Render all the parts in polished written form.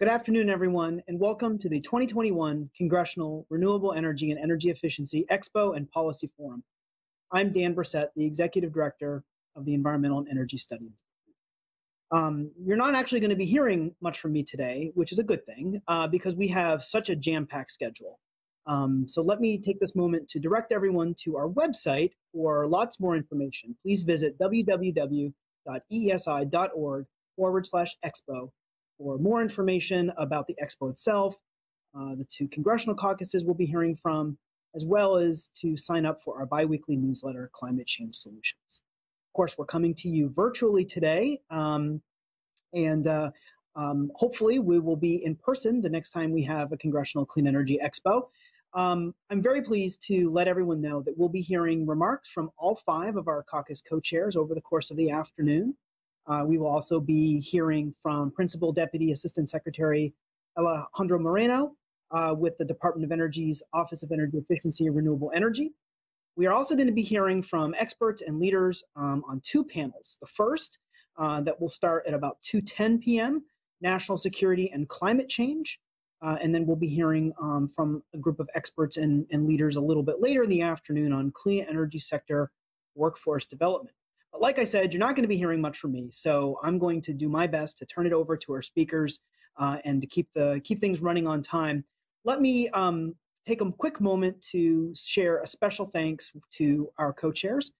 Good afternoon, everyone, and welcome to the 2021 Congressional Renewable Energy and Energy Efficiency Expo and Policy Forum. I'm Dan Bresette, the Executive Director of the Environmental and Energy Studies Institute. You're not actually going to be hearing much from me today, which is a good thing because we have such a jam-packed schedule. So let me take this moment to direct everyone to our website for lots more information. Please visit www.eesi.org/expo. For more information about the expo itself, the two congressional caucuses we'll be hearing from, as well as to sign up for our biweekly newsletter, Climate Change Solutions. Of course, we're coming to you virtually today, hopefully we will be in person the next time we have a Congressional Clean Energy Expo. I'm very pleased to let everyone know that we'll be hearing remarks from all five of our caucus co-chairs over the course of the afternoon. We will also be hearing from Principal Deputy Assistant Secretary Alejandro Moreno with the Department of Energy's Office of Energy Efficiency and Renewable Energy. We are also going to be hearing from experts and leaders on two panels. The first that will start at about 2:10 p.m., National Security and Climate Change. And then we'll be hearing from a group of experts and leaders a little bit later in the afternoon on clean energy sector workforce development. But like I said, you're not going to be hearing much from me, so I'm going to do my best to turn it over to our speakers and to keep things running on time. Let me take a quick moment to share a special thanks to our co-chairs,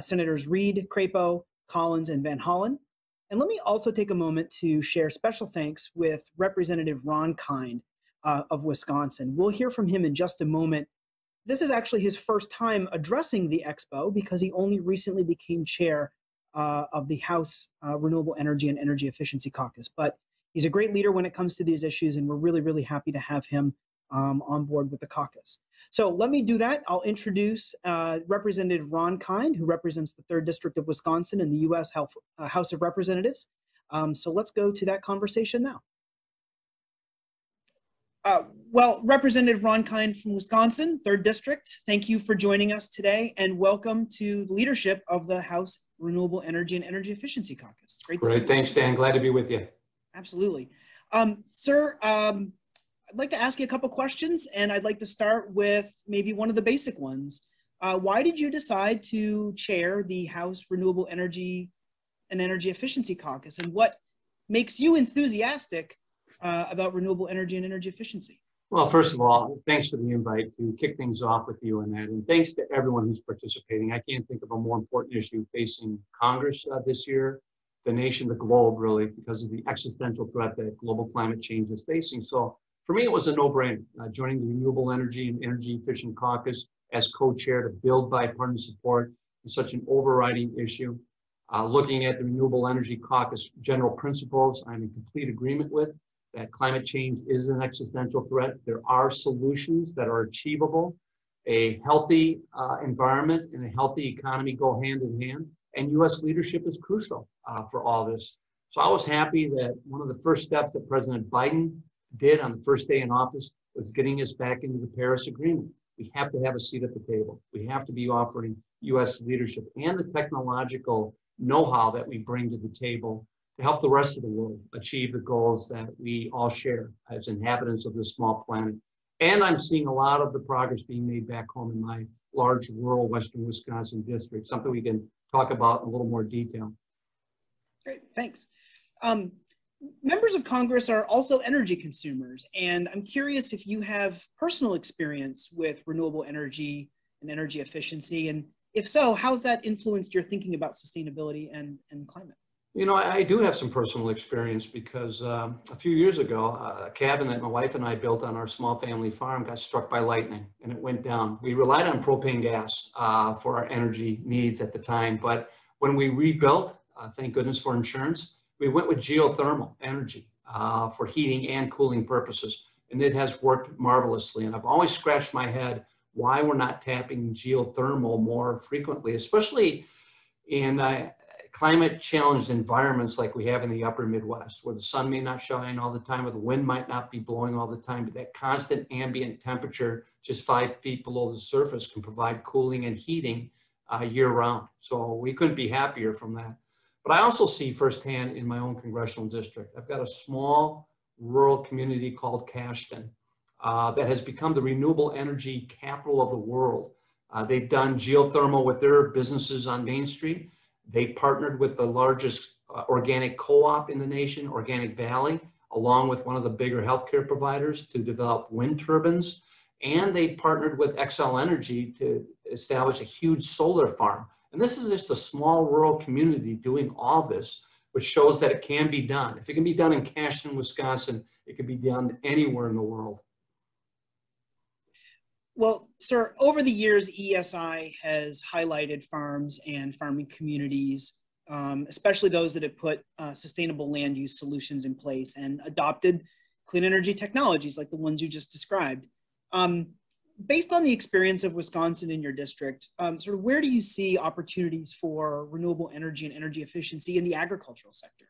Senators Reed, Crapo, Collins, and Van Hollen. And let me also take a moment to share special thanks with Representative Ron Kind of Wisconsin. We'll hear from him in just a moment. This is actually his first time addressing the expo because he only recently became chair of the House Renewable Energy and Energy Efficiency Caucus. But he's a great leader when it comes to these issues, and we're really, really happy to have him on board with the caucus. So let me do that. I'll introduce Representative Ron Kind, who represents the 3rd District of Wisconsin in the U.S. House of Representatives. So let's go to that conversation now. Well, Representative Ron Kind from Wisconsin, 3rd District, thank you for joining us today and welcome to the leadership of the House Renewable Energy and Energy Efficiency Caucus. Great to see you. Thanks, Dan. Glad to be with you. Absolutely. Sir, I'd like to ask you a couple questions, and I'd like to start with maybe one of the basic ones. Why did you decide to chair the House Renewable Energy and Energy Efficiency Caucus, and what makes you enthusiastic about renewable energy and energy efficiency? Well, first of all, thanks for the invite to kick things off with you on that. And thanks to everyone who's participating. I can't think of a more important issue facing Congress this year, the nation, the globe, really, because of the existential threat that global climate change is facing. So for me, it was a no-brainer, joining the Renewable Energy and Energy Efficient Caucus as co-chair to build bipartisan support in such an overriding issue. Looking at the Renewable Energy Caucus general principles, I'm in complete agreement with. That climate change is an existential threat. There are solutions that are achievable. A healthy environment and a healthy economy go hand in hand, and U.S. leadership is crucial for all this. So I was happy that one of the first steps that President Biden did on the first day in office was getting us back into the Paris Agreement. We have to have a seat at the table. We have to be offering U.S. leadership and the technological know-how that we bring to the table to help the rest of the world achieve the goals that we all share as inhabitants of this small planet. And I'm seeing a lot of the progress being made back home in my large rural Western Wisconsin district, something we can talk about in a little more detail. Great, thanks. Members of Congress are also energy consumers, and I'm curious if you have personal experience with renewable energy and energy efficiency, and if so, how's that influenced your thinking about sustainability and climate? You know, I do have some personal experience because a few years ago, a cabin that my wife and I built on our small family farm got struck by lightning and it went down. We relied on propane gas for our energy needs at the time, but when we rebuilt, thank goodness for insurance, we went with geothermal energy for heating and cooling purposes, and it has worked marvelously. And I've always scratched my head why we're not tapping geothermal more frequently, especially in climate-challenged environments like we have in the upper Midwest, where the sun may not shine all the time, or the wind might not be blowing all the time, but that constant ambient temperature just 5 feet below the surface can provide cooling and heating year-round. So we couldn't be happier from that. But I also see firsthand in my own congressional district, I've got a small rural community called Cashton that has become the renewable energy capital of the world. They've done geothermal with their businesses on Main Street. They partnered with the largest organic co-op in the nation, Organic Valley, along with one of the bigger healthcare providers to develop wind turbines. And they partnered with Xcel Energy to establish a huge solar farm. And this is just a small rural community doing all this, which shows that it can be done. If it can be done in Cashton, Wisconsin, it can be done anywhere in the world. Well, sir, over the years, EESI has highlighted farms and farming communities, especially those that have put sustainable land use solutions in place and adopted clean energy technologies like the ones you just described. Based on the experience of Wisconsin in your district, sort of where do you see opportunities for renewable energy and energy efficiency in the agricultural sector?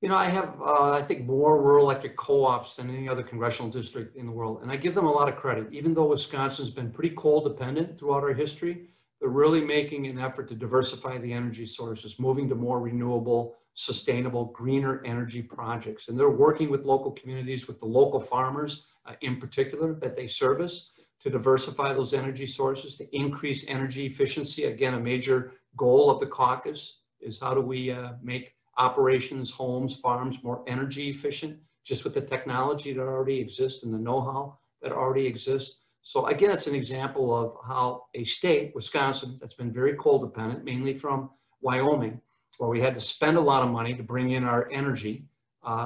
You know, I have, I think, more rural electric co-ops than any other congressional district in the world. And I give them a lot of credit. Even though Wisconsin's been pretty coal dependent throughout our history, they're really making an effort to diversify the energy sources, moving to more renewable, sustainable, greener energy projects. And they're working with local communities, with the local farmers in particular that they service, to diversify those energy sources, to increase energy efficiency. Again, a major goal of the caucus is how do we make operations, homes, farms more energy efficient, just with the technology that already exists and the know-how that already exists. So again, it's an example of how a state, Wisconsin, that's been very coal dependent, mainly from Wyoming, where we had to spend a lot of money to bring in our energy,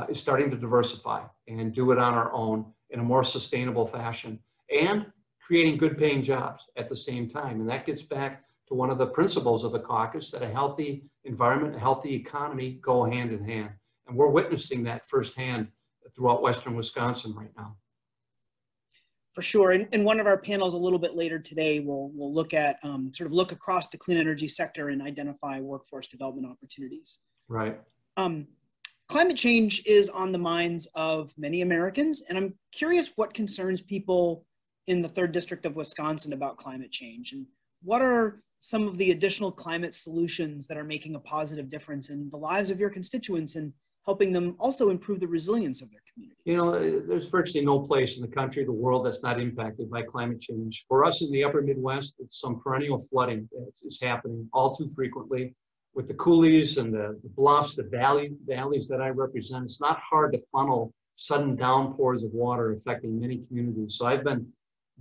is starting to diversify and do it on our own in a more sustainable fashion. And creating good paying jobs at the same time. And that gets back to one of the principles of the caucus, that a healthy environment, a healthy economy go hand in hand. And we're witnessing that firsthand throughout Western Wisconsin right now. For sure, and one of our panels a little bit later today, we'll look at, sort of look across the clean energy sector and identify workforce development opportunities. Right. Climate change is on the minds of many Americans, and I'm curious what concerns people in the 3rd District of Wisconsin about climate change, and what are some of the additional climate solutions that are making a positive difference in the lives of your constituents and helping them also improve the resilience of their communities? You know, there's virtually no place in the country, the world, that's not impacted by climate change. For us in the upper Midwest, it's some perennial flooding that is happening all too frequently. With the coulees and the bluffs, the valleys that I represent, it's not hard to funnel sudden downpours of water affecting many communities. So I've been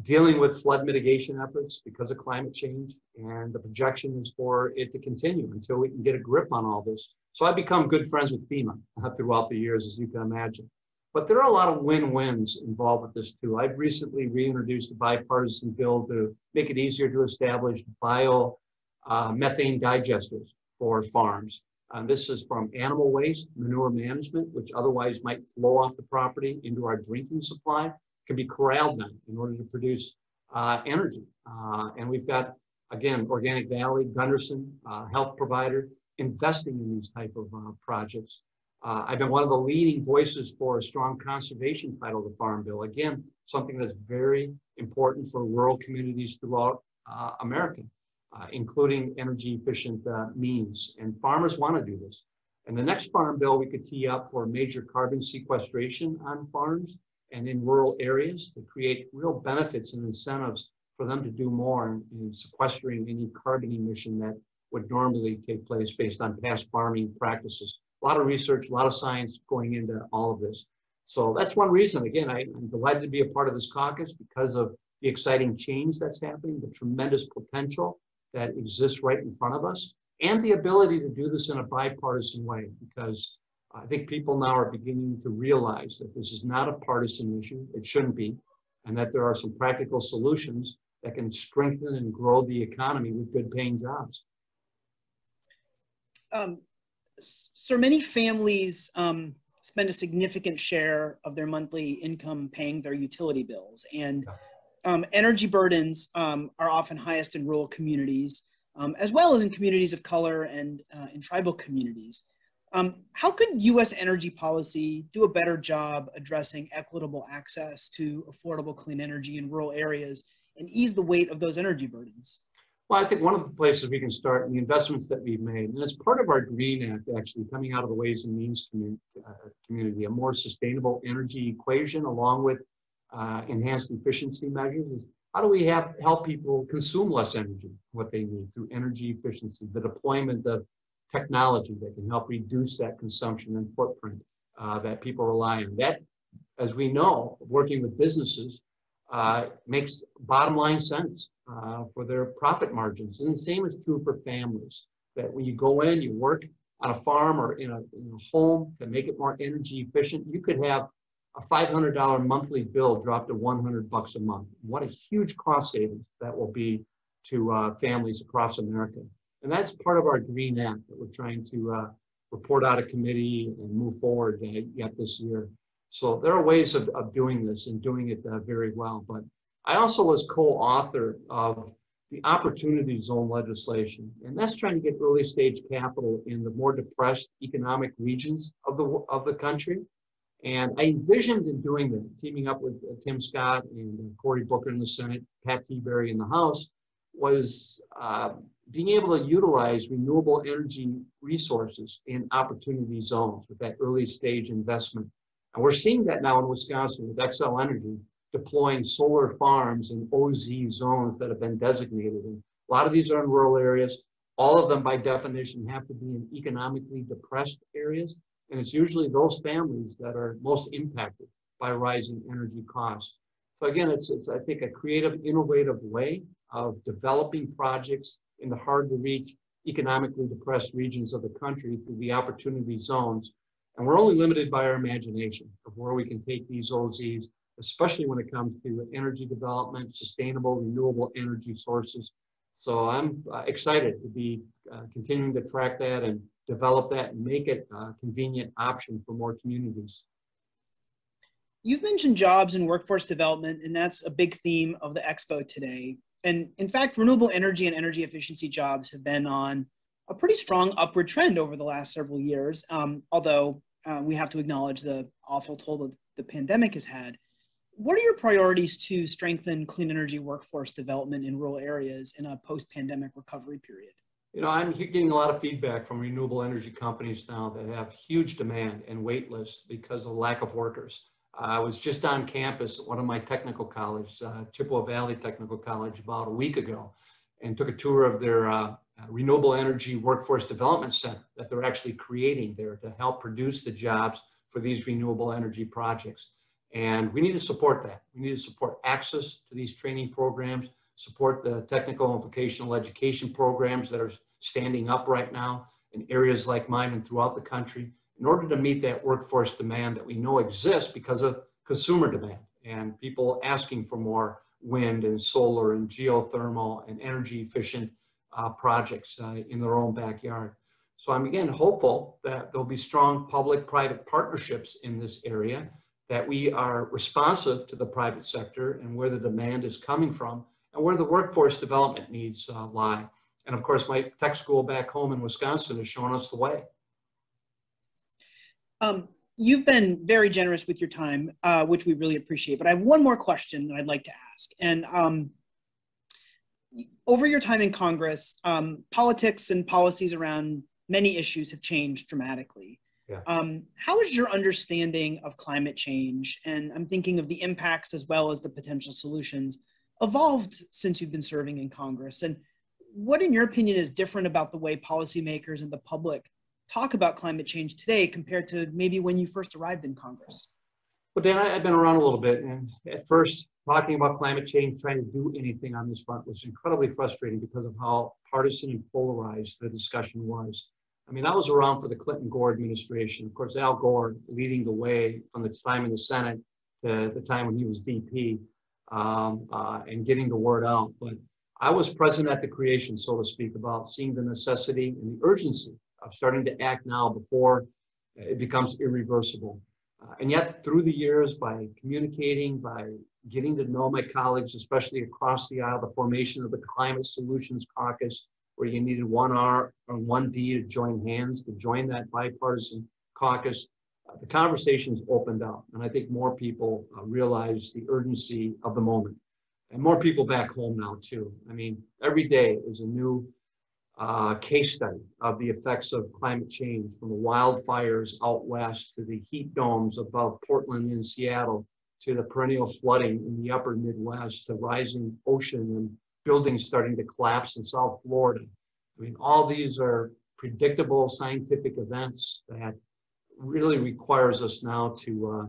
dealing with flood mitigation efforts because of climate change, and the projection is for it to continue until we can get a grip on all this. So I've become good friends with FEMA throughout the years, as you can imagine. But there are a lot of win-wins involved with this too. I've recently reintroduced a bipartisan bill to make it easier to establish biomethane digesters for farms. This is from animal waste, manure management, which otherwise might flow off the property into our drinking supply, can be corralled now in order to produce energy. And we've got, again, Organic Valley, Gunderson, health provider, investing in these type of projects. I've been one of the leading voices for a strong conservation title to the Farm Bill. Again, something that's very important for rural communities throughout America, including energy efficient means. And farmers want to do this. And the next Farm Bill we could tee up for major carbon sequestration on farms and in rural areas to create real benefits and incentives for them to do more in sequestering any carbon emission that would normally take place based on past farming practices. A lot of research, a lot of science going into all of this. So that's one reason, again, I'm delighted to be a part of this caucus because of the exciting change that's happening, the tremendous potential that exists right in front of us, and the ability to do this in a bipartisan way, because I think people now are beginning to realize that this is not a partisan issue, it shouldn't be, and that there are some practical solutions that can strengthen and grow the economy with good paying jobs. So many families spend a significant share of their monthly income paying their utility bills, and energy burdens are often highest in rural communities, as well as in communities of color and in tribal communities. How could U.S. energy policy do a better job addressing equitable access to affordable clean energy in rural areas and ease the weight of those energy burdens? Well, I think one of the places we can start and the investments that we've made, and as part of our Green Act, actually coming out of the Ways and Means community, a more sustainable energy equation along with enhanced efficiency measures is how do we help people consume less energy, what they need through energy efficiency, the deployment of technology that can help reduce that consumption and footprint that people rely on. That, as we know, working with businesses makes bottom line sense for their profit margins. And the same is true for families, that when you go in, you work on a farm or in a home to make it more energy efficient, you could have a $500 monthly bill drop to $100 a month. What a huge cost savings that will be to families across America. And that's part of our Green Act that we're trying to report out of committee and move forward yet this year. So there are ways of doing this and doing it very well. But I also was co-author of the Opportunity Zone legislation, and that's trying to get early stage capital in the more depressed economic regions of the country. And I envisioned in doing that, teaming up with Tim Scott and Cory Booker in the Senate, Pat Tiberi in the House, was being able to utilize renewable energy resources in opportunity zones with that early stage investment. And we're seeing that now in Wisconsin with Xcel Energy deploying solar farms in OZ zones that have been designated. And a lot of these are in rural areas. All of them by definition have to be in economically depressed areas. And it's usually those families that are most impacted by rising energy costs. So again, it's I think a creative, innovative way of developing projects in the hard to reach economically depressed regions of the country through the opportunity zones. And we're only limited by our imagination of where we can take these OZs, especially when it comes to energy development, sustainable, renewable energy sources. So I'm excited to be continuing to track that and develop that and make it a convenient option for more communities. You've mentioned jobs and workforce development, and that's a big theme of the expo today. And in fact, renewable energy and energy efficiency jobs have been on a pretty strong upward trend over the last several years, although we have to acknowledge the awful toll that the pandemic has had. What are your priorities to strengthen clean energy workforce development in rural areas in a post-pandemic recovery period? You know, I'm getting a lot of feedback from renewable energy companies now that have huge demand and wait lists because of lack of workers. I was just on campus at one of my technical colleges, Chippewa Valley Technical College, about a week ago, and took a tour of their Renewable Energy Workforce Development Center that they're actually creating there to help produce the jobs for these renewable energy projects. And we need to support that. We need to support access to these training programs, support the technical and vocational education programs that are standing up right now in areas like mine and throughout the country, in order to meet that workforce demand that we know exists because of consumer demand and people asking for more wind and solar and geothermal and energy efficient projects in their own backyard. So I'm again hopeful that there'll be strong public-private partnerships in this area, that we are responsive to the private sector and where the demand is coming from and where the workforce development needs lie. And of course, my tech school back home in Wisconsin has shown us the way. You've been very generous with your time, which we really appreciate, but I have one more question that I'd like to ask. And over your time in Congress, politics and policies around many issues have changed dramatically. Yeah. How is your understanding of climate change, and I'm thinking of the impacts as well as the potential solutions, evolved since you've been serving in Congress? And what, in your opinion, is different about the way policymakers and the public talk about climate change today compared to maybe when you first arrived in Congress? Well, Dan, I've been around a little bit, and at first talking about climate change, trying to do anything on this front was incredibly frustrating because of how partisan and polarized the discussion was. I mean, I was around for the Clinton-Gore administration. Of course, Al Gore leading the way from the time in the Senate to the time when he was VP and getting the word out. But I was present at the creation, so to speak, about seeing the necessity and the urgency of starting to act now before it becomes irreversible. And yet through the years, by communicating, by getting to know my colleagues, especially across the aisle, the formation of the Climate Solutions Caucus, where you needed one R and one D to join hands, to join that bipartisan caucus, the conversations opened up. And I think more people realize the urgency of the moment. and more people back home now too. I mean, every day is a new case study of the effects of climate change, from the wildfires out west to the heat domes above Portland and Seattle, to the perennial flooding in the upper Midwest, to rising ocean and buildings starting to collapse in South Florida. I mean, all these are predictable scientific events that really requires us now to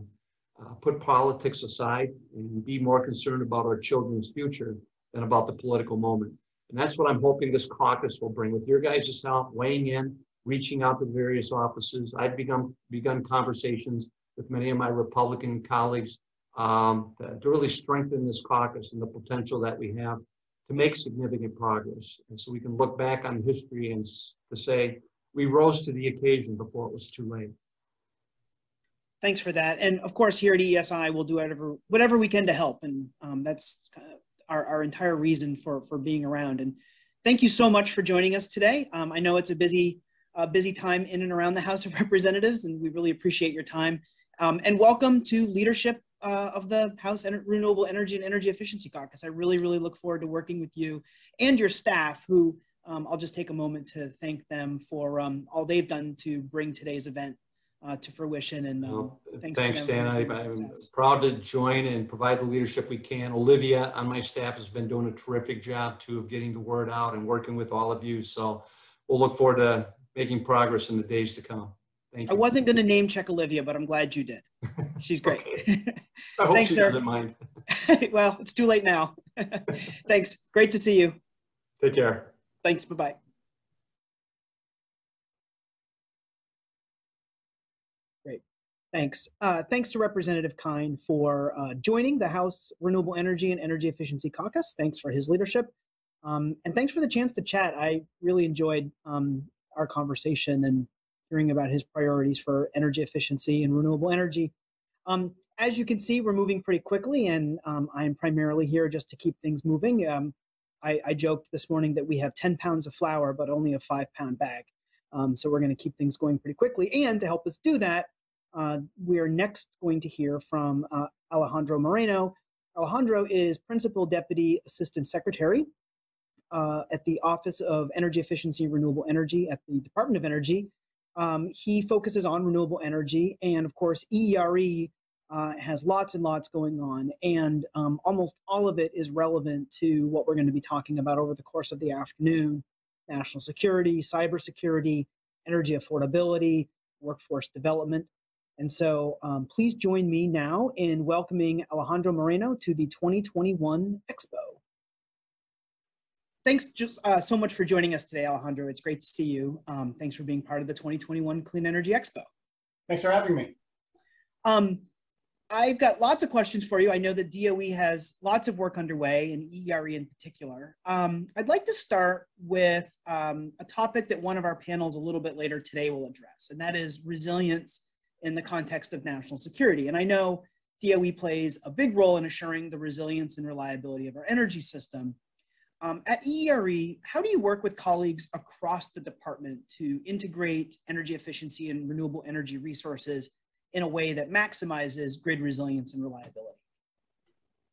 put politics aside and be more concerned about our children's future than about the political moment. And that's what I'm hoping this caucus will bring. With your guys' help, weighing in, reaching out to various offices. I've begun conversations with many of my Republican colleagues to really strengthen this caucus and the potential that we have to make significant progress. And so we can look back on history and to say, we rose to the occasion before it was too late. Thanks for that. And of course, here at EESI, we'll do whatever we can to help. And that's kind of our entire reason for being around. And thank you so much for joining us today. I know it's a busy time in and around the House of Representatives, and we really appreciate your time. And welcome to leadership of the House Renewable Energy and Energy Efficiency Caucus. I really, really look forward to working with you and your staff, who I'll just take a moment to thank them for all they've done to bring today's event to fruition. And thanks to Dan. I'm proud to join and provide the leadership we can. Olivia on my staff has been doing a terrific job too of getting the word out and working with all of you. So we'll look forward to making progress in the days to come. Thank you. I wasn't going to name check Olivia, but I'm glad you did. She's great. I hope she doesn't mind. Well, it's too late now. Thanks. Great to see you. Take care. Thanks. Bye-bye. Great. Thanks. Thanks to Representative Kind for joining the House Renewable Energy and Energy Efficiency Caucus. Thanks for his leadership. And thanks for the chance to chat. I really enjoyed our conversation and hearing about his priorities for energy efficiency and renewable energy. As you can see, we're moving pretty quickly, and I'm primarily here just to keep things moving. I joked this morning that we have 10 pounds of flour, but only a 5-pound bag. So we're going to keep things going pretty quickly. And to help us do that, we are next going to hear from Alejandro Moreno. Alejandro is Principal Deputy Assistant Secretary at the Office of Energy Efficiency and Renewable Energy at the Department of Energy. He focuses on renewable energy, and of course, EERE has lots and lots going on, and almost all of it is relevant to what we're going to be talking about over the course of the afternoon: national security, cybersecurity, energy affordability, workforce development. And so please join me now in welcoming Alejandro Moreno to the 2021 Expo. Thanks so much for joining us today, Alejandro. It's great to see you. Thanks for being part of the 2021 Clean Energy Expo. Thanks for having me. I've got lots of questions for you. I know that DOE has lots of work underway, and EERE in particular. I'd like to start with a topic that one of our panels a little bit later today will address, and that is resilience in the context of national security. And I know DOE plays a big role in assuring the resilience and reliability of our energy system. At EERE, how do you work with colleagues across the department to integrate energy efficiency and renewable energy resources in a way that maximizes grid resilience and reliability?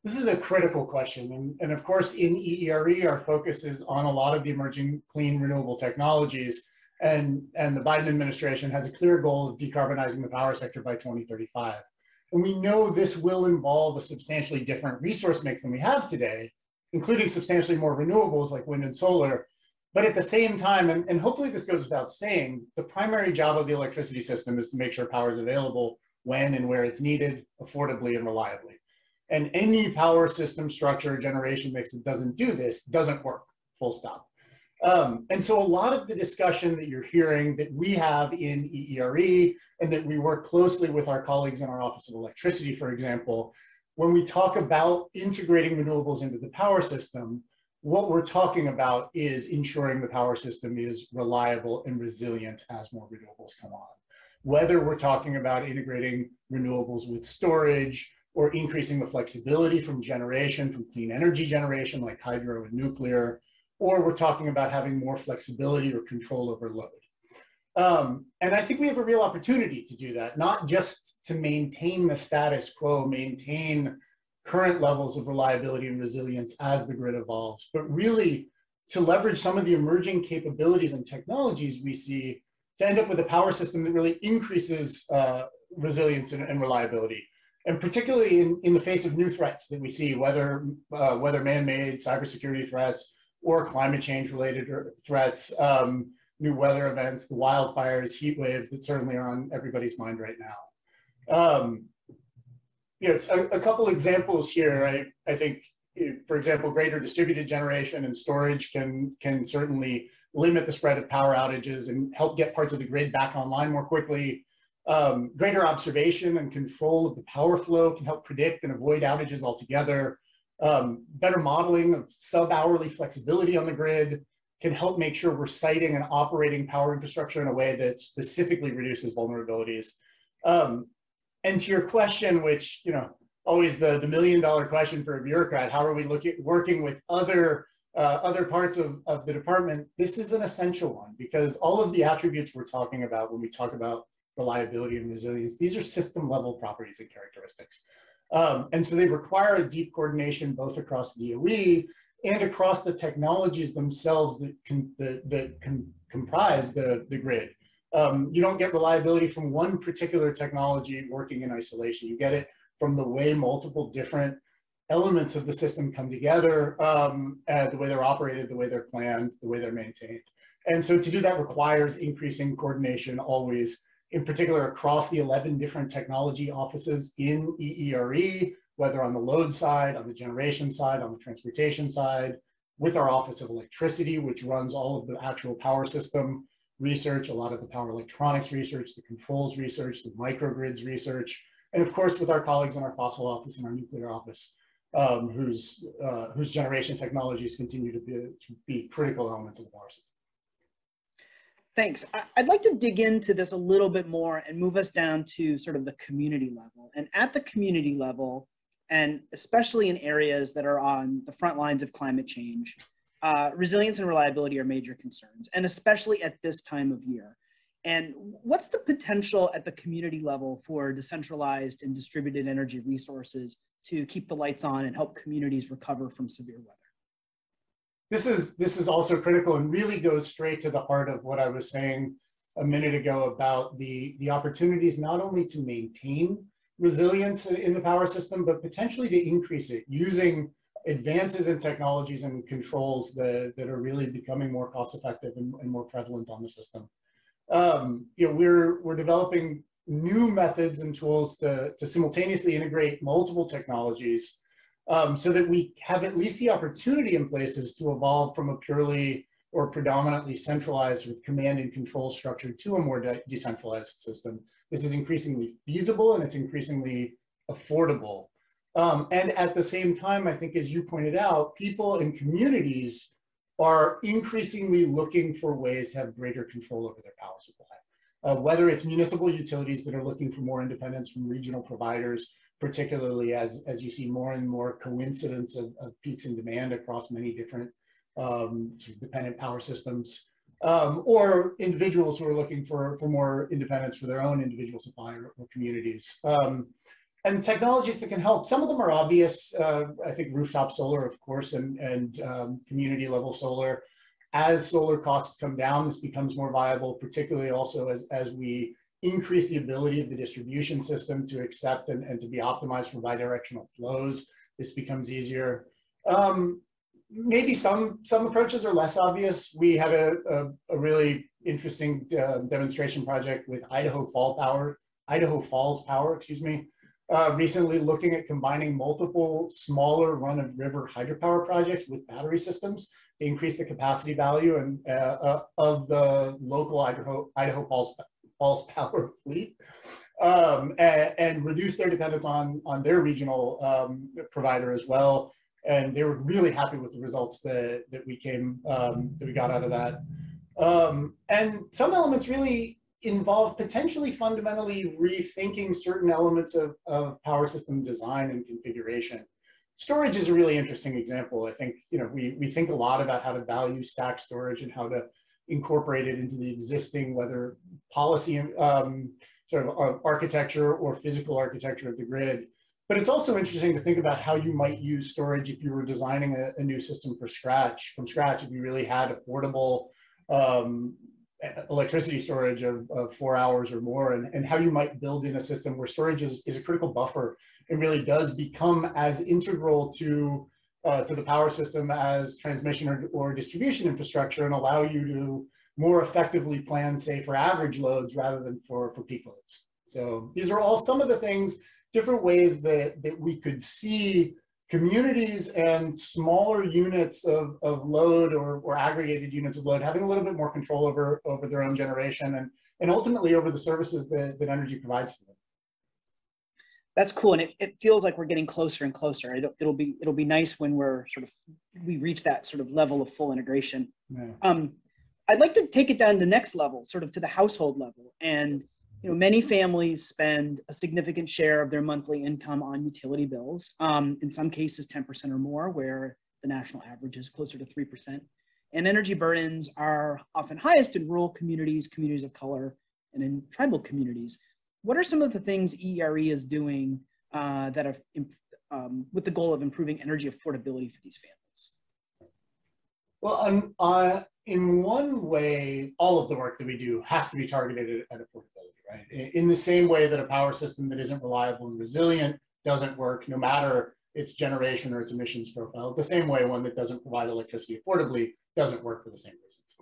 This is a critical question. And of course, in EERE, our focus is on a lot of the emerging clean renewable technologies. And the Biden administration has a clear goal of decarbonizing the power sector by 2035. And we know this will involve a substantially different resource mix than we have today, including substantially more renewables like wind and solar. But at the same time, and hopefully this goes without saying, the primary job of the electricity system is to make sure power is available when and where it's needed, affordably and reliably. And any power system structure or generation mix that doesn't do this doesn't work, full stop. And so a lot of the discussion that you're hearing that we have in EERE, and that we work closely with our colleagues in our Office of Electricity, for example, when we talk about integrating renewables into the power system, what we're talking about is ensuring the power system is reliable and resilient as more renewables come on. Whether we're talking about integrating renewables with storage or increasing the flexibility from generation, from clean energy generation like hydro and nuclear, or we're talking about having more flexibility or control over load. And I think we have a real opportunity to do that, not just to maintain the status quo, maintain current levels of reliability and resilience as the grid evolves, but really to leverage some of the emerging capabilities and technologies we see to end up with a power system that really increases resilience and reliability. And particularly in the face of new threats that we see, whether man-made cybersecurity threats or climate change-related threats, new weather events, the wildfires, heat waves that certainly are on everybody's mind right now. Yes, a couple examples here. I think, for example, greater distributed generation and storage can certainly limit the spread of power outages and help get parts of the grid back online more quickly. Greater observation and control of the power flow can help predict and avoid outages altogether. Better modeling of sub-hourly flexibility on the grid can help make sure we're siting and operating power infrastructure in a way that specifically reduces vulnerabilities. And to your question, which, you know, always the million-dollar question for a bureaucrat, how are we working with other parts of the department? This is an essential one, because all of the attributes we're talking about when we talk about reliability and resilience, these are system-level properties and characteristics. And so they require a deep coordination both across DOE and across the technologies themselves that comprise the grid. You don't get reliability from one particular technology working in isolation. You get it from the way multiple different elements of the system come together, the way they're operated, the way they're planned, the way they're maintained. And so to do that requires increasing coordination always, in particular across the 11 different technology offices in EERE, whether on the load side, on the generation side, on the transportation side, with our Office of Electricity, which runs all of the actual power system research, a lot of the power electronics research, the controls research, the microgrids research, and of course with our colleagues in our fossil office and our nuclear office, whose generation technologies continue to be critical elements of the power system. Thanks. I'd like to dig into this a little bit more and move us down to sort of the community level. And at the community level, and especially in areas that are on the front lines of climate change, resilience and reliability are major concerns, and especially at this time of year. And what's the potential at the community level for decentralized and distributed energy resources to keep the lights on and help communities recover from severe weather? This is also critical and really goes straight to the heart of what I was saying a minute ago about the opportunities not only to maintain resilience in the power system, but potentially to increase it using advances in technologies and controls that are really becoming more cost-effective and more prevalent on the system. You know, we're developing new methods and tools to simultaneously integrate multiple technologies, so that we have at least the opportunity in places to evolve from a purely or predominantly centralized with command and control structure to a more decentralized system. This is increasingly feasible and it's increasingly affordable. And at the same time, I think as you pointed out, people and communities are increasingly looking for ways to have greater control over their power supply. Whether it's municipal utilities that are looking for more independence from regional providers, particularly as you see more and more coincidence of peaks in demand across many different dependent power systems, or individuals who are looking for more independence for their own individual supply or communities. And technologies that can help. Some of them are obvious. I think rooftop solar, of course, and community level solar. As solar costs come down, this becomes more viable, particularly also as we increase the ability of the distribution system to accept and to be optimized for bidirectional flows. This becomes easier. Maybe some approaches are less obvious. We had a really interesting demonstration project with Idaho Falls Power, recently looking at combining multiple smaller run-of-river hydropower projects with battery systems to increase the capacity value and of the local Idaho Falls Power fleet, and reduce their dependence on their regional provider as well. And they were really happy with the results that we got out of that. And some elements really involve potentially fundamentally rethinking certain elements of power system design and configuration. Storage is a really interesting example. I think, you know, we think a lot about how to value stack storage and how to incorporate it into the existing, whether policy sort of architecture or physical architecture of the grid. But it's also interesting to think about how you might use storage if you were designing a new system from scratch, if you really had affordable electricity storage of 4 hours or more, and how you might build in a system where storage is a critical buffer and really does become as integral to the power system as transmission or distribution infrastructure, and allow you to more effectively plan, say, for average loads rather than for peak loads. So these are all some of the things, different ways that we could see communities and smaller units of load or aggregated units of load having a little bit more control over their own generation and ultimately over the services that energy provides to them. That's cool, and it feels like we're getting closer and closer. It'll be nice when we reach that sort of level of full integration. Yeah. I'd like to take it down the next level, sort of to the household level. And you know, many families spend a significant share of their monthly income on utility bills, in some cases 10% or more, where the national average is closer to 3%. And energy burdens are often highest in rural communities, communities of color, and in tribal communities. What are some of the things EERE is doing that are with the goal of improving energy affordability for these families? Well, in one way, all of the work that we do has to be targeted at affordability. In the same way that a power system that isn't reliable and resilient doesn't work, no matter its generation or its emissions profile, the same way one that doesn't provide electricity affordably doesn't work for the same reasons.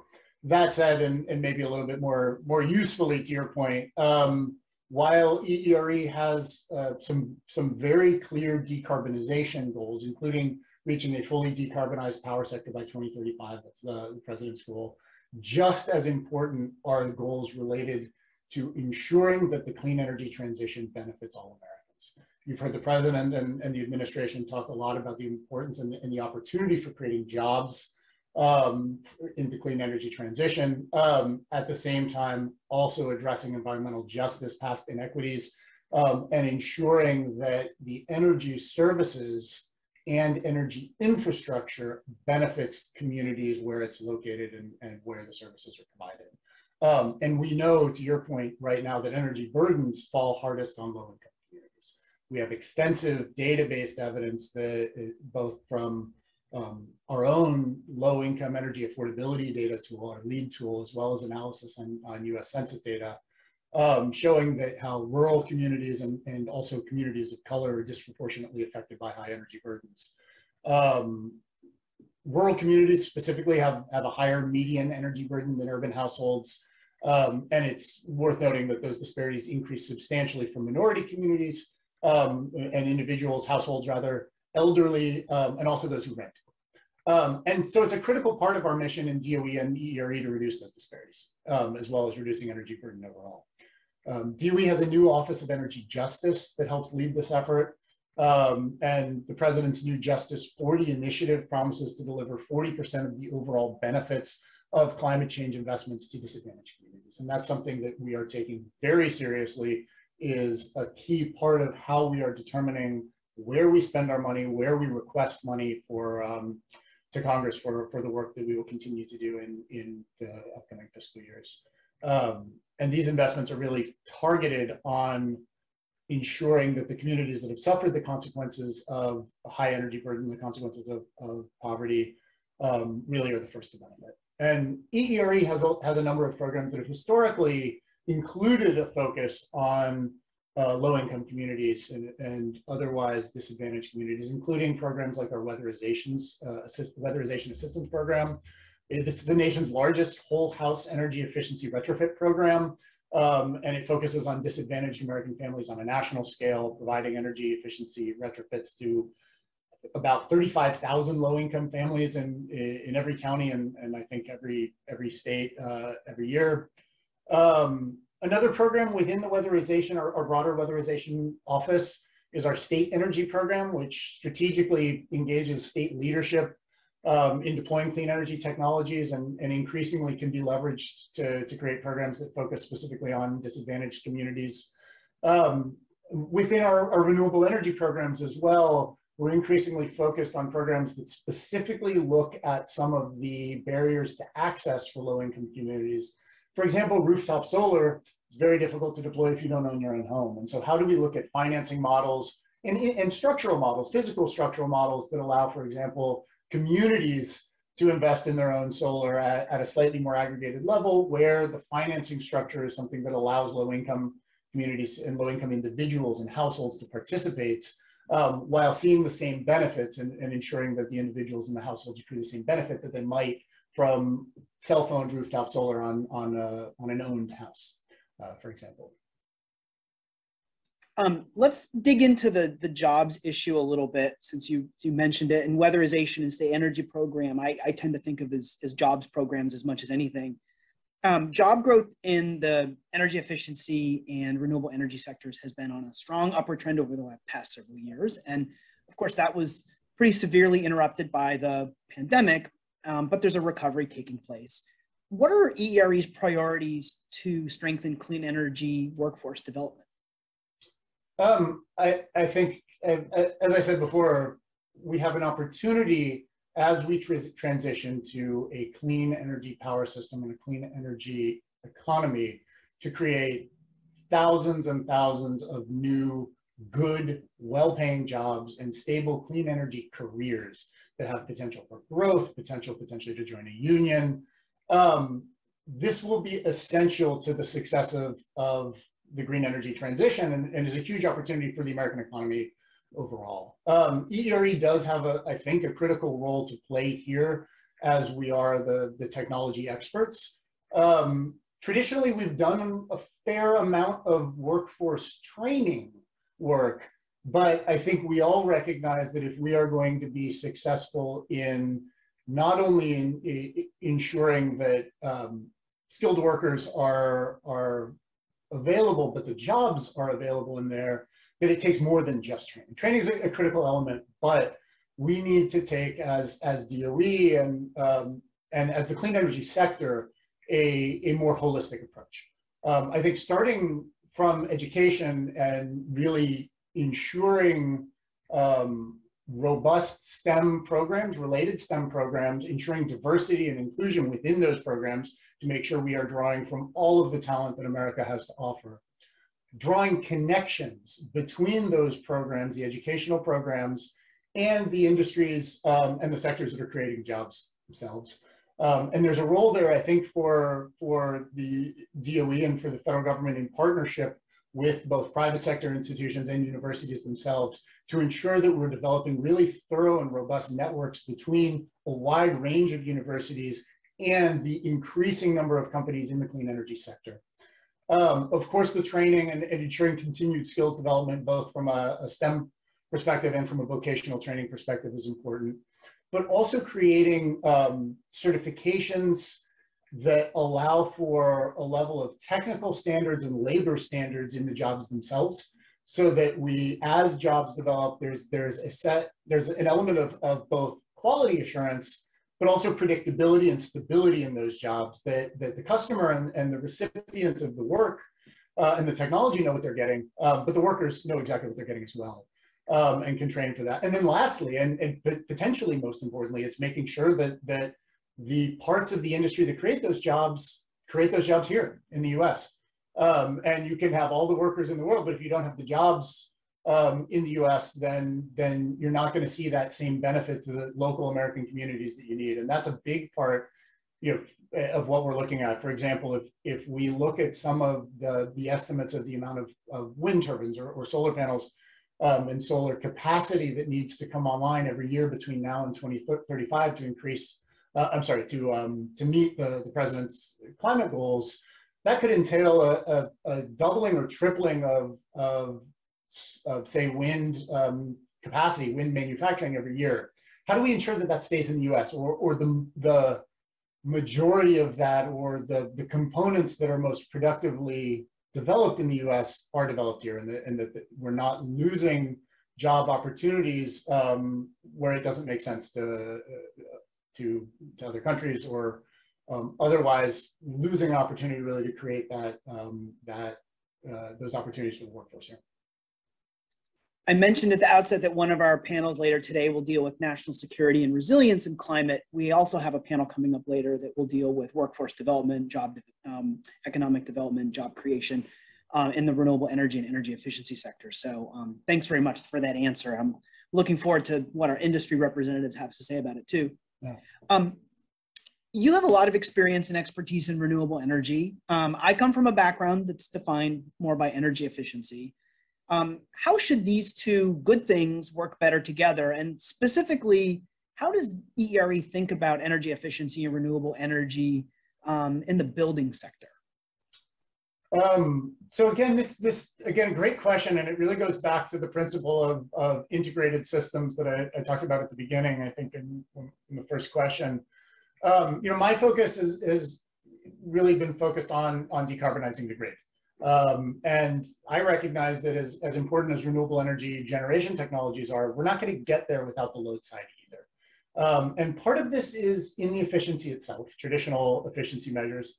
That said, and maybe a little bit more usefully to your point, while EERE has some very clear decarbonization goals, including reaching a fully decarbonized power sector by 2035, that's the president's goal, just as important are the goals related to ensuring that the clean energy transition benefits all Americans. You've heard the president and the administration talk a lot about the importance and the opportunity for creating jobs in the clean energy transition. At the same time, also addressing environmental justice, past inequities, and ensuring that the energy services and energy infrastructure benefits communities where it's located and where the services are provided. And we know, to your point right now, that energy burdens fall hardest on low-income communities. We have extensive database evidence that both from our own low-income energy affordability data tool, our LEAD tool, as well as analysis on US Census data, showing that how rural communities and also communities of color are disproportionately affected by high energy burdens. Rural communities specifically have a higher median energy burden than urban households. And it's worth noting that those disparities increase substantially for minority communities and individuals, households rather, elderly, and also those who rent. And so it's a critical part of our mission in DOE and EERE to reduce those disparities, as well as reducing energy burden overall. DOE has a new Office of Energy Justice that helps lead this effort. And the president's new Justice 40 initiative promises to deliver 40% of the overall benefits of climate change investments to disadvantaged communities. And that's something that we are taking very seriously, is a key part of how we are determining where we spend our money, where we request money for, to Congress for the work that we will continue to do in the upcoming fiscal years. And these investments are really targeted on ensuring that the communities that have suffered the consequences of high energy burden, the consequences of poverty, really are the first to benefit. And EERE has a number of programs that have historically included a focus on low-income communities and otherwise disadvantaged communities, including programs like our weatherization assistance program. This is the nation's largest whole house energy efficiency retrofit program. And it focuses on disadvantaged American families on a national scale, providing energy efficiency retrofits to about 35,000 low-income families in every county and I think every state every year. Another program within the weatherization, our broader weatherization office, is our state energy program, which strategically engages state leadership in deploying clean energy technologies and increasingly can be leveraged to create programs that focus specifically on disadvantaged communities. Within our renewable energy programs as well, we're increasingly focused on programs that specifically look at some of the barriers to access for low-income communities. For example, rooftop solar is very difficult to deploy if you don't own your own home. And so how do we look at financing models and structural models, physical structural models that allow, for example, communities to invest in their own solar at a slightly more aggregated level, where the financing structure is something that allows low-income communities and low-income individuals and households to participate while seeing the same benefits and ensuring that the individuals in the household accrue the same benefit that they might from cell phone rooftop solar on an owned house, for example. Let's dig into the jobs issue a little bit, since you mentioned it, and weatherization is the energy program I tend to think of as jobs programs as much as anything. Job growth in the energy efficiency and renewable energy sectors has been on a strong upward trend over the past several years. And of course, that was pretty severely interrupted by the pandemic, but there's a recovery taking place. What are EERE's priorities to strengthen clean energy workforce development? I think, as I said before, we have an opportunity as we transition to a clean energy power system and a clean energy economy to create thousands and thousands of new, good, well-paying jobs and stable clean energy careers that have potential for growth, potentially to join a union. This will be essential to the success of the green energy transition, and is a huge opportunity for the American economy overall. EERE does have, I think, a critical role to play here, as we are the technology experts. Traditionally, we've done a fair amount of workforce training work, but I think we all recognize that if we are going to be successful in not only in ensuring that skilled workers are available, but the jobs are available in there, that it takes more than just training. Training is a critical element, but we need to take, as DOE and as the clean energy sector, a more holistic approach. I think starting from education and really ensuring robust STEM programs, related STEM programs, ensuring diversity and inclusion within those programs to make sure we are drawing from all of the talent that America has to offer. Drawing connections between those programs, the educational programs, and the industries and the sectors that are creating jobs themselves. And there's a role there, I think, for the DOE and for the federal government in partnership with both private sector institutions and universities themselves to ensure that we're developing really thorough and robust networks between a wide range of universities and the increasing number of companies in the clean energy sector. Of course, the training and ensuring continued skills development, both from a STEM perspective and from a vocational training perspective, is important, but also creating certifications that allow for a level of technical standards and labor standards in the jobs themselves, so that we, as jobs develop, there's an element of both quality assurance, but also predictability and stability in those jobs, that the customer and the recipients of the work and the technology know what they're getting, but the workers know exactly what they're getting as well, and can train for that. And then lastly, and potentially most importantly, it's making sure that the parts of the industry that create those jobs here in the US. And you can have all the workers in the world, but if you don't have the jobs in the US, then you're not going to see that same benefit to the local American communities that you need. And that's a big part, of what we're looking at. For example, if we look at some of the estimates of the amount of wind turbines or solar panels and solar capacity that needs to come online every year between now and 2035 to increase, to meet the president's climate goals, that could entail a doubling or tripling of say, wind capacity, wind manufacturing every year. How do we ensure that stays in the US, or the majority of that, or the components that are most productively developed in the US are developed here, and that we're not losing job opportunities where it doesn't make sense to other countries, or otherwise losing opportunity really to create those opportunities for the workforce here. I mentioned at the outset that one of our panels later today will deal with national security and resilience and climate. We also have a panel coming up later that will deal with workforce development, job economic development, job creation. in the renewable energy and energy efficiency sector. So thanks very much for that answer. I'm looking forward to what our industry representatives have to say about it too. Yeah. You have a lot of experience and expertise in renewable energy. I come from a background that's defined more by energy efficiency. How should these two good things work better together? And specifically, how does EERE think about energy efficiency and renewable energy in the building sector? So again, this great question, and it really goes back to the principle of integrated systems that I talked about at the beginning, I think in the first question. My focus has really been focused on decarbonizing the grid. And I recognize that as important as renewable energy generation technologies are, we're not going to get there without the load side either. And part of this is in the efficiency itself, traditional efficiency measures,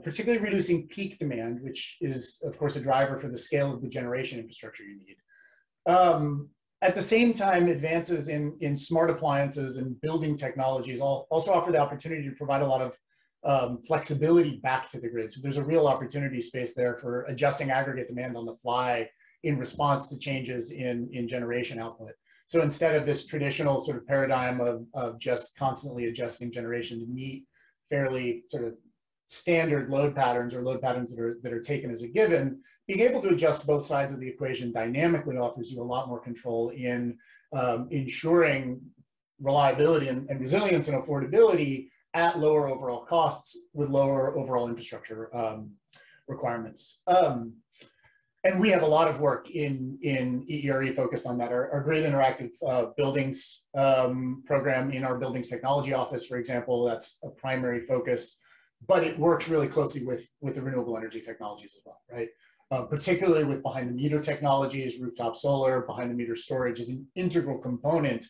particularly reducing peak demand, which is, of course, a driver for the scale of the generation infrastructure you need. At the same time, advances in smart appliances and building technologies also offer the opportunity to provide a lot of flexibility back to the grid. So there's a real opportunity space there for adjusting aggregate demand on the fly in response to changes in generation output. So instead of this traditional sort of paradigm of just constantly adjusting generation to meet fairly sort of standard load patterns or load patterns that are taken as a given, being able to adjust both sides of the equation dynamically offers you a lot more control in ensuring reliability and resilience and affordability at lower overall costs with lower overall infrastructure requirements. And we have a lot of work in EERE focused on that. Our Grid Interactive Buildings program in our Buildings Technology Office, for example, that's a primary focus. But it works really closely with the renewable energy technologies as well, right? Particularly with behind-the-meter technologies, rooftop solar, behind-the-meter storage is an integral component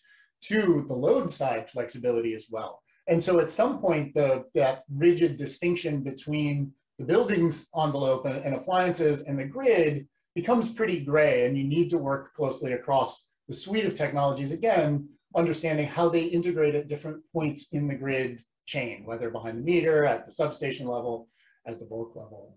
to the load side flexibility as well. And so at some point, that rigid distinction between the buildings envelope and appliances and the grid becomes pretty gray, and you need to work closely across the suite of technologies, again, understanding how they integrate at different points in the grid chain, whether behind the meter, at the substation level, at the bulk level.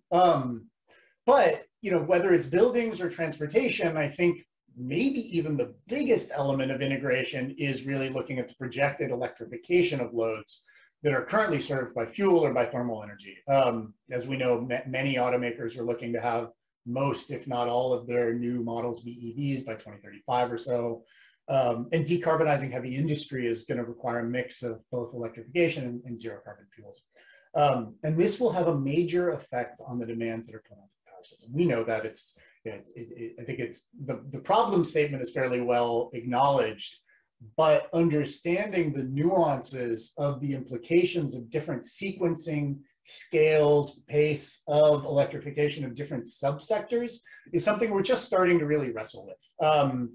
But whether it's buildings or transportation, I think maybe even the biggest element of integration is really looking at the projected electrification of loads that are currently served by fuel or by thermal energy. As we know, many automakers are looking to have most, if not all, of their new models be EVs by 2035 or so. And decarbonizing heavy industry is going to require a mix of both electrification and zero carbon fuels. And this will have a major effect on the demands that are put on the power system. We know that I think it's the problem statement is fairly well acknowledged, but understanding the nuances of the implications of different sequencing, scales, pace of electrification of different subsectors is something we're just starting to really wrestle with.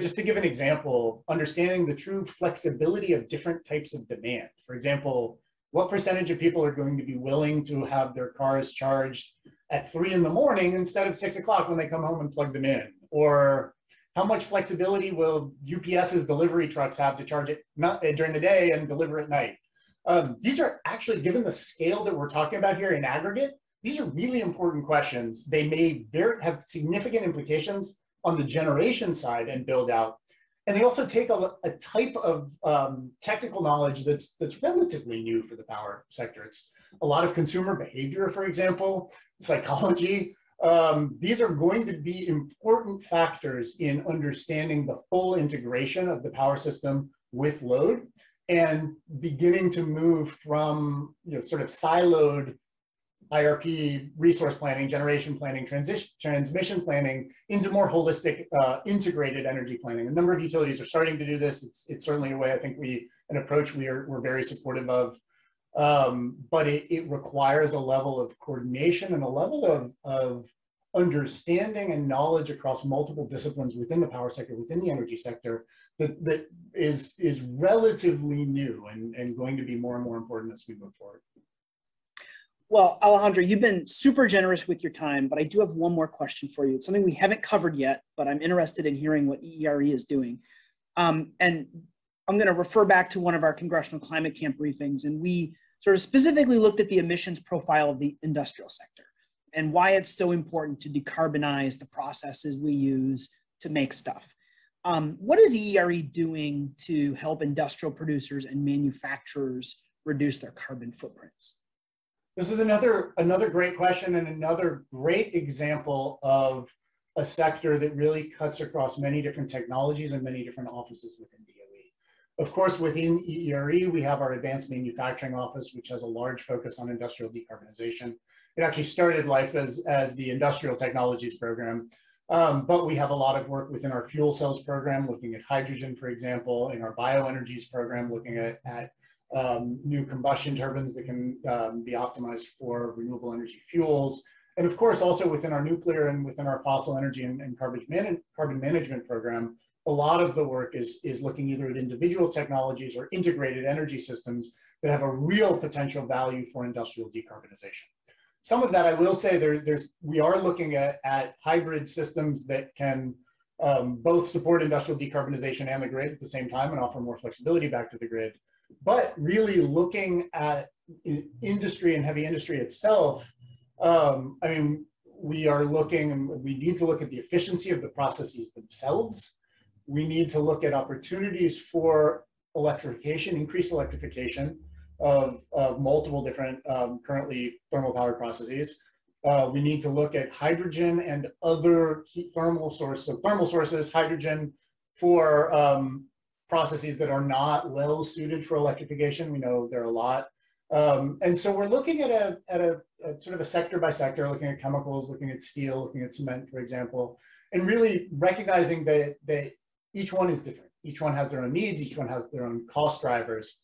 Just to give an example, understanding the true flexibility of different types of demand. For example, what percentage of people are going to be willing to have their cars charged at 3 in the morning instead of 6 o'clock when they come home and plug them in? Or how much flexibility will UPS's delivery trucks have to charge it during the day and deliver at night? These are actually, given the scale that we're talking about here in aggregate, these are really important questions. They may have significant implications on the generation side and build out. And they also take a type of technical knowledge that's relatively new for the power sector. It's a lot of consumer behavior, for example, psychology. These are going to be important factors in understanding the full integration of the power system with load and beginning to move from sort of siloed IRP, resource planning, generation planning, transmission planning, into more holistic, integrated energy planning. A number of utilities are starting to do this. It's certainly a way, I think, an approach we're very supportive of, but it requires a level of coordination and a level of understanding and knowledge across multiple disciplines within the power sector, within the energy sector, that is relatively new and going to be more and more important as we move forward. Well, Alejandro, you've been super generous with your time, but I do have one more question for you. It's something we haven't covered yet, but I'm interested in hearing what EERE is doing. And I'm going to refer back to one of our Congressional Climate Camp briefings, and we sort of specifically looked at the emissions profile of the industrial sector. and why it's so important to decarbonize the processes we use to make stuff. What is EERE doing to help industrial producers and manufacturers reduce their carbon footprints? This is another great question and another great example of a sector that really cuts across many different technologies and many different offices within DOE. Of course, within EERE, we have our Advanced Manufacturing Office, which has a large focus on industrial decarbonization. It actually started life as the Industrial Technologies Program, but we have a lot of work within our fuel cells program, looking at hydrogen, for example, in our bioenergies program, looking at new combustion turbines that can be optimized for renewable energy fuels. And of course, also within our nuclear and within our fossil energy and carbon management program, a lot of the work is looking either at individual technologies or integrated energy systems that have a real potential value for industrial decarbonization. Some of that, I will say, we are looking at hybrid systems that can both support industrial decarbonization and the grid at the same time and offer more flexibility back to the grid. But really looking at industry and heavy industry itself, I mean, we need to look at the efficiency of the processes themselves. We need to look at opportunities for electrification, increased electrification of multiple different currently thermal power processes. We need to look at hydrogen and other heat thermal sources, hydrogen for processes that are not well suited for electrification. We know there are a lot. And so we're looking at a sort of a sector by sector, looking at chemicals, looking at steel, looking at cement, for example, and really recognizing that each one is different. Each one has their own needs, each one has their own cost drivers.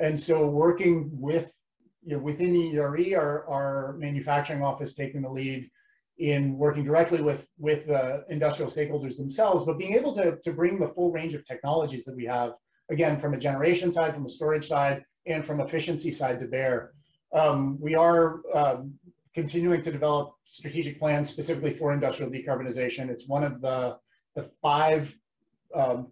And so working with, within EERE, our manufacturing office taking the lead in working directly with industrial stakeholders themselves, but being able to bring the full range of technologies that we have, again, from a generation side, from a storage side, and from efficiency side to bear. We are continuing to develop strategic plans specifically for industrial decarbonization. It's one of the five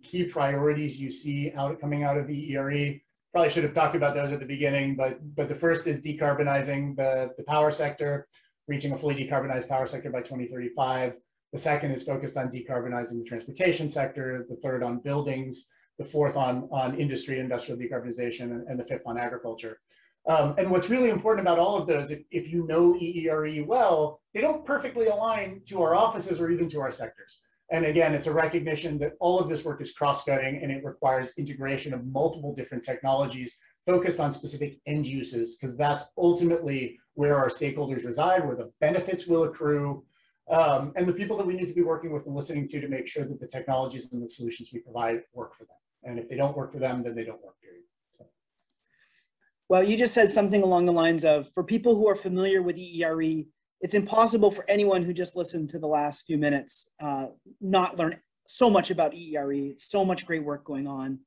key priorities you see coming out of EERE. Probably should have talked about those at the beginning, but the first is decarbonizing the power sector, reaching a fully decarbonized power sector by 2035. The second is focused on decarbonizing the transportation sector, the third on buildings, the fourth on industry, industrial decarbonization, and the fifth on agriculture. And what's really important about all of those, if you know EERE well, they don't perfectly align to our offices or even to our sectors. And again, it's a recognition that all of this work is cross-cutting and it requires integration of multiple different technologies focused on specific end uses, because that's ultimately where our stakeholders reside, where the benefits will accrue, and the people that we need to be working with and listening to make sure that the technologies and the solutions we provide work for them. And if they don't work for them, then they don't work, period. So. Well, you just said something along the lines of, for people who are familiar with EERE, it's impossible for anyone who just listened to the last few minutes not learn so much about EERE. So much great work going on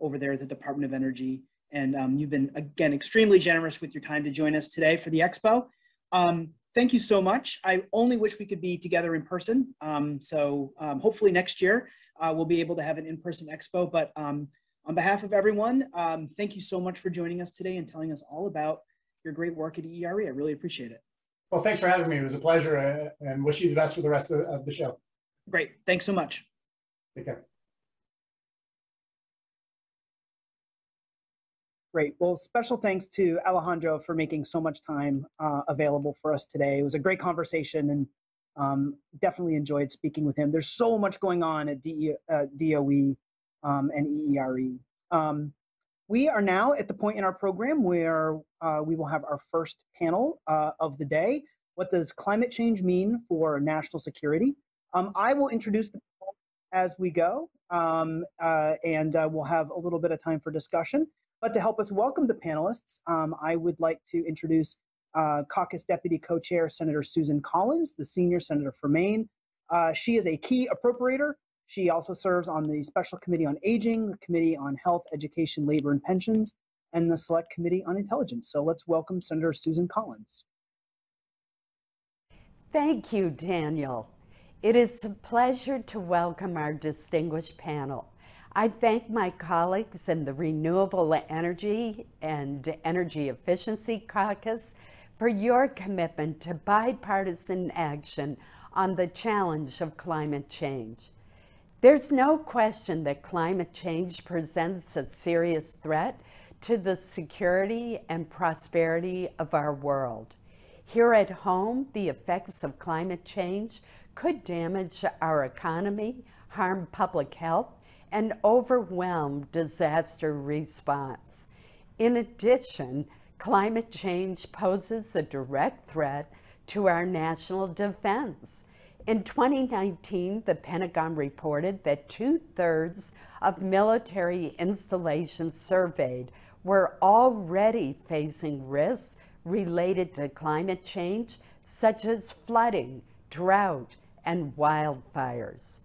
over there at the Department of Energy. And you've been, again, extremely generous with your time to join us today for the expo. Thank you so much. I only wish we could be together in person. So hopefully next year we'll be able to have an in-person expo. But on behalf of everyone, thank you so much for joining us today and telling us all about your great work at EERE. I really appreciate it. Well, thanks for having me. It was a pleasure, and wish you the best for the rest of the show. Great. Thanks so much. Take care. Great. Well, special thanks to Alejandro for making so much time available for us today. It was a great conversation, and definitely enjoyed speaking with him. There's so much going on at DOE and EERE. We are now at the point in our program where we will have our first panel of the day. What does climate change mean for national security? I will introduce the panel as we go, and we'll have a little bit of time for discussion. But to help us welcome the panelists, I would like to introduce Caucus Deputy Co-Chair Senator Susan Collins, the senior senator for Maine. She is a key appropriator. She also serves on the Special Committee on Aging, the Committee on Health, Education, Labor, and Pensions, and the Select Committee on Intelligence. So let's welcome Senator Susan Collins. Thank you, Daniel. It is a pleasure to welcome our distinguished panel. I thank my colleagues in the Renewable Energy and Energy Efficiency Caucus for your commitment to bipartisan action on the challenge of climate change. There's no question that climate change presents a serious threat to the security and prosperity of our world. Here at home, the effects of climate change could damage our economy, harm public health, and overwhelm disaster response. In addition, climate change poses a direct threat to our national defense. In 2019, the Pentagon reported that 2/3 of military installations surveyed were already facing risks related to climate change, such as flooding, drought, and wildfires.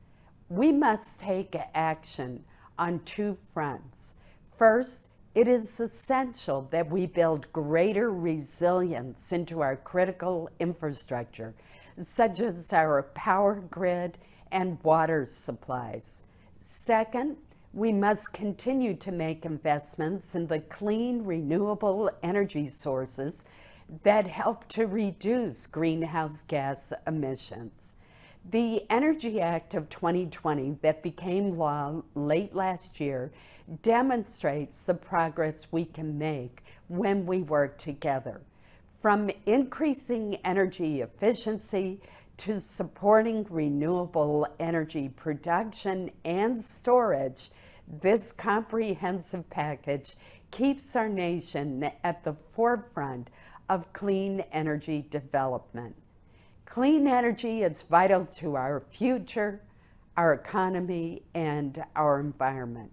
We must take action on two fronts. First, it is essential that we build greater resilience into our critical infrastructure, such as our power grid and water supplies. Second, we must continue to make investments in the clean, renewable energy sources that help to reduce greenhouse gas emissions. The Energy Act of 2020 that became law late last year demonstrates the progress we can make when we work together. From increasing energy efficiency to supporting renewable energy production and storage, this comprehensive package keeps our nation at the forefront of clean energy development. Clean energy is vital to our future, our economy, and our environment.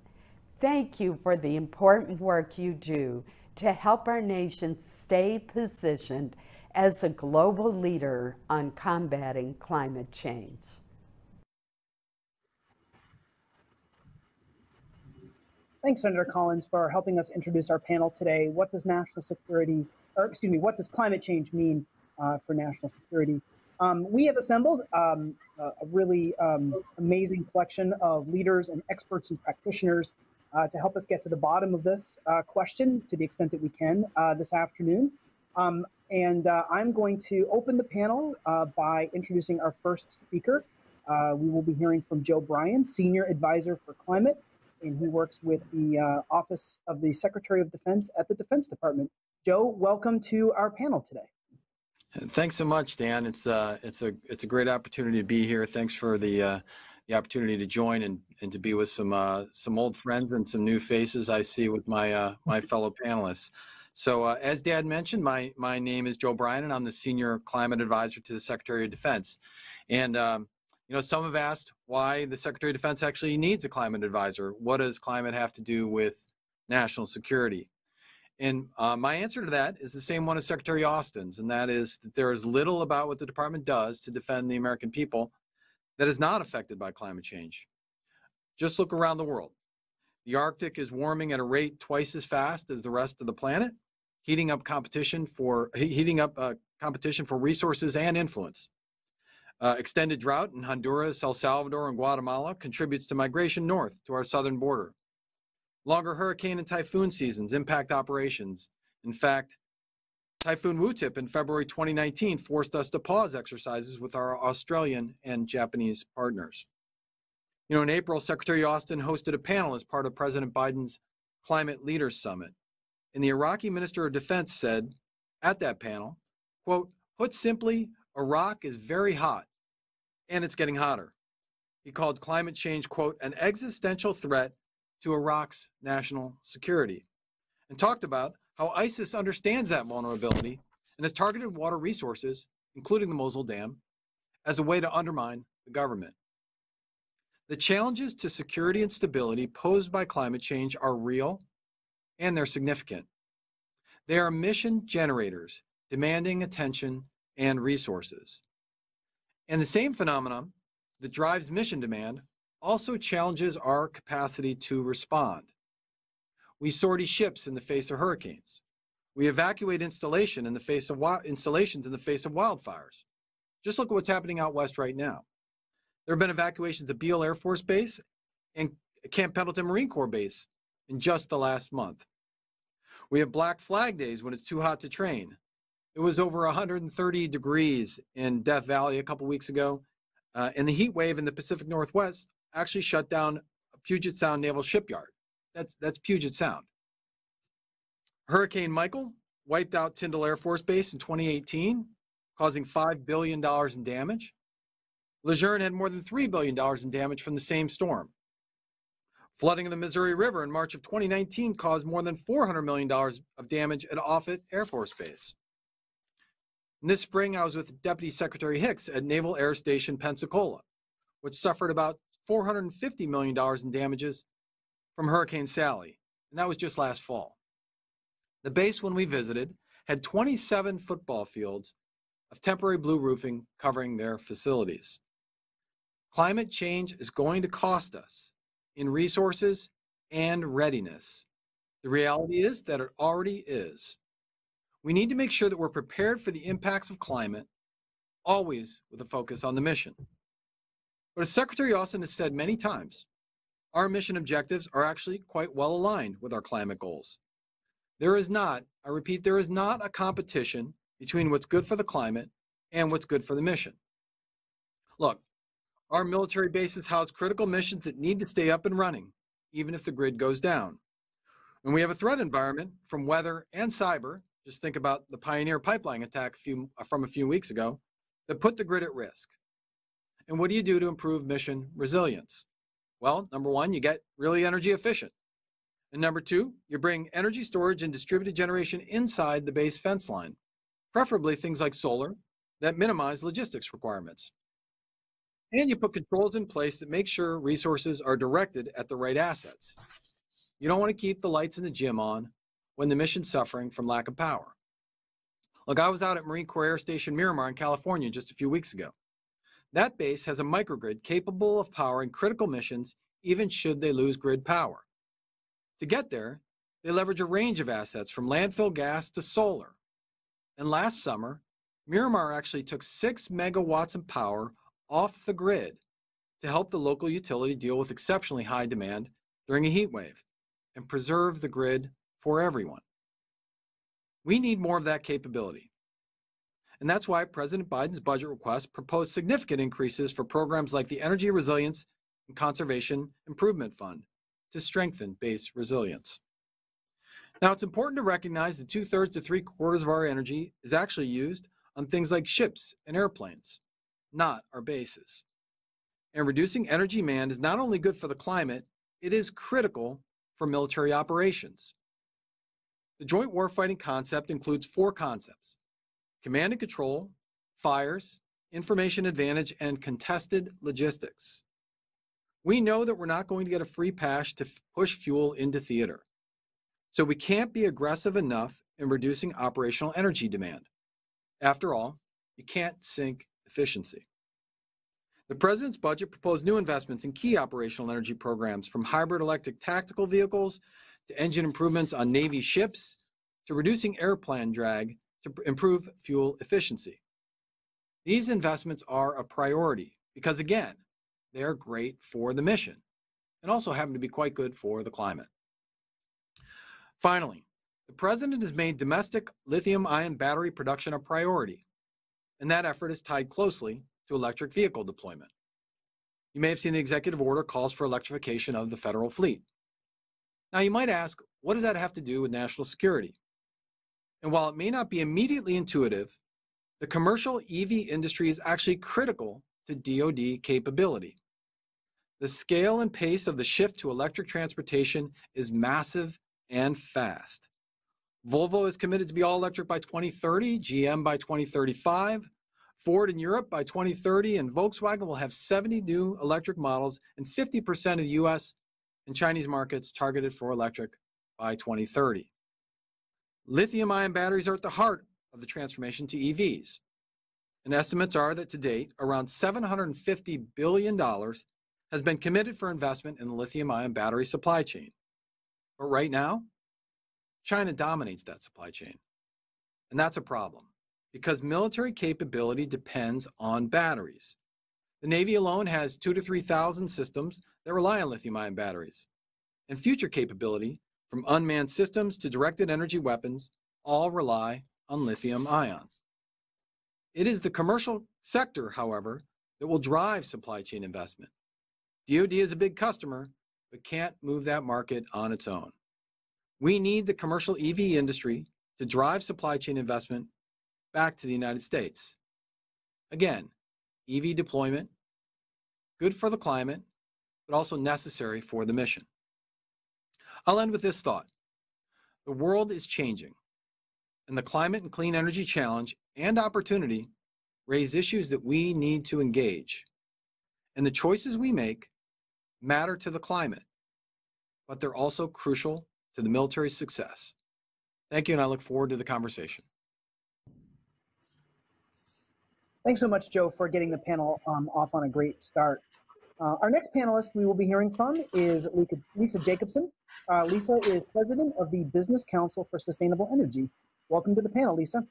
Thank you for the important work you do to help our nation stay positioned as a global leader on combating climate change. Thanks, Senator Collins, for helping us introduce our panel today. What does national security, or excuse me, what does climate change mean for national security? We have assembled a really amazing collection of leaders and experts and practitioners to help us get to the bottom of this question to the extent that we can this afternoon. I'm going to open the panel by introducing our first speaker. We will be hearing from Joe Bryan, Senior Advisor for Climate, and he works with the Office of the Secretary of Defense at the Defense Department. Joe, welcome to our panel today. Thanks so much, Dan. It's a great opportunity to be here. Thanks for the opportunity to join and to be with some old friends and some new faces I see with my my fellow panelists. So as Dad mentioned, my name is Joe Bryan, and I'm the Senior Climate Advisor to the Secretary of Defense. And you know, some have asked why the Secretary of Defense actually needs a climate advisor. What does climate have to do with national security? And my answer to that is the same one as Secretary Austin's, and that is that there is little about what the department does to defend the American people that is not affected by climate change. Just look around the world. The Arctic is warming at a rate twice as fast as the rest of the planet, heating up competition for resources and influence. Extended drought in Honduras, El Salvador, and Guatemala contributes to migration north to our southern border. Longer hurricane and typhoon seasons impact operations. In fact, Typhoon Wutip in February 2019 forced us to pause exercises with our Australian and Japanese partners. You know, in April, Secretary Austin hosted a panel as part of President Biden's Climate Leaders Summit. And the Iraqi Minister of Defense said at that panel, quote, "Put simply, Iraq is very hot and it's getting hotter." He called climate change, quote, "an existential threat to Iraq's national security," and talked about how ISIS understands that vulnerability and has targeted water resources, including the Mosul Dam, as a way to undermine the government. The challenges to security and stability posed by climate change are real, and they're significant. They are mission generators demanding attention and resources. And the same phenomenon that drives mission demand also challenges our capacity to respond. We sortie ships in the face of hurricanes. We evacuate installations in the face of wildfires. Just look at what's happening out west right now. There have been evacuations at Beale Air Force Base and Camp Pendleton Marine Corps Base in just the last month. We have black flag days when it's too hot to train. It was over 130 degrees in Death Valley a couple weeks ago. And the heat wave in the Pacific Northwest actually shut down Puget Sound Naval Shipyard. That's Puget Sound. Hurricane Michael wiped out Tyndall Air Force Base in 2018, causing $5 billion in damage. Lejeune had more than $3 billion in damage from the same storm. Flooding of the Missouri River in March of 2019 caused more than $400 million of damage at Offutt Air Force Base. And this spring, I was with Deputy Secretary Hicks at Naval Air Station Pensacola, which suffered about $450 million in damages from Hurricane Sally, and that was just last fall. The base, when we visited, had 27 football fields of temporary blue roofing covering their facilities. Climate change is going to cost us in resources and readiness. The reality is that it already is. We need to make sure that we're prepared for the impacts of climate, always with a focus on the mission. But as Secretary Austin has said many times, our mission objectives are actually quite well aligned with our climate goals. There is not, I repeat, there is not a competition between what's good for the climate and what's good for the mission. Look, our military bases house critical missions that need to stay up and running, even if the grid goes down. And we have a threat environment from weather and cyber, just think about the Pioneer Pipeline attack from a few weeks ago, that put the grid at risk. And what do you do to improve mission resilience? Well, number one, you get really energy efficient. And number two, you bring energy storage and distributed generation inside the base fence line, preferably things like solar that minimize logistics requirements. And you put controls in place that make sure resources are directed at the right assets. You don't want to keep the lights in the gym on when the mission's suffering from lack of power. Look, I was out at Marine Corps Air Station Miramar in California just a few weeks ago. That base has a microgrid capable of powering critical missions, even should they lose grid power. To get there, they leverage a range of assets from landfill gas to solar. And last summer, Miramar actually took 6 megawatts of power off the grid to help the local utility deal with exceptionally high demand during a heat wave and preserve the grid for everyone. We need more of that capability. And that's why President Biden's budget request proposed significant increases for programs like the Energy Resilience and Conservation Improvement Fund to strengthen base resilience. Now, it's important to recognize that 2/3 to 3/4 of our energy is actually used on things like ships and airplanes, not our bases. And reducing energy demand is not only good for the climate, it is critical for military operations. The joint warfighting concept includes 4 concepts: command and control, fires, information advantage, and contested logistics. We know that we're not going to get a free pass to push fuel into theater. So we can't be aggressive enough in reducing operational energy demand. After all, you can't sink efficiency. The president's budget proposed new investments in key operational energy programs, from hybrid electric tactical vehicles to engine improvements on Navy ships to reducing airplane drag to improve fuel efficiency. These investments are a priority because, again, they are great for the mission and also happen to be quite good for the climate. Finally, the president has made domestic lithium-ion battery production a priority, and that effort is tied closely to electric vehicle deployment. You may have seen the executive order calls for electrification of the federal fleet. Now, you might ask, what does that have to do with national security? And while it may not be immediately intuitive, the commercial EV industry is actually critical to DoD capability. The scale and pace of the shift to electric transportation is massive and fast. Volvo is committed to be all electric by 2030, GM by 2035, Ford in Europe by 2030, and Volkswagen will have 70 new electric models and 50% of the US and Chinese markets targeted for electric by 2030. Lithium-ion batteries are at the heart of the transformation to EVs. And estimates are that to date, around $750 billion has been committed for investment in the lithium-ion battery supply chain. But right now, China dominates that supply chain. And that's a problem because military capability depends on batteries. The Navy alone has 2,000 to 3,000 systems that rely on lithium-ion batteries. And future capability, from unmanned systems to directed energy weapons, all rely on lithium ion. It is the commercial sector, however, that will drive supply chain investment. DoD is a big customer, but can't move that market on its own. We need the commercial EV industry to drive supply chain investment back to the United States. Again, EV deployment, good for the climate, but also necessary for the mission. I'll end with this thought. The world is changing, and the climate and clean energy challenge and opportunity raise issues that we need to engage. And the choices we make matter to the climate, but they're also crucial to the military's success. Thank you, and I look forward to the conversation. Thanks so much, Joe, for getting the panel off on a great start. Our next panelist we will be hearing from is Lisa Jacobson. Lisa is president of the Business Council for Sustainable Energy. Welcome to the panel, Lisa.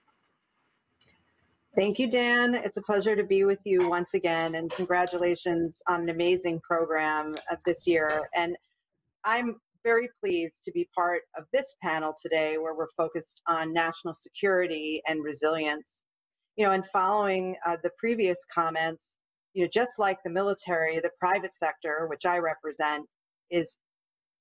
Thank you, Dan. It's a pleasure to be with you once again, and congratulations on an amazing program this year. And I'm very pleased to be part of this panel today, where we're focused on national security and resilience. You know, and following the previous comments, you know, just like the military, the private sector, which I represent, is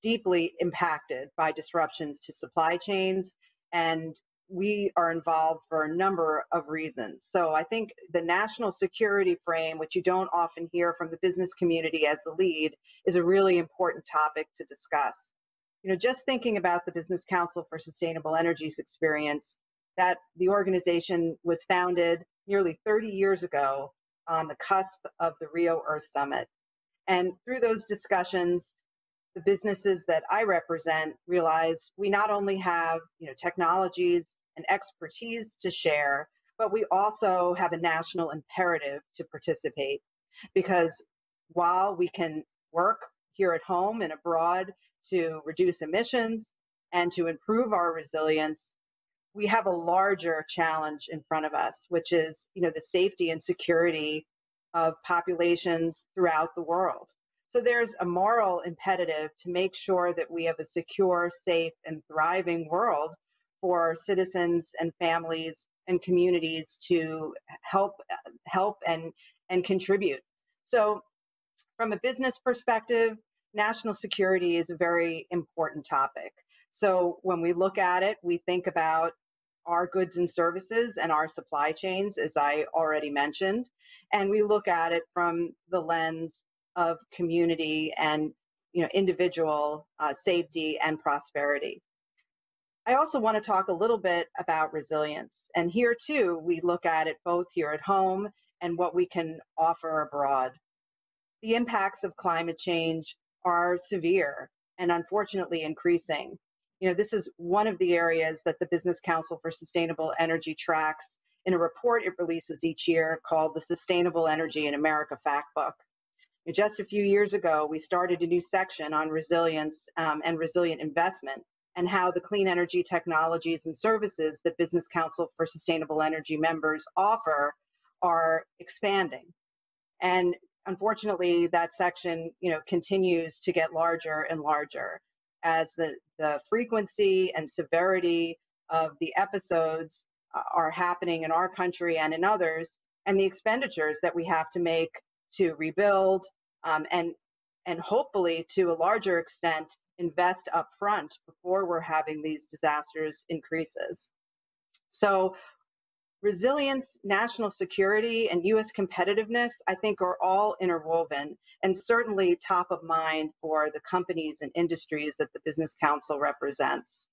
deeply impacted by disruptions to supply chains, and we are involved for a number of reasons. So I think the national security frame, which you don't often hear from the business community as the lead, is a really important topic to discuss. You know, just thinking about the Business Council for Sustainable Energy's experience, that the organization was founded nearly 30 years ago on the cusp of the Rio Earth Summit. And through those discussions, the businesses that I represent realize we not only have, you know, technologies and expertise to share, but we also have a national imperative to participate, because while we can work here at home and abroad to reduce emissions and to improve our resilience, we have a larger challenge in front of us, which is, you know, the safety and security of populations throughout the world. So there's a moral imperative to make sure that we have a secure, safe, and thriving world for citizens and families and communities to help and contribute. So from a business perspective, national security is a very important topic. So when we look at it, we think about our goods and services and our supply chains, as I already mentioned, and we look at it from the lens of community and, you know, individual safety and prosperity. I also want to talk a little bit about resilience. And here too, we look at it both here at home and what we can offer abroad. The impacts of climate change are severe and unfortunately increasing. You know, this is one of the areas that the Business Council for Sustainable Energy tracks in a report it releases each year called the Sustainable Energy in America Factbook. Just a few years ago, we started a new section on resilience and resilient investment, and how the clean energy technologies and services that Business Council for Sustainable Energy members offer are expanding. And unfortunately, that section, you know, continues to get larger and larger as the frequency and severity of the episodes are happening in our country and in others, and the expenditures that we have to make to rebuild and hopefully to a larger extent invest up front before we're having these disasters increases. So resilience, national security, and U.S. competitiveness, I think, are all interwoven and certainly top of mind for the companies and industries that the Business Council represents.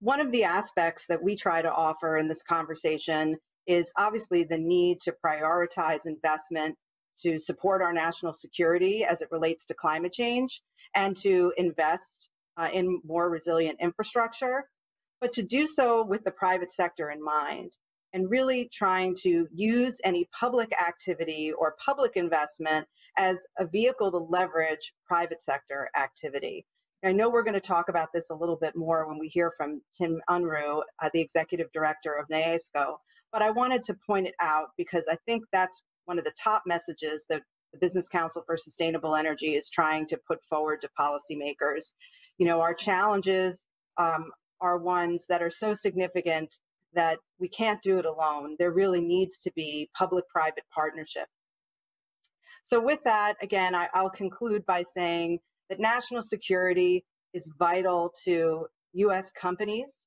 One of the aspects that we try to offer in this conversation is obviously the need to prioritize investment to support our national security as it relates to climate change, and to invest in more resilient infrastructure, but to do so with the private sector in mind, and really trying to use any public activity or public investment as a vehicle to leverage private sector activity. I know we're going to talk about this a little bit more when we hear from Tim Unruh, the executive director of NAESCO, but I wanted to point it out because I think that's one of the top messages that the Business Council for Sustainable Energy is trying to put forward to policymakers. You know, our challenges are ones that are so significant that we can't do it alone. There really needs to be public-private partnership. So with that, again, I'll conclude by saying that national security is vital to U.S. companies.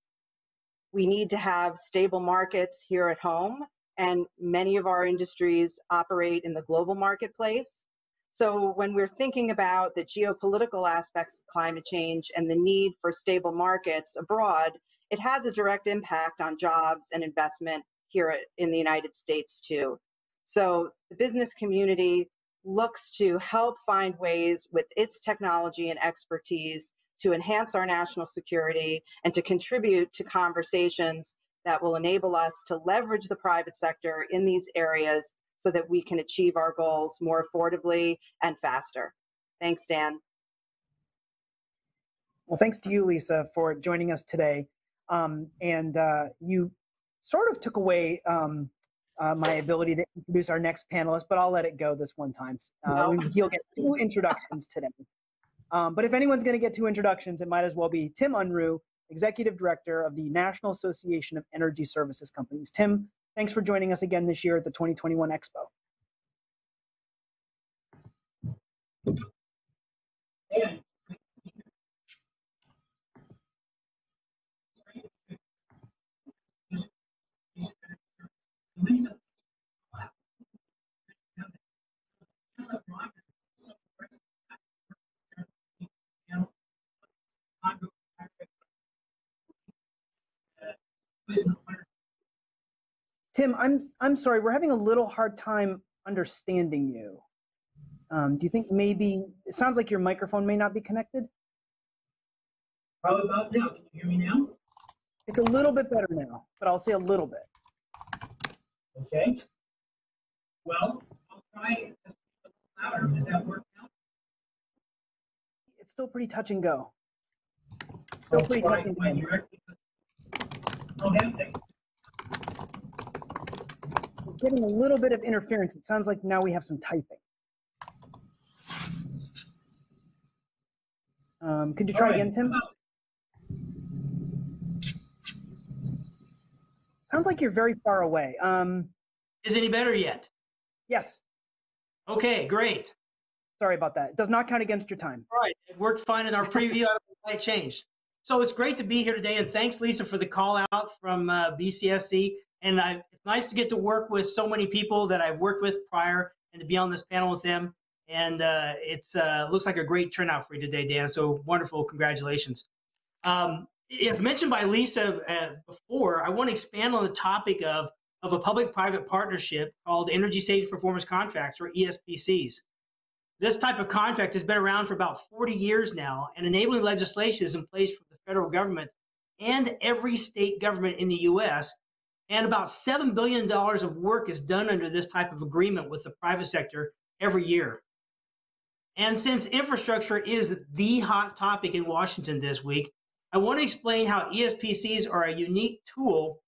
We need to have stable markets here at home, and many of our industries operate in the global marketplace. So when we're thinking about the geopolitical aspects of climate change and the need for stable markets abroad, it has a direct impact on jobs and investment here in the United States too. So the business community looks to help find ways with its technology and expertise to enhance our national security and to contribute to conversations that will enable us to leverage the private sector in these areas so that we can achieve our goals more affordably and faster. Thanks, Dan. Well, thanks to you, Lisa, for joining us today. You sort of took away my ability to introduce our next panelist, but I'll let it go this one time. He'll get two introductions today. But if anyone's going to get two introductions, it might as well be Tim Unruh, Executive Director of the National Association of Energy Services Companies. Tim, thanks for joining us again this year at the 2021 Expo. Yeah. Lisa. Tim, I'm sorry, we're having a little hard time understanding you. Do you think maybe, it sounds like your microphone may not be connected? How about now? Can you hear me now? It's a little bit better now, but I'll say a little bit. Okay. Well, I'll try louder. Does that work now? It's still pretty touch and go. Still pretty touch and go. Oh, that's it. We're getting a little bit of interference. It sounds like now we have some typing. Could you try again, Tim? Sounds like you're very far away. Is any better yet? Yes. Okay, great. Sorry about that. It does not count against your time. All right. It worked fine in our preview. I don't know why it changed. So it's great to be here today, and thanks, Lisa, for the call out from BCSC. And it's nice to get to work with so many people that I've worked with prior and to be on this panel with them. And it looks like a great turnout for you today, Dan. So wonderful. Congratulations. As mentioned by Lisa before, I want to expand on the topic of a public-private partnership called Energy Safety Performance Contracts, or ESPCs. This type of contract has been around for about 40 years now, and enabling legislation is in place from the federal government and every state government in the U.S., and about $7 billion of work is done under this type of agreement with the private sector every year. And since infrastructure is the hot topic in Washington this week, I want to explain how ESPCs are a unique tool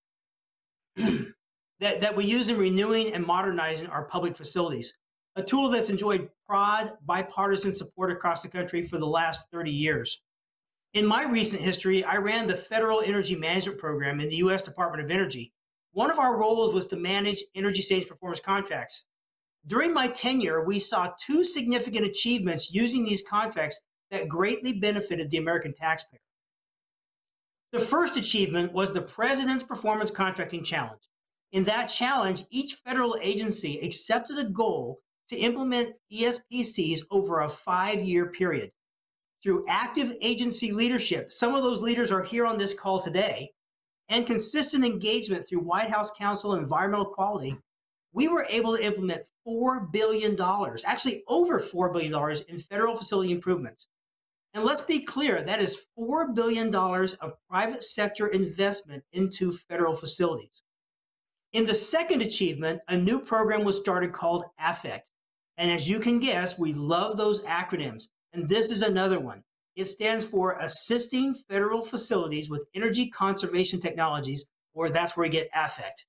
that we use in renewing and modernizing our public facilities, a tool that's enjoyed broad bipartisan support across the country for the last 30 years. In my recent history, I ran the Federal Energy Management Program in the U.S. Department of Energy. One of our roles was to manage energy safety performance contracts. During my tenure, we saw two significant achievements using these contracts that greatly benefited the American taxpayer. The first achievement was the President's Performance Contracting Challenge. In that challenge, each federal agency accepted a goal to implement ESPCs over a 5-year period. Through active agency leadership, some of those leaders are here on this call today, and consistent engagement through White House Council on Environmental Quality, we were able to implement $4 billion, actually over $4 billion in federal facility improvements. And let's be clear, that is $4 billion of private sector investment into federal facilities. In the second achievement, a new program was started called AFFECT. And as you can guess, we love those acronyms. And this is another one. It stands for Assisting Federal Facilities with Energy Conservation Technologies, or that's where we get AFFECT.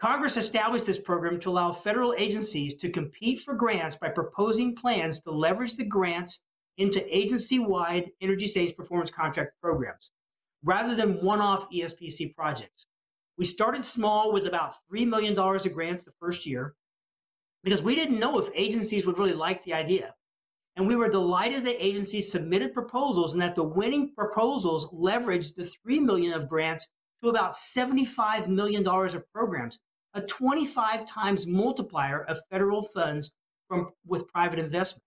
Congress established this program to allow federal agencies to compete for grants by proposing plans to leverage the grants into agency-wide energy savings performance contract programs. rather than one-off ESPC projects. We started small with about $3 million of grants the first year because we didn't know if agencies would really like the idea. And we were delighted that agencies submitted proposals and that the winning proposals leveraged the $3 million of grants to about $75 million of programs, a 25 times multiplier of federal funds with private investment.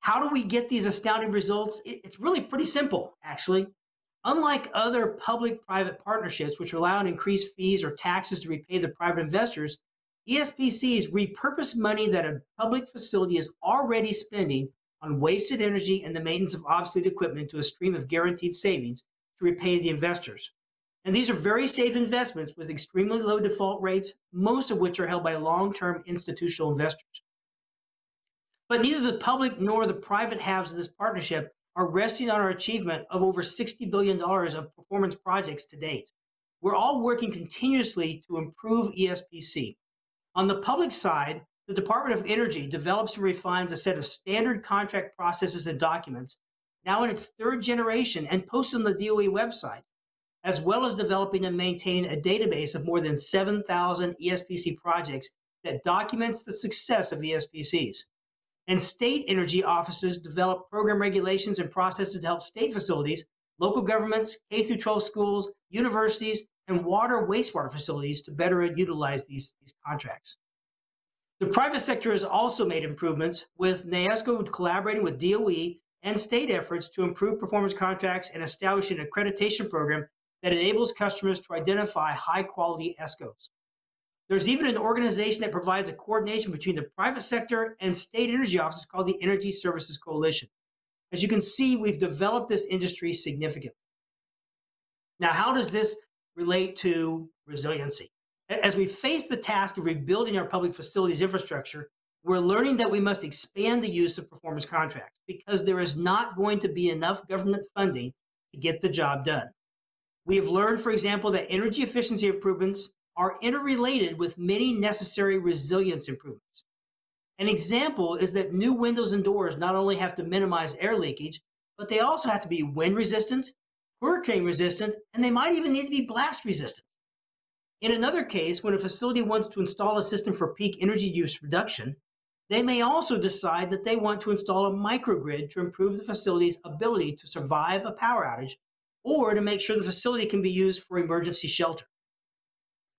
How do we get these astounding results? It's really pretty simple, actually. Unlike other public-private partnerships, which rely on increased fees or taxes to repay the private investors, ESPCs repurpose money that a public facility is already spending on wasted energy and the maintenance of obsolete equipment to a stream of guaranteed savings to repay the investors. And these are very safe investments with extremely low default rates, most of which are held by long-term institutional investors. But neither the public nor the private halves of this partnership are resting on our achievement of over $60 billion of performance projects to date. We're all working continuously to improve ESPC. On the public side, the Department of Energy develops and refines a set of standard contract processes and documents, now in its third generation and posted on the DOE website, as well as developing and maintaining a database of more than 7,000 ESPC projects that documents the success of ESPCs. And state energy offices develop program regulations and processes to help state facilities, local governments, K-12 schools, universities, and water and wastewater facilities to better utilize these contracts. The private sector has also made improvements, with NAESCO collaborating with DOE and state efforts to improve performance contracts and establish an accreditation program that enables customers to identify high-quality ESCOs. There's even an organization that provides a coordination between the private sector and state energy offices called the Energy Services Coalition. As you can see, we've developed this industry significantly. Now, how does this relate to resiliency? As we face the task of rebuilding our public facilities infrastructure, we're learning that we must expand the use of performance contracts because there is not going to be enough government funding to get the job done. We have learned, for example, that energy efficiency improvements are interrelated with many necessary resilience improvements. An example is that new windows and doors not only have to minimize air leakage, but they also have to be wind resistant, hurricane resistant, and they might even need to be blast resistant. In another case, when a facility wants to install a system for peak energy use reduction, they may also decide that they want to install a microgrid to improve the facility's ability to survive a power outage or to make sure the facility can be used for emergency shelter.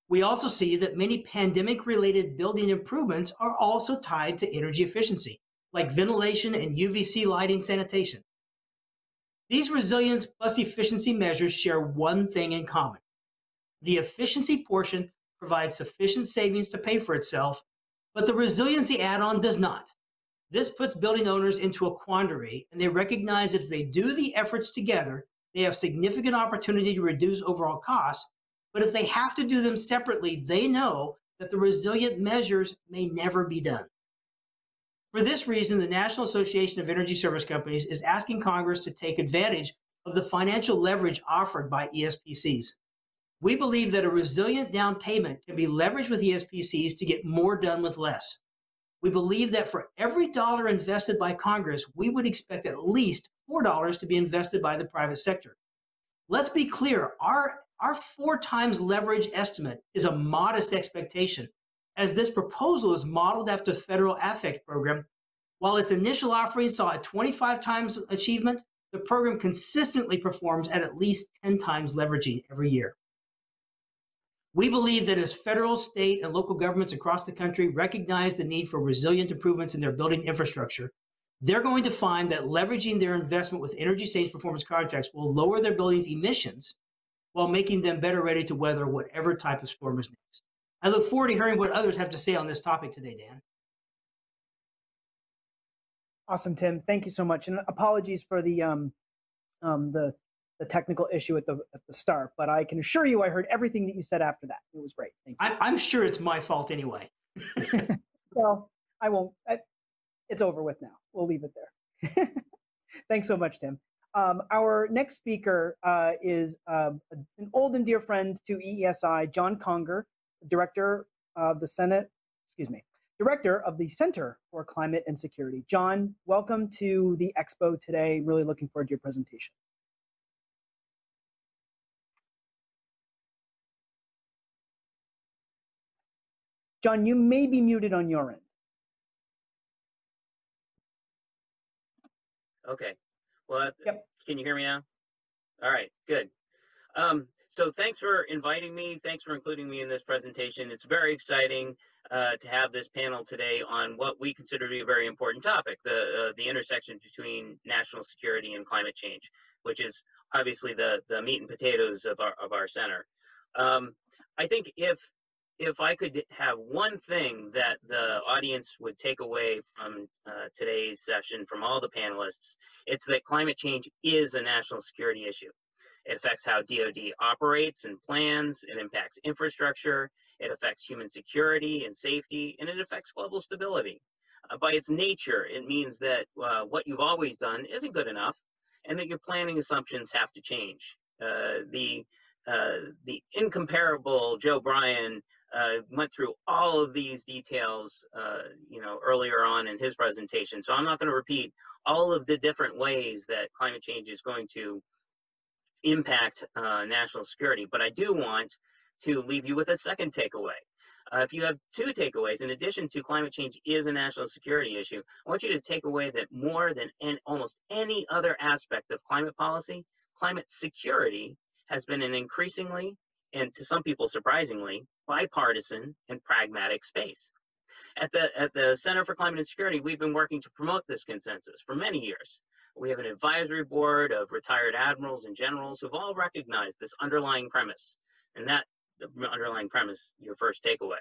We also see that many pandemic-related building improvements are also tied to energy efficiency, like ventilation and UVC lighting sanitation. These resilience plus efficiency measures share one thing in common. The efficiency portion provides sufficient savings to pay for itself, but the resiliency add-on does not. This puts building owners into a quandary, and they recognize if they do the efforts together, they have significant opportunity to reduce overall costs, but if they have to do them separately, they know that the resilient measures may never be done. For this reason, the National Association of Energy Service Companies is asking Congress to take advantage of the financial leverage offered by ESPCs. We believe that a resilient down payment can be leveraged with ESPCs to get more done with less. We believe that for every dollar invested by Congress, we would expect at least $4 to be invested by the private sector. Let's be clear, our 4 times leverage estimate is a modest expectation, as this proposal is modeled after the federal AFECT program. While its initial offering saw a 25 times achievement, the program consistently performs at least 10 times leveraging every year. We believe that as federal, state, and local governments across the country recognize the need for resilient improvements in their building infrastructure, they're going to find that leveraging their investment with energy savings performance contracts will lower their buildings' emissions while making them better ready to weather whatever type of storm is next. I look forward to hearing what others have to say on this topic today, Dan. Awesome, Tim. Thank you so much. And apologies for the technical issue at the start, but I can assure you I heard everything that you said after that. It was great. Thank you. I'm sure it's my fault anyway. Well, I won't. It's over with now. We'll leave it there. Thanks so much, Tim. Our next speaker is an old and dear friend to EESI, John Conger, Director of the Center for Climate and Security. John, welcome to the expo today. Really looking forward to your presentation. John, you may be muted on your end. Okay. Well, yep. Can you hear me now? All right, good. So thanks for inviting me. Thanks for including me in this presentation. It's very exciting to have this panel today on what we consider to be a very important topic, the intersection between national security and climate change, which is obviously the meat and potatoes of our center. I think if I could have one thing that the audience would take away from today's session, from all the panelists, it's that climate change is a national security issue. It affects how DoD operates and plans, it impacts infrastructure, it affects human security and safety, and it affects global stability. By its nature, it means that what you've always done isn't good enough, and that your planning assumptions have to change. The incomparable Joe Bryan went through all of these details earlier on in his presentation, so I'm not going to repeat all of the different ways that climate change is going to impact national security, but I do want to leave you with a second takeaway. If you have two takeaways, in addition to climate change is a national security issue, I want you to take away that more than almost any other aspect of climate policy, climate security has been an increasingly, and to some people surprisingly, bipartisan and pragmatic space. At the Center for Climate and Security, we've been working to promote this consensus for many years. We have an advisory board of retired admirals and generals who've all recognized this underlying premise, and that the underlying premise, your first takeaway.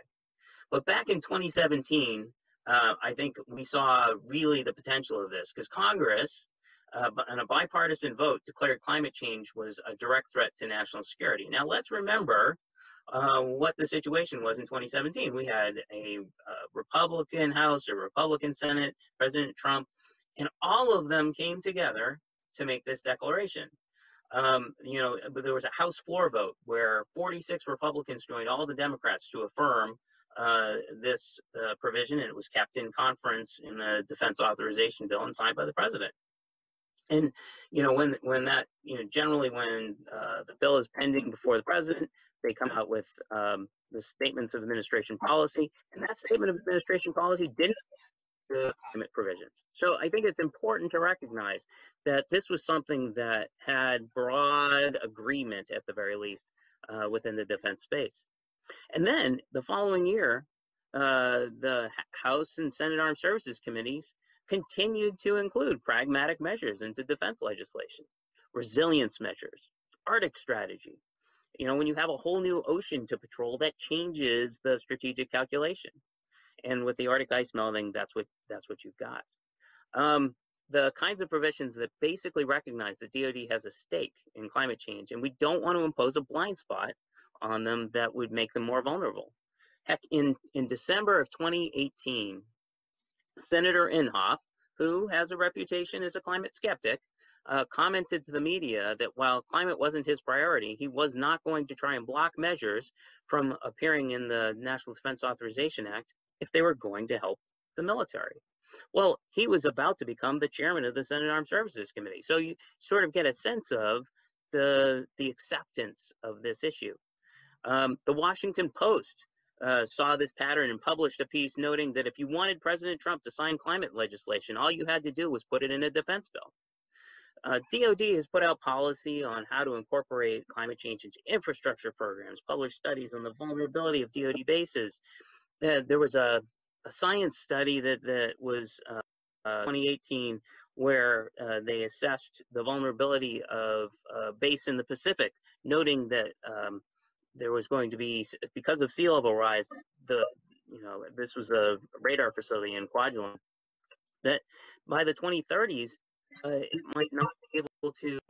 But back in 2017, I think we saw really the potential of this, because Congress, on a bipartisan vote, declared climate change was a direct threat to national security. Now let's remember what the situation was in 2017. We had a Republican House, a Republican Senate, President Trump, and all of them came together to make this declaration. There was a House floor vote where 46 Republicans joined all the Democrats to affirm this provision, and it was kept in conference in the Defense Authorization Bill and signed by the president. And generally when the bill is pending before the president, they come out with the statements of administration policy, and that statement of administration policy didn't the climate provisions. So I think it's important to recognize that this was something that had broad agreement, at the very least, within the defense space. And then the following year, the House and Senate Armed Services Committees continued to include pragmatic measures into defense legislation, resilience measures, Arctic strategy. You know, when you have a whole new ocean to patrol, that changes the strategic calculation. And with the Arctic ice melting, that's what you've got. The kinds of provisions that basically recognize the DoD has a stake in climate change, and we don't want to impose a blind spot on them that would make them more vulnerable. Heck, in December of 2018, Senator Inhofe, who has a reputation as a climate skeptic, commented to the media that while climate wasn't his priority, he was not going to try and block measures from appearing in the National Defense Authorization Act if they were going to help the military. Well, he was about to become the chairman of the Senate Armed Services Committee. So you sort of get a sense of the acceptance of this issue. The Washington Post saw this pattern and published a piece noting that if you wanted President Trump to sign climate legislation, all you had to do was put it in a defense bill. DoD has put out policy on how to incorporate climate change into infrastructure programs, published studies on the vulnerability of DoD bases. There was a science study that was 2018 where they assessed the vulnerability of a base in the Pacific, noting that there was going to be, because of sea level rise, this was a radar facility in Kwajalein, that by the 2030s, it might not be able to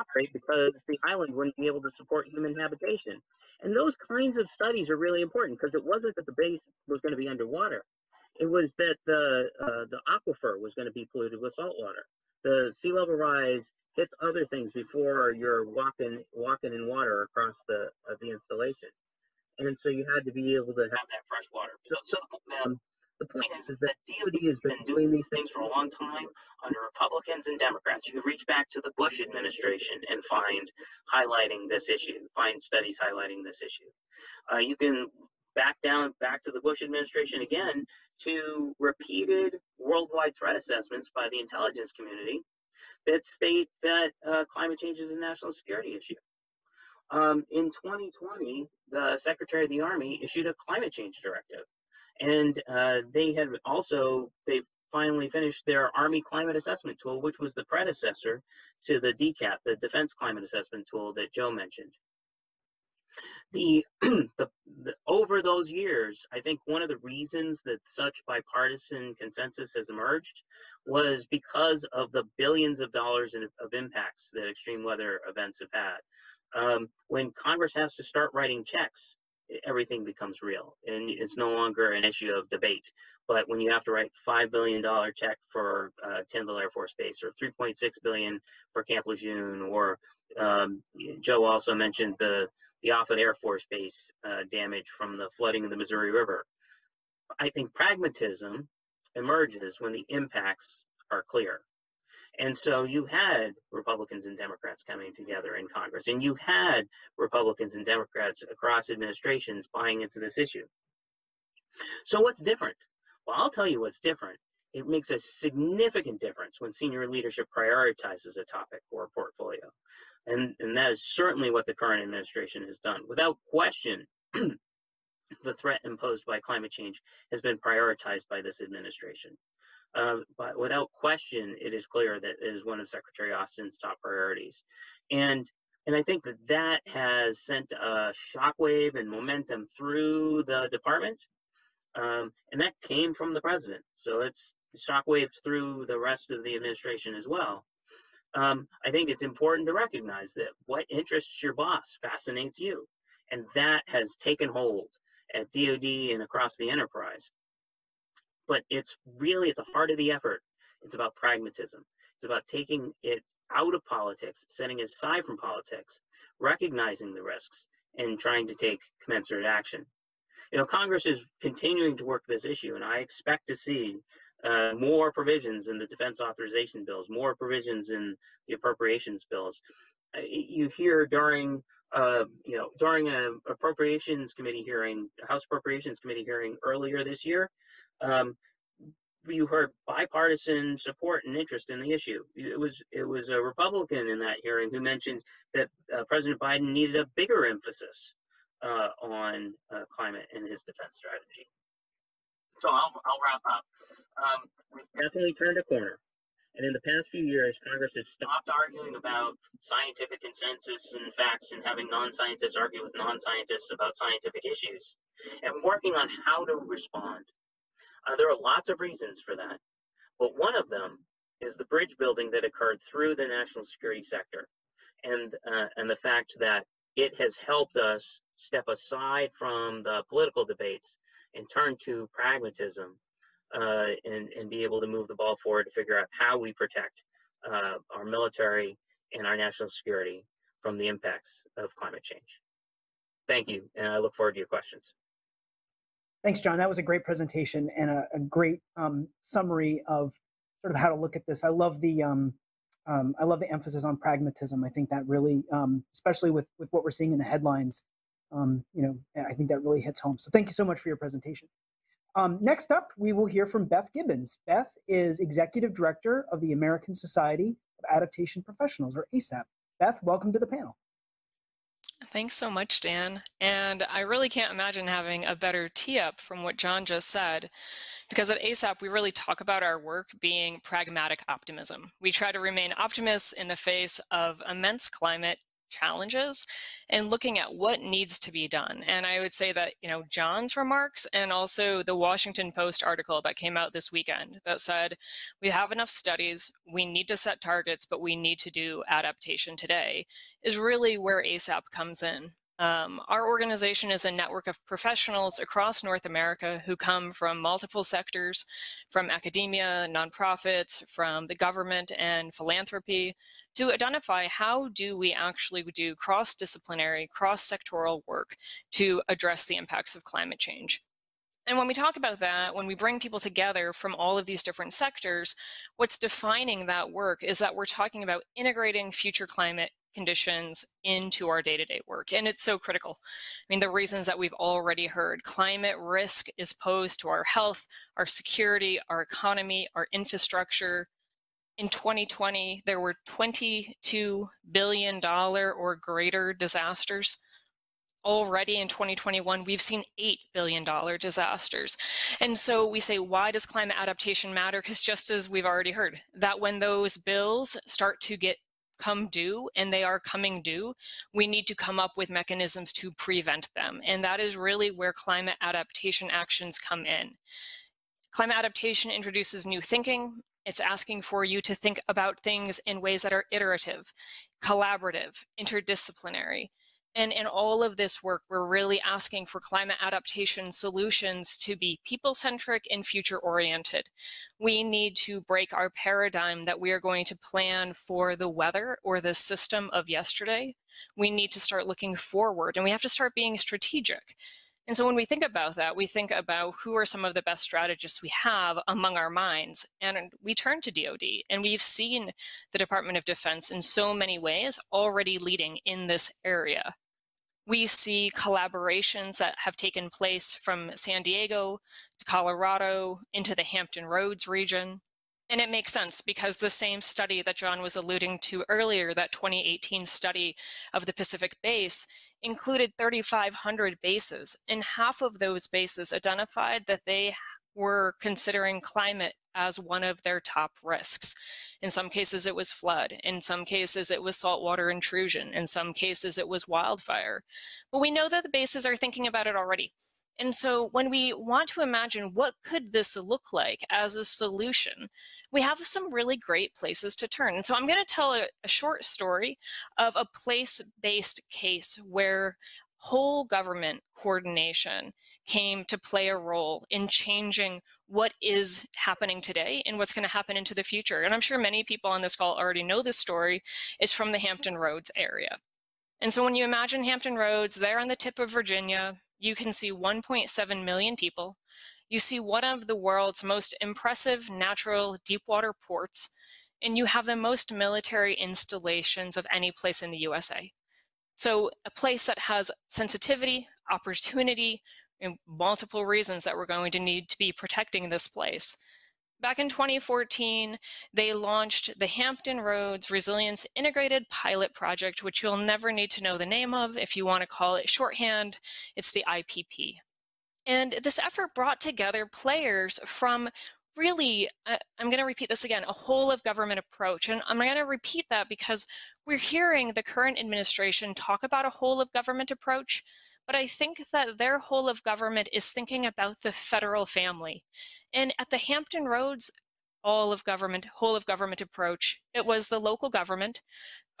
operate because the island wouldn't be able to support human habitation. And those kinds of studies are really important, because it wasn't that the base was going to be underwater. It was that the aquifer was going to be polluted with salt water. The sea level rise hits other things before you're walking in water across the installation. And so you had to be able to have that fresh water. So the point is that DoD has been doing these things for a long time under Republicans and Democrats. You can reach back to the Bush administration and find studies highlighting this issue. You can back to the Bush administration again, to repeated worldwide threat assessments by the intelligence community that state that climate change is a national security issue. In 2020, the Secretary of the Army issued a climate change directive, and they finally finished their Army climate assessment tool, which was the predecessor to the DCAP, the Defense Climate Assessment Tool that Joe mentioned. Over those years, I think one of the reasons that such bipartisan consensus has emerged was because of the billions of dollars of impacts that extreme weather events have had. When Congress has to start writing checks, everything becomes real, and it's no longer an issue of debate. But when you have to write $5 billion check for Tyndall Air Force Base, or $3.6 billion for Camp Lejeune, or Joe also mentioned the Offutt Air Force Base damage from the flooding of the Missouri River. I think pragmatism emerges when the impacts are clear. And so you had Republicans and Democrats coming together in Congress, and you had Republicans and Democrats across administrations buying into this issue. So what's different? Well, I'll tell you what's different. It makes a significant difference when senior leadership prioritizes a topic or a portfolio. And that is certainly what the current administration has done. Without question, the threat imposed by climate change has been prioritized by this administration. But without question, it is clear that it is one of Secretary Austin's top priorities. And I think that that has sent a shockwave and momentum through the department. And that came from the president. So it's shockwaves through the rest of the administration as well. I think it's important to recognize that what interests your boss fascinates you. And that has taken hold at DoD and across the enterprise. But it's really at the heart of the effort. It's about pragmatism. It's about taking it out of politics, setting it aside from politics, recognizing the risks, and trying to take commensurate action. You know, Congress is continuing to work this issue, and I expect to see more provisions in the defense authorization bills, more provisions in the appropriations bills. You hear during during an appropriations committee hearing, House Appropriations Committee hearing earlier this year, you heard bipartisan support and interest in the issue. It was a Republican in that hearing who mentioned that President Biden needed a bigger emphasis on climate and his defense strategy. So I'll wrap up. We've definitely turned a corner. And in the past few years, Congress has stopped arguing about scientific consensus and facts and having non-scientists argue with non-scientists about scientific issues and working on how to respond. There are lots of reasons for that, but one of them is the bridge building that occurred through the national security sector and the fact that it has helped us step aside from the political debates and turn to pragmatism and be able to move the ball forward to figure out how we protect our military and our national security from the impacts of climate change. Thank you, and I look forward to your questions. Thanks, John. That was a great presentation and a great summary of sort of how to look at this. I love the emphasis on pragmatism. I think that really, especially with what we're seeing in the headlines, I think that really hits home. So thank you so much for your presentation. Next up, we will hear from Beth Gibbons. Beth is Executive Director of the American Society of Adaptation Professionals, or ASAP. Beth, welcome to the panel. Thanks so much, Dan. And I really can't imagine having a better tee-up from what John just said, because at ASAP, we really talk about our work being pragmatic optimism. We try to remain optimists in the face of immense climate challenges and looking at what needs to be done. And I would say that, you know, John's remarks and also the Washington Post article that came out this weekend that said, we have enough studies, we need to set targets, but we need to do adaptation today, is really where ASAP comes in. Our organization is a network of professionals across North America who come from multiple sectors, from academia, nonprofits, from the government and philanthropy, to identify how do we actually do cross-disciplinary, cross-sectoral work to address the impacts of climate change. And when we talk about that, when we bring people together from all of these different sectors, what's defining that work is that we're talking about integrating future climate conditions into our day-to-day work. And it's so critical. I mean, the reasons that we've already heard: climate risk is posed to our health, our security, our economy, our infrastructure. In 2020, there were $22 billion or greater disasters. Already in 2021, we've seen $8 billion disasters. And so we say, why does climate adaptation matter? Because just as we've already heard, that when those bills start to come due, and they are coming due, we need to come up with mechanisms to prevent them. And that is really where climate adaptation actions come in. Climate adaptation introduces new thinking. It's asking for you to think about things in ways that are iterative, collaborative, interdisciplinary. And in all of this work, we're really asking for climate adaptation solutions to be people-centric and future-oriented. We need to break our paradigm that we are going to plan for the weather or the system of yesterday. We need to start looking forward, and we have to start being strategic. And so when we think about that, we think about who are some of the best strategists we have among our minds, and we turn to DoD. And we've seen the Department of Defense in so many ways already leading in this area. We see collaborations that have taken place from San Diego to Colorado into the Hampton Roads region. And it makes sense, because the same study that John was alluding to earlier, that 2018 study of the Pacific Base, included 3,500 bases, and half of those bases identified that they were considering climate as one of their top risks. In some cases, it was flood. In some cases, it was saltwater intrusion. In some cases, it was wildfire. But we know that the bases are thinking about it already. And so when we want to imagine what could this look like as a solution, we have some really great places to turn. And so I'm going to tell a short story of a place-based case where whole government coordination came to play a role in changing what is happening today and what's going to happen into the future. And I'm sure many people on this call already know this story. It's from the Hampton Roads area. And so when you imagine Hampton Roads, they're on the tip of Virginia. You can see 1.7 million people. You see one of the world's most impressive natural deepwater ports, and you have the most military installations of any place in the USA. So a place that has sensitivity, opportunity, and multiple reasons that we're going to need to be protecting this place. Back in 2014, they launched the Hampton Roads Resilience Integrated Pilot Project, which you'll never need to know the name of. If you want to call it shorthand, it's the IPP. And this effort brought together players from really, I'm going to repeat this again, a whole of government approach. And I'm going to repeat that because we're hearing the current administration talk about a whole of government approach, but I think that their whole of government is thinking about the federal family. And at the Hampton Roads whole of government approach, it was the local government,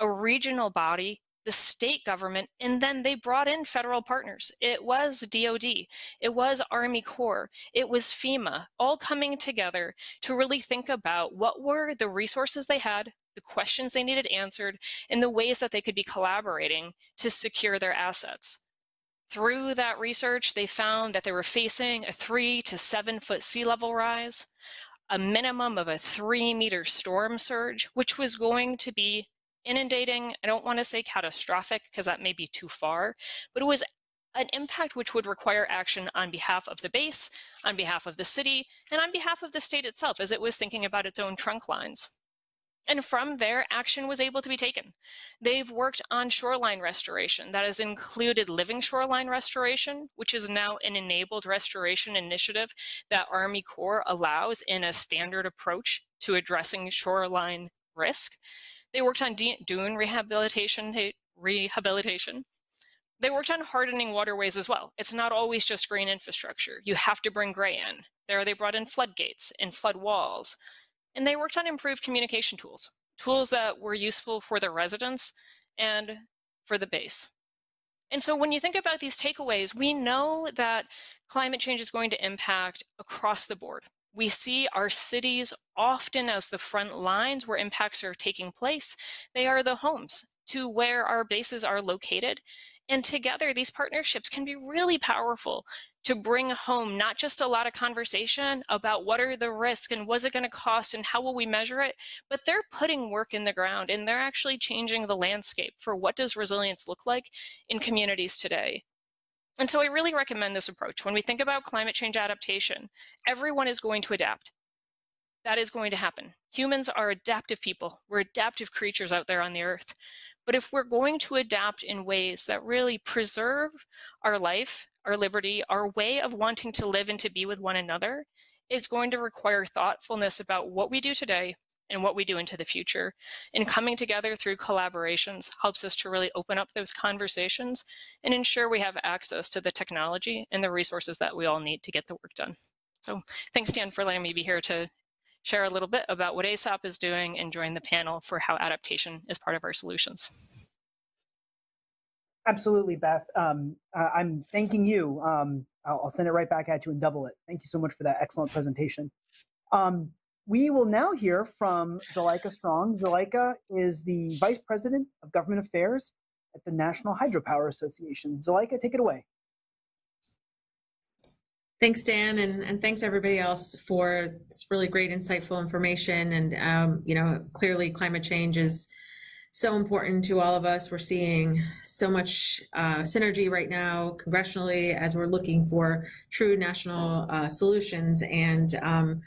a regional body, the state government, and then they brought in federal partners. It was DoD, it was Army Corps, it was FEMA, all coming together to really think about what were the resources they had, the questions they needed answered, and the ways that they could be collaborating to secure their assets. Through that research, they found that they were facing a 3 to 7 foot sea level rise, a minimum of a 3 meter storm surge, which was going to be inundating. I don't want to say catastrophic, because that may be too far, but it was an impact which would require action on behalf of the base, on behalf of the city, and on behalf of the state itself, as it was thinking about its own trunk lines. And from there, action was able to be taken. They've worked on shoreline restoration. That has included living shoreline restoration, which is now an enabled restoration initiative that Army Corps allows in a standard approach to addressing shoreline risk. They worked on dune rehabilitation. They worked on hardening waterways as well. It's not always just green infrastructure. You have to bring gray in. There they brought in floodgates and flood walls. And they worked on improved communication tools, tools that were useful for the residents and for the base. And so when you think about these takeaways, we know that climate change is going to impact across the board. We see our cities often as the front lines where impacts are taking place. They are the homes to where our bases are located. And together, these partnerships can be really powerful to bring home not just a lot of conversation about what are the risks and what's it going to cost and how will we measure it, but they're putting work in the ground and they're actually changing the landscape for what does resilience look like in communities today. And so I really recommend this approach. When we think about climate change adaptation, everyone is going to adapt. That is going to happen. Humans are adaptive people. We're adaptive creatures out there on the earth. But if we're going to adapt in ways that really preserve our life, our liberty, our way of wanting to live and to be with one another, it's going to require thoughtfulness about what we do today and what we do into the future. And coming together through collaborations helps us to really open up those conversations and ensure we have access to the technology and the resources that we all need to get the work done. So thanks, Dan, for letting me be here to share a little bit about what ASOP is doing and join the panel for how adaptation is part of our solutions. Absolutely, Beth. I'm thanking you. I'll send it right back at you and double it. Thank you so much for that excellent presentation. We will now hear from Zalaika Strong. Zalaika is the Vice President of Government Affairs at the National Hydropower Association. Zalaika, take it away. Thanks, Dan, and thanks everybody else for this really great, insightful information. And you know, clearly climate change is so important to all of us. We're seeing so much synergy right now congressionally as we're looking for true national solutions. And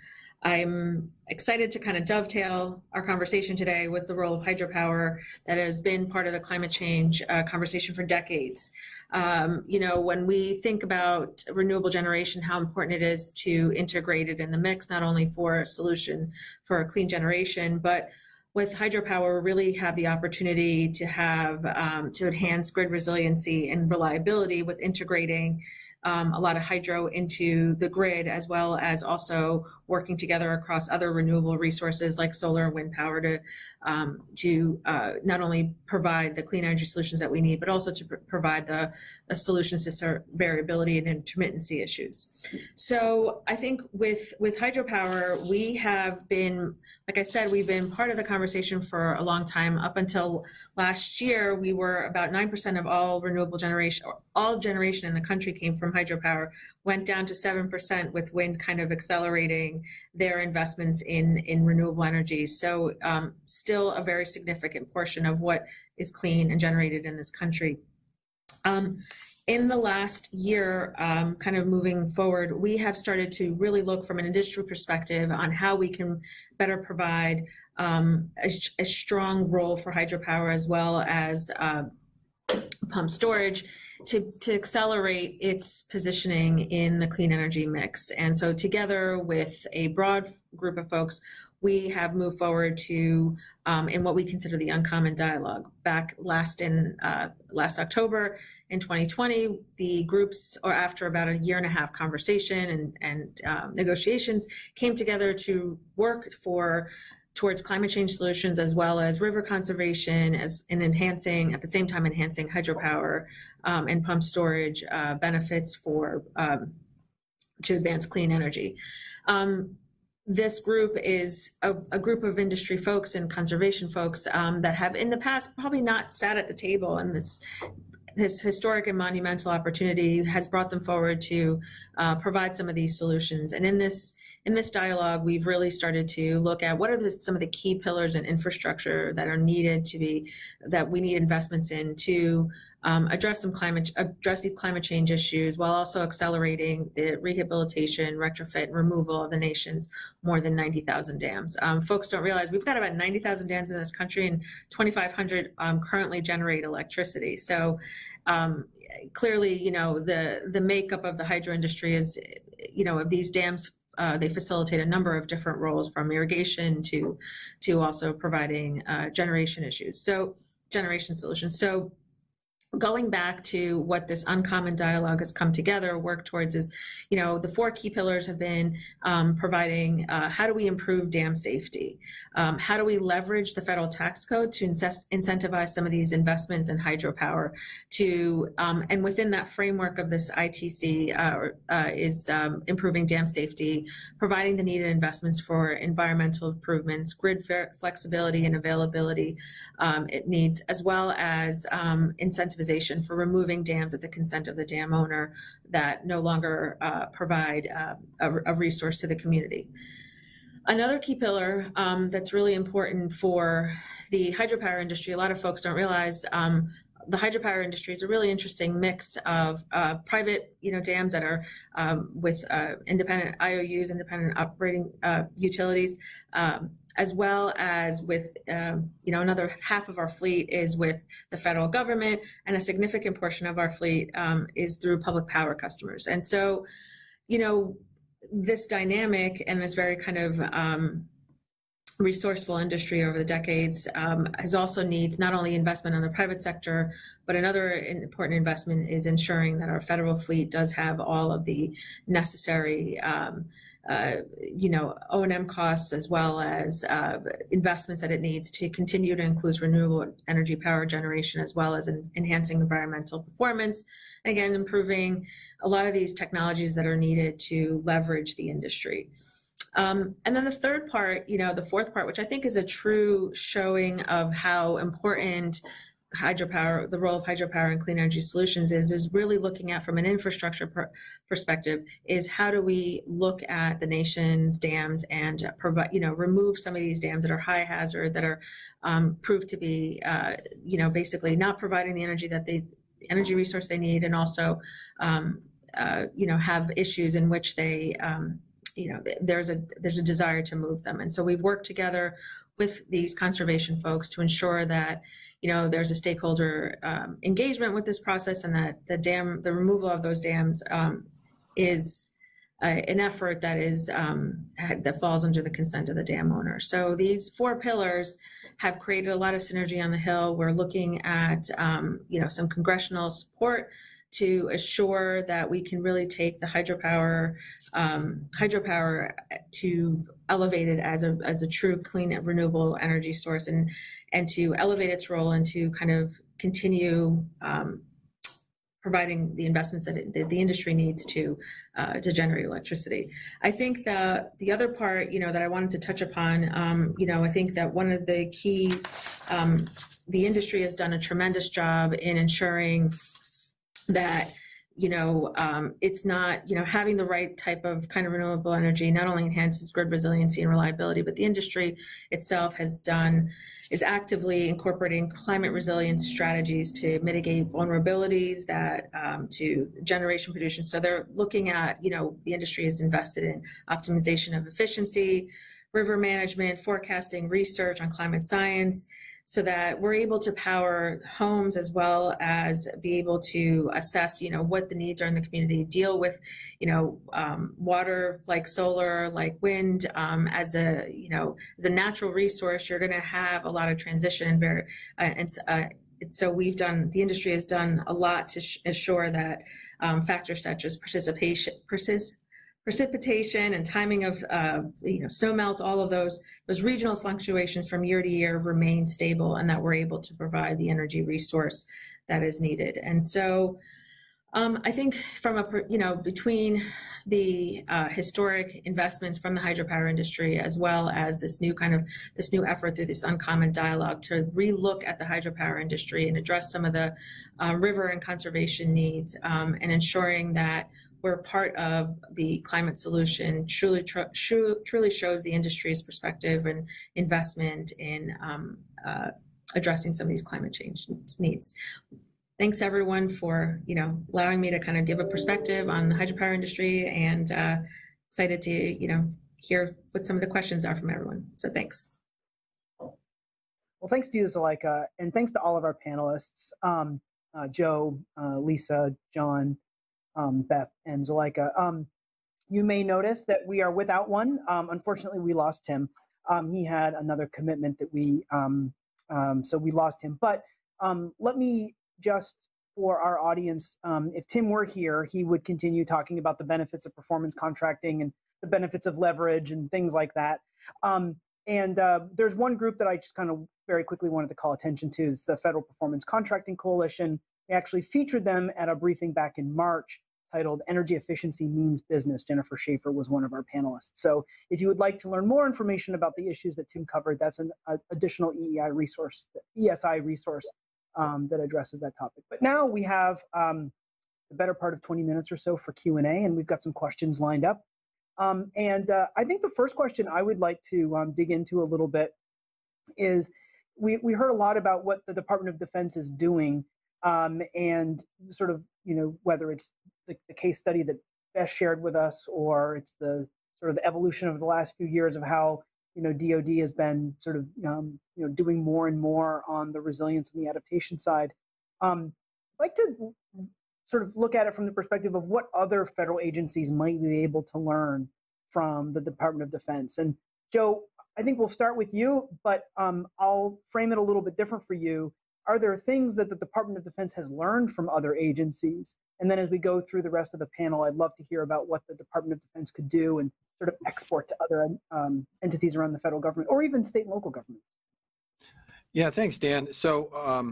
I'm excited to kind of dovetail our conversation today with the role of hydropower that has been part of the climate change conversation for decades. You know, when we think about renewable generation, how important it is to integrate it in the mix, not only for a solution for a clean generation, but with hydropower, we really have the opportunity to have to enhance grid resiliency and reliability with integrating a lot of hydro into the grid, as well as also working together across other renewable resources like solar and wind power to not only provide the clean energy solutions that we need, but also to provide the solutions to variability and intermittency issues. So I think with hydropower, we have been, like I said, we've been part of the conversation for a long time. Up until last year, we were about 9% of all renewable generation, or all generation in the country came from hydropower, went down to 7% with wind kind of accelerating their investments in renewable energy. So still a very significant portion of what is clean and generated in this country. In the last year, kind of moving forward, we have started to really look from an industry perspective on how we can better provide a strong role for hydropower as well as pump storage to accelerate its positioning in the clean energy mix. And so together with a broad group of folks, we have moved forward to in what we consider the Uncommon Dialogue. Back last October in 2020, the groups, or after about a year and a half conversation and negotiations, came together to work towards climate change solutions, as well as river conservation, and at the same time enhancing hydropower and pump storage benefits for to advance clean energy. This group is a group of industry folks and conservation folks that have in the past probably not sat at the table, and this historic and monumental opportunity has brought them forward to provide some of these solutions. And in this dialogue, we've really started to look at what are some of the key pillars and infrastructure that are needed that we need investments in to address these climate change issues, while also accelerating the rehabilitation, retrofit, and removal of the nation's more than 90,000 dams. Folks don't realize we've got about 90,000 dams in this country, and 2,500 currently generate electricity. So clearly, you know, the makeup of the hydro industry is, you know, of these dams. They facilitate a number of different roles, from irrigation to also providing generation solutions. So going back to what this Uncommon Dialogue has come together, work towards is, you know, the four key pillars have been providing how do we improve dam safety? How do we leverage the federal tax code to incentivize some of these investments in hydropower and within that framework of this ITC is improving dam safety, providing the needed investments for environmental improvements, grid flexibility and availability it needs, as well as incentivization disposition for removing dams at the consent of the dam owner that no longer provide a resource to the community. Another key pillar that's really important for the hydropower industry, a lot of folks don't realize, the hydropower industry is a really interesting mix of private, dams that are with independent IOUs, independent operating utilities, as well as with, another half of our fleet is with the federal government, and a significant portion of our fleet is through public power customers. And so, this dynamic and this very kind of resourceful industry over the decades has also needs not only investment on the private sector, but another important investment is ensuring that our federal fleet does have all of the necessary O&M costs, as well as investments that it needs to continue to include renewable energy power generation, as well as enhancing environmental performance. And again, improving a lot of these technologies that are needed to leverage the industry. And then the third part, the fourth part, which I think is a true showing of how important hydropower, the role of hydropower and clean energy solutions is really looking at from an infrastructure perspective, is how do we look at the nation's dams and provide, remove some of these dams that are high hazard, that are proved to be, basically not providing the energy that they, energy resource they need, and also, have issues in which they, there's a desire to move them. And so we've worked together with these conservation folks to ensure that, there's a stakeholder engagement with this process, and that the removal of those dams is an effort that is that falls under the consent of the dam owner. So these four pillars have created a lot of synergy on the Hill. We're looking at some congressional support to assure that we can really take the hydropower to elevate it as a true clean renewable energy source, and to elevate its role, and to kind of continue providing the investments that, that the industry needs to generate electricity. I think that the other part, that I wanted to touch upon, I think that one of the key, the industry has done a tremendous job in ensuring that it's not, having the right type of kind of renewable energy not only enhances grid resiliency and reliability, but the industry itself has done, is actively incorporating climate resilience strategies to mitigate vulnerabilities that to generation production. So they're looking at, the industry is invested in optimization of efficiency, river management, forecasting, research on climate science, so that we're able to power homes, as well as be able to assess, what the needs are in the community, deal with, water, like solar, like wind, as a natural resource. You're going to have a lot of transition there, and so we've done, the industry has done a lot to assure that factors such as precipitation and timing of snow melt, all of those regional fluctuations from year to year remain stable, and that we're able to provide the energy resource that is needed. And so I think from a, between the historic investments from the hydropower industry, as well as this new effort through this uncommon dialogue to relook at the hydropower industry and address some of the river and conservation needs, and ensuring that we're part of the climate solution, truly shows the industry's perspective and investment in addressing some of these climate change needs. Thanks everyone for allowing me to kind of give a perspective on the hydropower industry, and excited to hear what some of the questions are from everyone. So thanks. Well, thanks to you, Zuleika, and thanks to all of our panelists, Joe, Lisa, John, Beth, and Zuleika. You may notice that we are without one. Unfortunately, we lost him. He had another commitment that we, so we lost him. But let me just, for our audience, if Tim were here, he would continue talking about the benefits of performance contracting and the benefits of leverage and things like that. There's one group that I just kind of very quickly wanted to call attention to. It's the Federal Performance Contracting Coalition. We actually featured them at a briefing back in March titled Energy Efficiency Means Business. Jennifer Schaefer was one of our panelists. So if you would like to learn more information about the issues that Tim covered, that's an additional EEI resource, the ESI resource that addresses that topic. But now we have the better part of 20 minutes or so for Q&A, and we've got some questions lined up. I think the first question I would like to dig into a little bit is, we heard a lot about what the Department of Defense is doing, and sort of, you know, whether it's the case study that Beth shared with us, or it's the sort of the evolution of the last few years of how, you know, DOD has been sort of, you know, doing more and more on the resilience and the adaptation side. I'd like to sort of look at it from the perspective of what other federal agencies might be able to learn from the Department of Defense. And Joe, I think we'll start with you, but I'll frame it a little bit different for you. Are there things that the Department of Defense has learned from other agencies? And then as we go through the rest of the panel, I'd love to hear about what the Department of Defense could do and sort of export to other entities around the federal government or even state and local governments. Yeah, thanks, Dan. So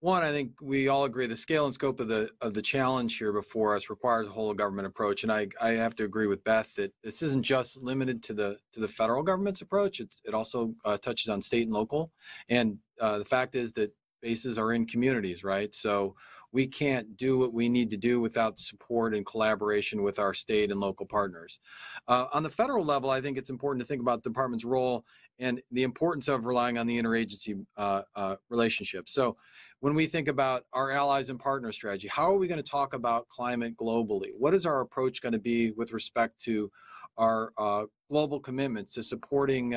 one, I think we all agree the scale and scope of the challenge here before us requires a whole government approach. And I have to agree with Beth that this isn't just limited to the federal government's approach. It also touches on state and local. And the fact is that bases are in communities, right? So we can't do what we need to do without support and collaboration with our state and local partners. On the federal level, I think it's important to think about the department's role and the importance of relying on the interagency relationship. So when we think about our allies and partner strategy, how are we going to talk about climate globally? What is our approach going to be with respect to our global commitments to supporting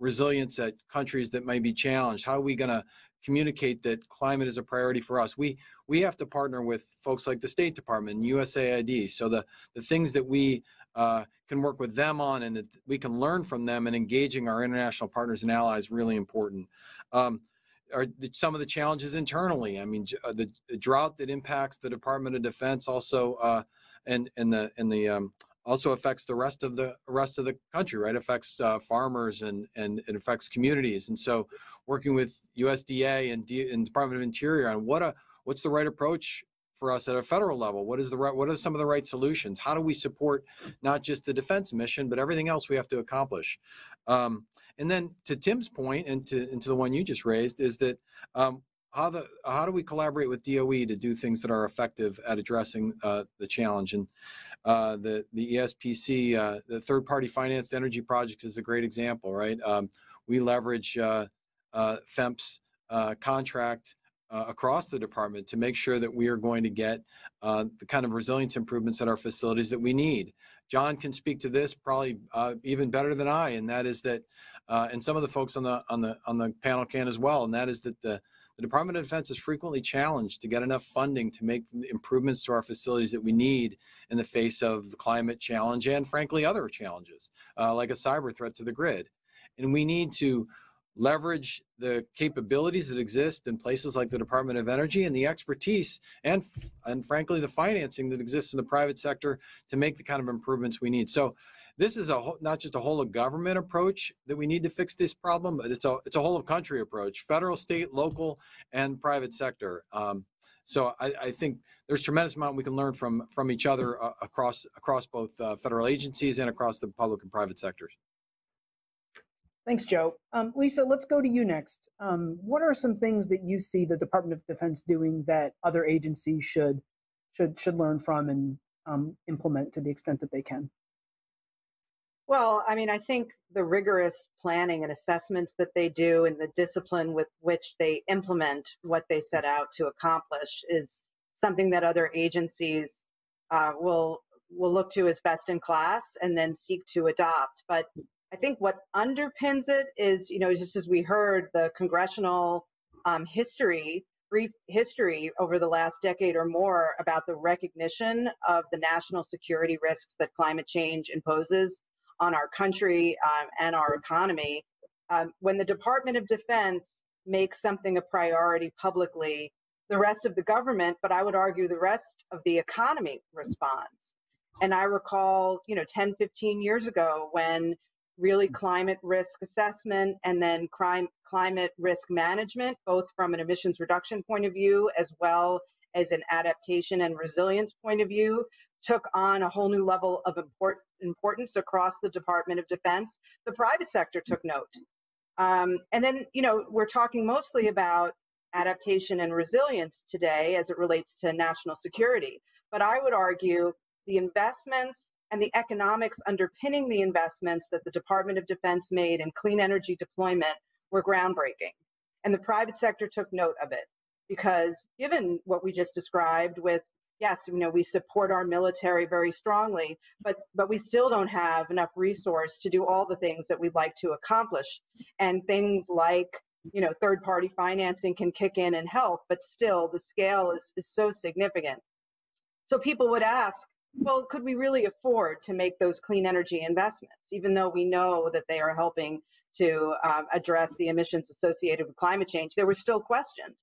resilience at countries that might be challenged? How are we going to communicate that climate is a priority for us? We have to partner with folks like the State Department and USAID. So the things that we can work with them on and that we can learn from them and engaging our international partners and allies really important. Some of the challenges internally. I mean, the drought that impacts the Department of Defense also also affects the rest of the country, right? Affects farmers and it affects communities. And so, working with USDA and Department of Interior on what's the right approach for us at a federal level? What are some of the right solutions? How do we support not just the defense mission, but everything else we have to accomplish? And then to Tim's point, and to the one you just raised, is that how do we collaborate with DOE to do things that are effective at addressing the challenge? And the ESPC, the third-party financed energy projects, is a great example, right? We leverage FEMP's contract across the department to make sure that we are going to get the kind of resilience improvements at our facilities that we need. John can speak to this probably even better than I, and that is that, and some of the folks on the panel can as well, and that is that the Department of Defense is frequently challenged to get enough funding to make improvements to our facilities that we need in the face of the climate challenge and, frankly, other challenges, like a cyber threat to the grid. And we need to leverage the capabilities that exist in places like the Department of Energy and the expertise and frankly the financing that exists in the private sector to make the kind of improvements we need. So this is not just a whole of government approach that we need to fix this problem, but it's a whole of country approach, federal, state, local, and private sector. So I think there's a tremendous amount we can learn from each other across both federal agencies and across the public and private sectors. Thanks, Joe. Lisa, let's go to you next. What are some things that you see the Department of Defense doing that other agencies should learn from and implement to the extent that they can? Well, I mean, I think the rigorous planning and assessments that they do and the discipline with which they implement what they set out to accomplish is something that other agencies will look to as best in class and then seek to adopt. But I think what underpins it is, you know, just as we heard, the congressional brief history over the last decade or more about the recognition of the national security risks that climate change imposes on our country and our economy. When the Department of Defense makes something a priority publicly, the rest of the government, but I would argue the rest of the economy, responds. And I recall, you know, 10, 15 years ago when really climate risk assessment and then climate risk management, both from an emissions reduction point of view as well as an adaptation and resilience point of view, took on a whole new level of importance across the Department of Defense. The private sector took note. And then, you know, we're talking mostly about adaptation and resilience today as it relates to national security. But I would argue the investments and the economics underpinning the investments that the Department of Defense made in clean energy deployment were groundbreaking. And the private sector took note of it, because given what we just described with, yes, you know, we support our military very strongly, but we still don't have enough resource to do all the things that we'd like to accomplish. And things like, you know, third-party financing can kick in and help, but still the scale is so significant. So people would ask, well, could we really afford to make those clean energy investments, even though we know that they are helping to address the emissions associated with climate change? They were still questioned.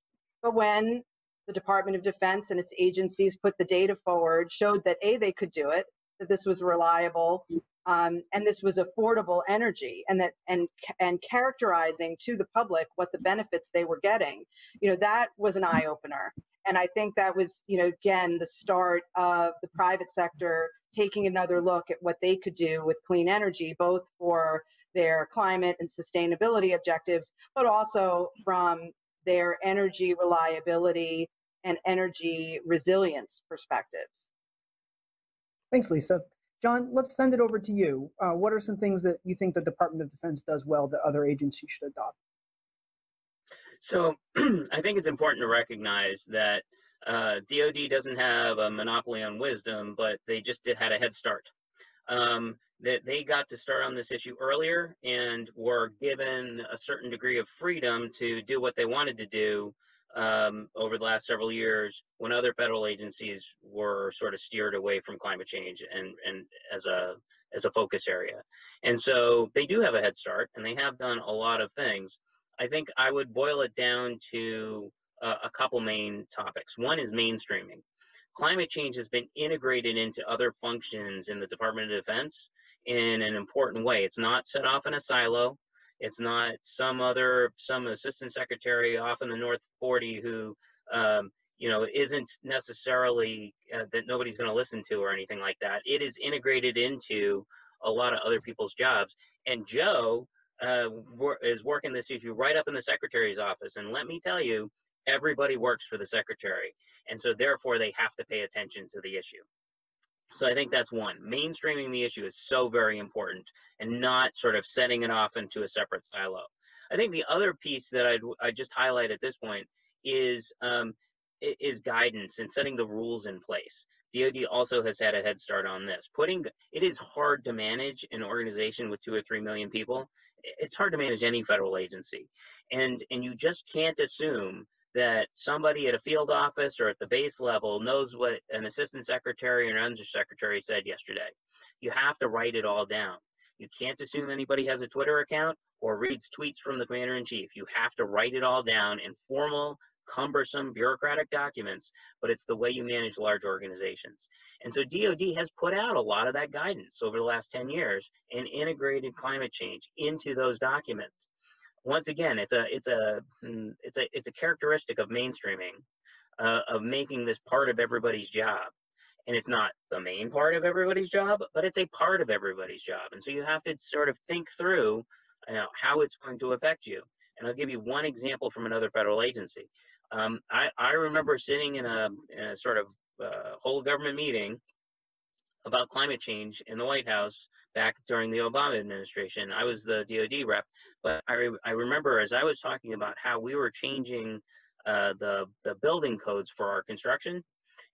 But when the Department of Defense and its agencies put the data forward, showed that A, they could do it, that this was reliable, and this was affordable energy, and that and characterizing to the public what the benefits they were getting, you know, that was an eye-opener. And I think that was, you know, again, the start of the private sector taking another look at what they could do with clean energy, both for their climate and sustainability objectives, but also from their energy reliability and energy resilience perspectives. Thanks, Lisa. John, let's send it over to you. What are some things that you think the Department of Defense does well that other agencies should adopt? So I think it's important to recognize that DOD doesn't have a monopoly on wisdom, but they just had a head start. That they got to start on this issue earlier and were given a certain degree of freedom to do what they wanted to do over the last several years, when other federal agencies were sort of steered away from climate change and as a focus area. And so they do have a head start, and they have done a lot of things. I think I would boil it down to a couple main topics. One is mainstreaming. Climate change has been integrated into other functions in the Department of Defense in an important way. It's not set off in a silo. It's not some assistant secretary off in the North 40 who, you know, isn't necessarily that nobody's going to listen to or anything like that. It is integrated into a lot of other people's jobs. And Joe is working this issue right up in the secretary's office. And let me tell you, everybody works for the secretary. And so therefore they have to pay attention to the issue. So I think that's one. Mainstreaming the issue is so very important, and not sort of setting it off into a separate silo. I think the other piece that I'd just highlight at this point is guidance and setting the rules in place. DOD also has had a head start on this. It is hard to manage an organization with 2 or 3 million people. It's hard to manage any federal agency. And you just can't assume that somebody at a field office or at the base level knows what an assistant secretary or an undersecretary said yesterday. You have to write it all down. You can't assume anybody has a Twitter account or reads tweets from the commander in chief. You have to write it all down in formal, cumbersome, bureaucratic documents, but it's the way you manage large organizations. And so DOD has put out a lot of that guidance over the last 10 years and integrated climate change into those documents. Once again, it's a characteristic of mainstreaming, of making this part of everybody's job. And it's not the main part of everybody's job, but it's a part of everybody's job. And so you have to sort of think through, you know, how it's going to affect you. And I'll give you one example from another federal agency. I remember sitting in a sort of whole government meeting about climate change in the White House back during the Obama administration. I was the DOD rep, but I remember as I was talking about how we were changing the building codes for our construction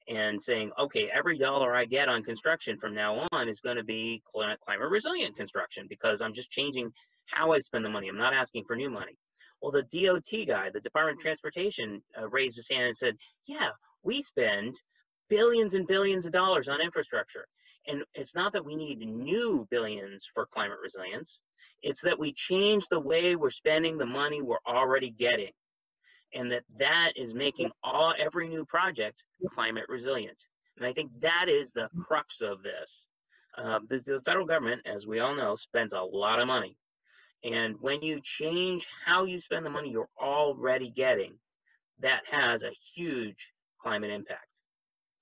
and saying, okay, every dollar I get on construction from now on is going to be climate resilient construction, because I'm just changing how I spend the money. I'm not asking for new money. Well, the DOT guy, the Department of Transportation, raised his hand and said, yeah, we spend billions and billions of dollars on infrastructure. And it's not that we need new billions for climate resilience. It's that we change the way we're spending the money we're already getting. And that is making every new project climate resilient. And I think that is the crux of this. The federal government, as we all know, spends a lot of money. And when you change how you spend the money you're already getting, that has a huge climate impact.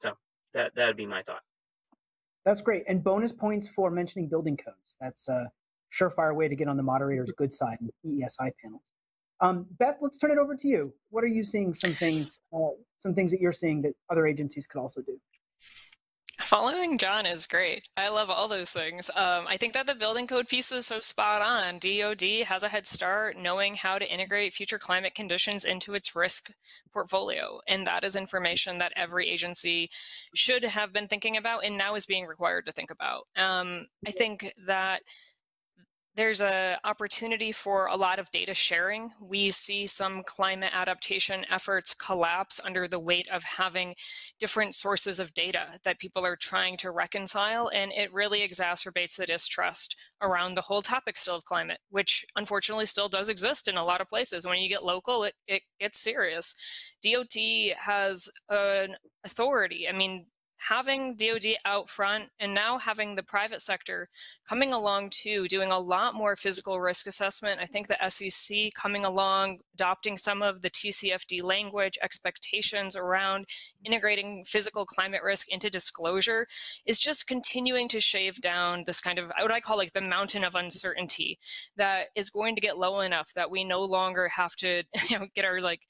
So that would be my thought. That's great. And bonus points for mentioning building codes. That's a surefire way to get on the moderator's good side in EESI panels. Beth, let's turn it over to you. What are you seeing? Some things that you're seeing that other agencies could also do. Following John is great. I love all those things. I think that the building code piece is so spot on. DoD has a head start knowing how to integrate future climate conditions into its risk portfolio. And that is information that every agency should have been thinking about and now is being required to think about. I think that there's an opportunity for a lot of data sharing. We see some climate adaptation efforts collapse under the weight of having different sources of data that people are trying to reconcile, and it really exacerbates the distrust around the whole topic still of climate, which unfortunately still does exist in a lot of places. When you get local, it gets serious. DOT has an authority. I mean, having DoD out front and now having the private sector coming along too, doing a lot more physical risk assessment. I think the SEC coming along, adopting some of the TCFD language expectations around integrating physical climate risk into disclosure is just continuing to shave down this kind of, what I call like the mountain of uncertainty that is going to get low enough that we no longer have to get our like,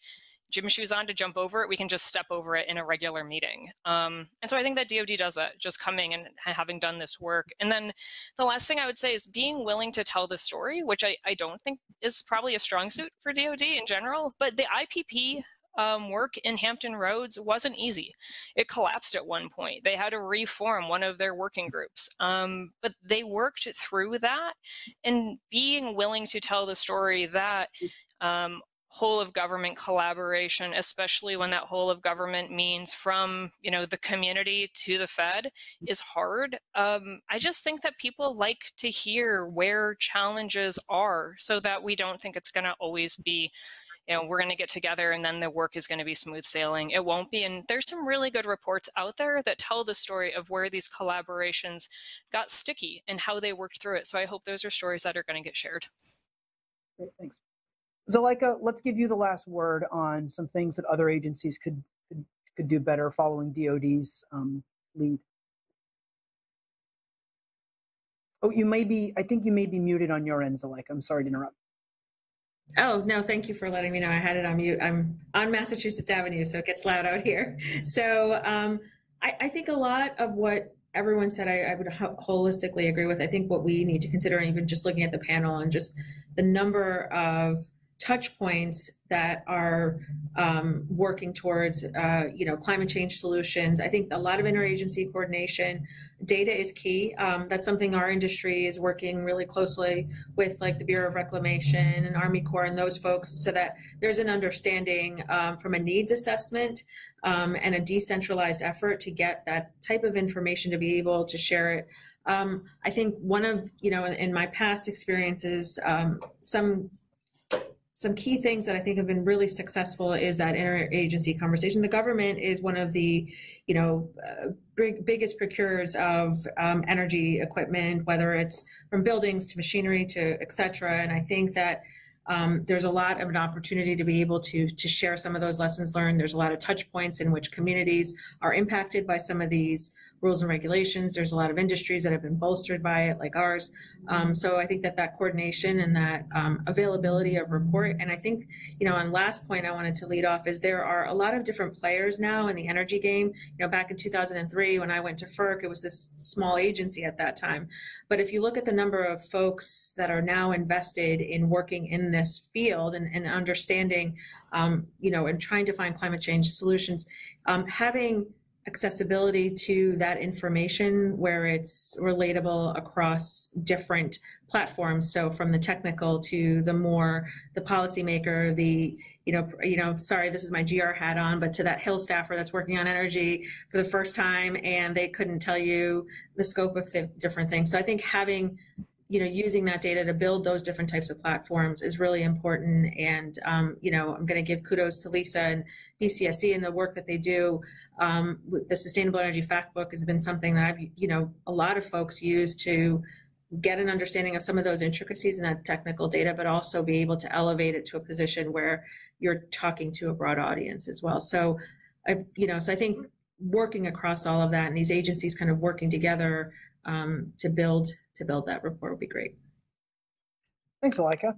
gym shoes on to jump over it. We can just step over it in a regular meeting. And so I think that DoD does that, just coming and having done this work. And then the last thing I would say is being willing to tell the story, which I don't think is probably a strong suit for DoD in general, but the IPP work in Hampton Roads wasn't easy. It collapsed at one point. They had to reform one of their working groups, but they worked through that, and being willing to tell the story that whole of government collaboration, especially when that whole of government means from the community to the Fed, is hard. I just think that people like to hear where challenges are, so that we don't think it's going to always be, we're going to get together and then the work is going to be smooth sailing. It won't be. And there's some really good reports out there that tell the story of where these collaborations got sticky and how they worked through it. So I hope those are stories that are going to get shared. Great, thanks. Zuleika, let's give you the last word on some things that other agencies could do better following DoD's lead. Oh, I think you may be muted on your end, Zuleika. I'm sorry to interrupt. Oh, no, thank you for letting me know. I had it on mute. I'm on Massachusetts Avenue, so it gets loud out here. So I think a lot of what everyone said, I would holistically agree with. I think what we need to consider, and even just looking at the panel and just the number of touch points that are working towards, climate change solutions. I think a lot of interagency coordination, data is key. That's something our industry is working really closely with, like the Bureau of Reclamation and Army Corps and those folks, so that there's an understanding from a needs assessment and a decentralized effort to get that type of information to be able to share it. I think one of, in my past experiences, some key things that I think have been really successful is that interagency conversation. The government is one of the, biggest procurers of energy equipment, whether it's from buildings to machinery to et cetera. And I think that there's a lot of an opportunity to be able to share some of those lessons learned. There's a lot of touch points in which communities are impacted by some of these rules and regulations. There's a lot of industries that have been bolstered by it, like ours. So I think that coordination and that availability of report, and I think, on last point I wanted to lead off is there are a lot of different players now in the energy game. Back in 2003 when I went to FERC, it was this small agency at that time. But if you look at the number of folks that are now invested in working in this field and understanding, and trying to find climate change solutions, having accessibility to that information where it's relatable across different platforms. So from the technical to the policymaker, the, sorry, this is my GR hat on, but to that Hill staffer that's working on energy for the first time and they couldn't tell you the scope of the different things. So I think having, using that data to build those different types of platforms is really important. And, I'm going to give kudos to Lisa and BCSC and the work that they do. With the Sustainable Energy Factbook has been something that I've, a lot of folks use to get an understanding of some of those intricacies in that technical data, but also be able to elevate it to a position where you're talking to a broad audience as well. So, I think working across all of that and these agencies kind of working together to build that report would be great. Thanks, Alika.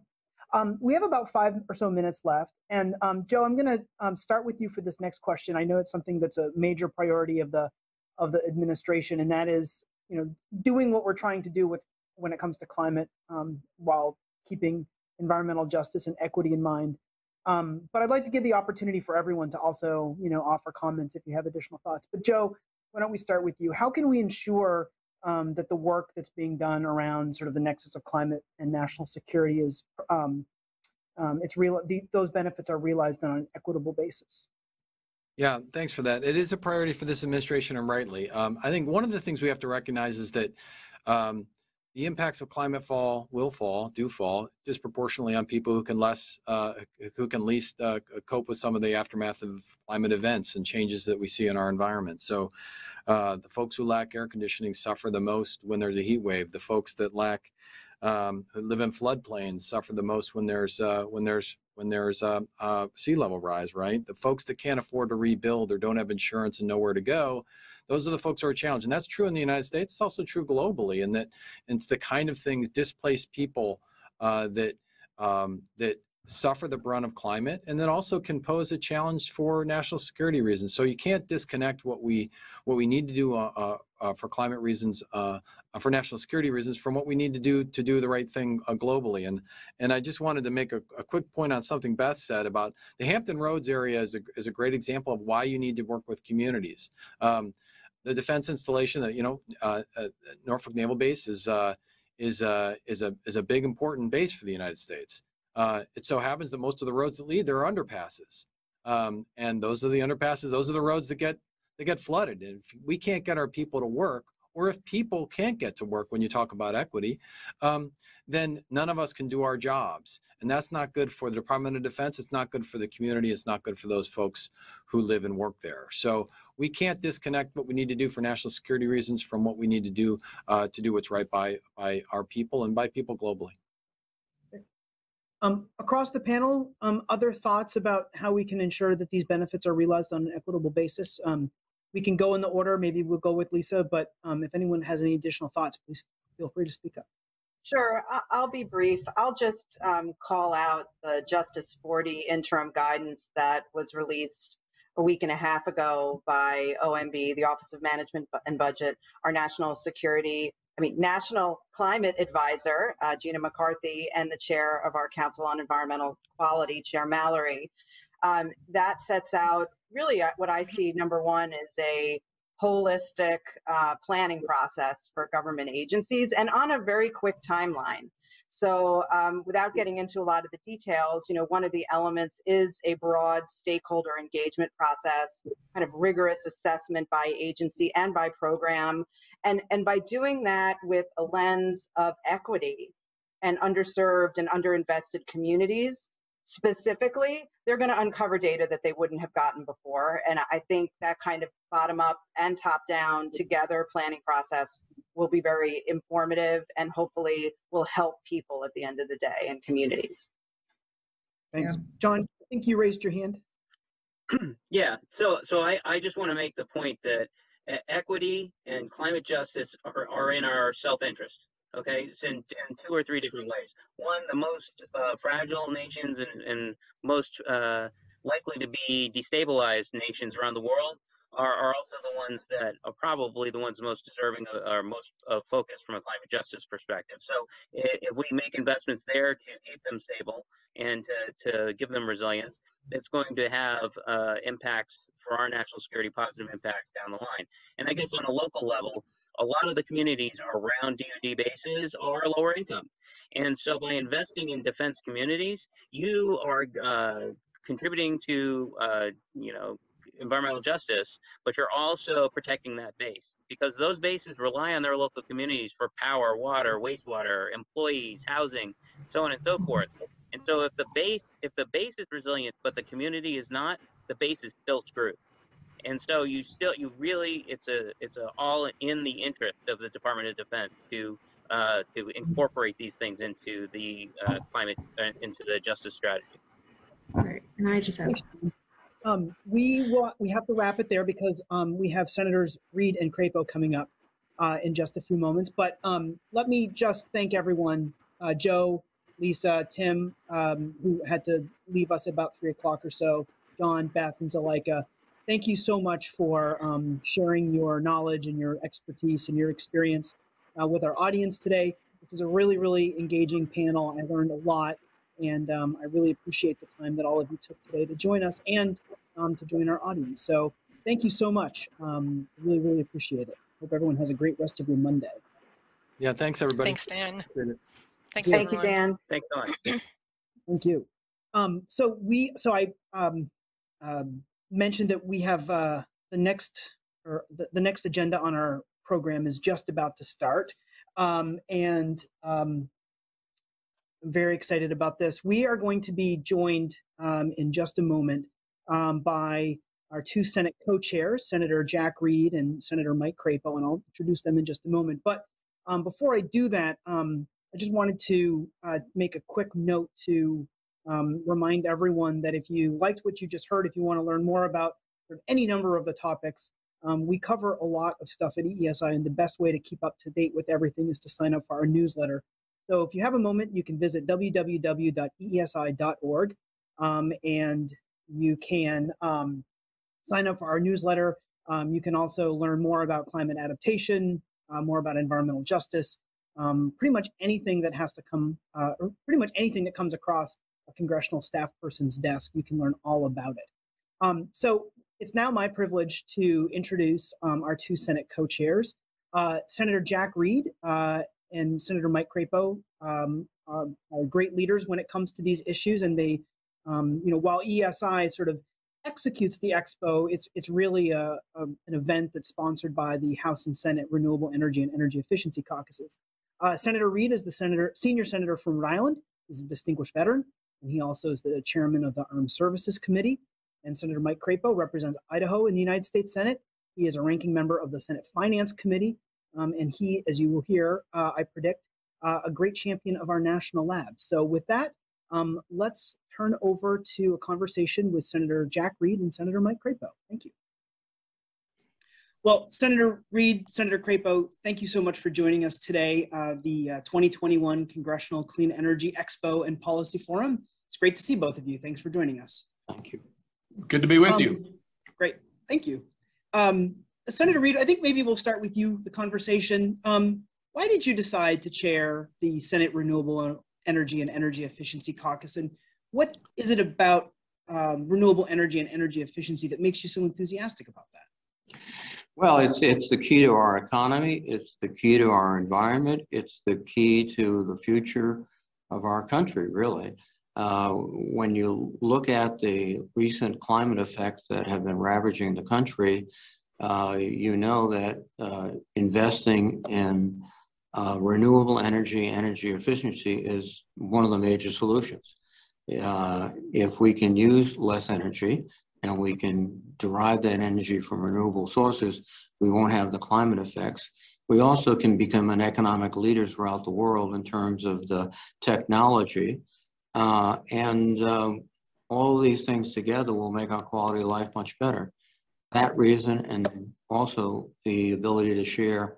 We have about 5 or so minutes left. And Joe, I'm going to start with you for this next question. I know it's something that's a major priority of the administration, and that is, you know, doing what we're trying to do with when it comes to climate while keeping environmental justice and equity in mind. But I'd like to give the opportunity for everyone to also, you know, offer comments if you have additional thoughts. But Joe, why don't we start with you? How can we ensure that the work that's being done around sort of the nexus of climate and national security is, those benefits are realized on an equitable basis? Yeah, thanks for that. It is a priority for this administration, and rightly. I think one of the things we have to recognize is that the impacts of climate do fall disproportionately on people who can least cope with some of the aftermath of climate events and changes that we see in our environment. So the folks who lack air conditioning suffer the most when there's a heat wave. The folks that lack who live in floodplains suffer the most when there's sea level rise, right? The folks that can't afford to rebuild or don't have insurance and nowhere to go, those are the folks who are challenged. And that's true in the United States. It's also true globally, and that it's the kind of things, displaced people that suffer the brunt of climate, and then also can pose a challenge for national security reasons. So you can't disconnect what we need to do for climate reasons, for national security reasons, from what we need to do the right thing globally. And I just wanted to make a quick point on something Beth said about the Hampton Roads area is a great example of why you need to work with communities. The defense installation that Norfolk Naval Base is a big important base for the United States. It so happens that most of the roads that lead there are underpasses, and those are the underpasses. Those are the roads that get flooded. And if we can't get our people to work, or if people can't get to work, when you talk about equity, then none of us can do our jobs, and that's not good for the Department of Defense. It's not good for the community. It's not good for those folks who live and work there. So we can't disconnect what we need to do for national security reasons from what we need to do what's right by our people and by people globally. Across the panel, other thoughts about how we can ensure that these benefits are realized on an equitable basis? We can go in the order. Maybe we'll go with Lisa, but if anyone has any additional thoughts, please feel free to speak up. Sure, I'll be brief. I'll just call out the Justice 40 interim guidance that was released a week and a half ago by OMB, the Office of Management and Budget, our National Climate Advisor, Gina McCarthy, and the chair of our Council on Environmental Quality, Chair Mallory. That sets out really what I see, number one, is a holistic planning process for government agencies, and on a very quick timeline. So without getting into a lot of the details, you know, one of the elements is a broad stakeholder engagement process, kind of rigorous assessment by agency and by program. And by doing that with a lens of equity and underserved and underinvested communities, specifically, they're going to uncover data that they wouldn't have gotten before. And I think that kind of bottom-up and top-down together planning process will be very informative and hopefully will help people at the end of the day and communities. Thanks. Yeah. John, I think you raised your hand. Yeah, so I just want to make the point that equity and climate justice are in our self-interest, okay? It's in 2 or 3 different ways. One, the most fragile nations and most likely to be destabilized nations around the world are also the ones that are probably the ones most deserving or most focused from a climate justice perspective. So if we make investments there to keep them stable and to give them resilience, it's going to have impacts for our national security, positive impact down the line. And I guess on a local level, a lot of the communities around DoD bases are lower income. And so by investing in defense communities, you are contributing to, environmental justice, but you're also protecting that base, because those bases rely on their local communities for power, water, wastewater, employees, housing, so on and so forth. And so if the base is resilient, but the community is not, the base is still screwed. And so it's all in the interest of the Department of Defense to incorporate these things into the climate, into the justice strategy. All right, and I just have. We have to wrap it there because we have Senators Reed and Crapo coming up in just a few moments. But let me just thank everyone, Joe, Lisa, Tim, who had to leave us about 3 o'clock or so, John, Beth, and Zuleika. Thank you so much for sharing your knowledge and your expertise and your experience with our audience today. It was a really, really engaging panel. I learned a lot, and I really appreciate the time that all of you took today to join us and to join our audience. So thank you so much. Really, really appreciate it. Hope everyone has a great rest of your Monday. Yeah, thanks, everybody. Thanks, Dan. Thanks, yeah. Thank you, Dan. Thanks, Don. Thank you. So I mentioned that we have the next agenda on our program is just about to start, and I'm very excited about this. We are going to be joined in just a moment by our two Senate co-chairs, Senator Jack Reed and Senator Mike Crapo, and I'll introduce them in just a moment. But before I do that, I just wanted to make a quick note to remind everyone that if you liked what you just heard, if you want to learn more about any number of the topics, we cover a lot of stuff at EESI, and the best way to keep up to date with everything is to sign up for our newsletter. So if you have a moment, you can visit www.eesi.org, and you can sign up for our newsletter. You can also learn more about climate adaptation, more about environmental justice, pretty much anything that has to come, or pretty much anything that comes across a congressional staff person's desk, you can learn all about it. So it's now my privilege to introduce our two Senate co-chairs. Senator Jack Reed and Senator Mike Crapo are great leaders when it comes to these issues, and they, while EESI sort of executes the expo, it's really an event that's sponsored by the House and Senate Renewable Energy and Energy Efficiency Caucuses. Senator Reed is the senior senator from Rhode Island. He's a distinguished veteran, and he also is the chairman of the Armed Services Committee. And Senator Mike Crapo represents Idaho in the United States Senate. He is a ranking member of the Senate Finance Committee. And he, as you will hear, I predict, a great champion of our national lab. So with that, let's turn over to a conversation with Senator Jack Reed and Senator Mike Crapo. Thank you. Well, Senator Reed, Senator Crapo, thank you so much for joining us today, the 2021 Congressional Clean Energy Expo and Policy Forum. It's great to see both of you. Thanks for joining us. Thank you. Good to be with you. Great. Thank you. Senator Reed, I think maybe we'll start with you, the conversation. Why did you decide to chair the Senate Renewable Energy and Energy Efficiency Caucus? And what is it about renewable energy and energy efficiency that makes you so enthusiastic about that? Well, it's the key to our economy. It's the key to our environment. It's the key to the future of our country, really. When you look at the recent climate effects that have been ravaging the country, you know that investing in renewable energy, energy efficiency is one of the major solutions. If we can use less energy and we can derive that energy from renewable sources, we won't have the climate effects. We also can become an economic leader throughout the world in terms of the technology. All these things together will make our quality of life much better. That reason, and also the ability to share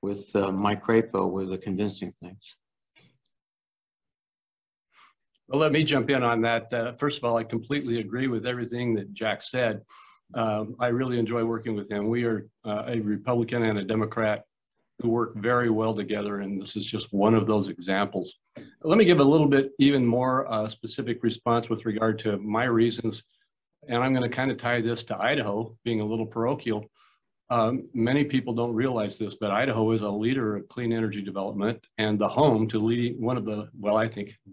with Mike Crapo, were the convincing things. Well, let me jump in on that. First of all, I completely agree with everything that Jack said. I really enjoy working with him. We are a Republican and a Democrat who work very well together, and this is just one of those examples. Let me give a little bit even more specific response with regard to my reasons. And I'm going to kind of tie this to Idaho, being a little parochial. Many people don't realize this, but Idaho is a leader of clean energy development and the home to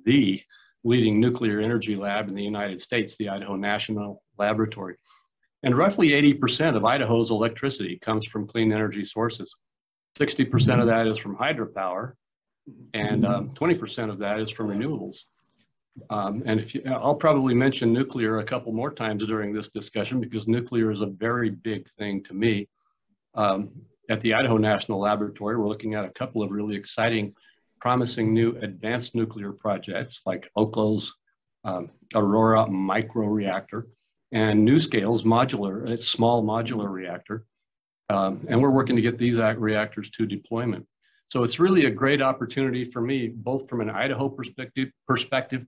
the leading nuclear energy lab in the United States, the Idaho National Laboratory. And roughly 80% of Idaho's electricity comes from clean energy sources. 60% of that is from hydropower, and 20% of that is from renewables. I'll probably mention nuclear a couple more times during this discussion, because nuclear is a very big thing to me. At the Idaho National Laboratory, we're looking at a couple of really exciting, promising new advanced nuclear projects like Oklo's Aurora microreactor and NuScale's small modular reactor. And we're working to get these reactors to deployment. So it's really a great opportunity for me, both from an Idaho perspective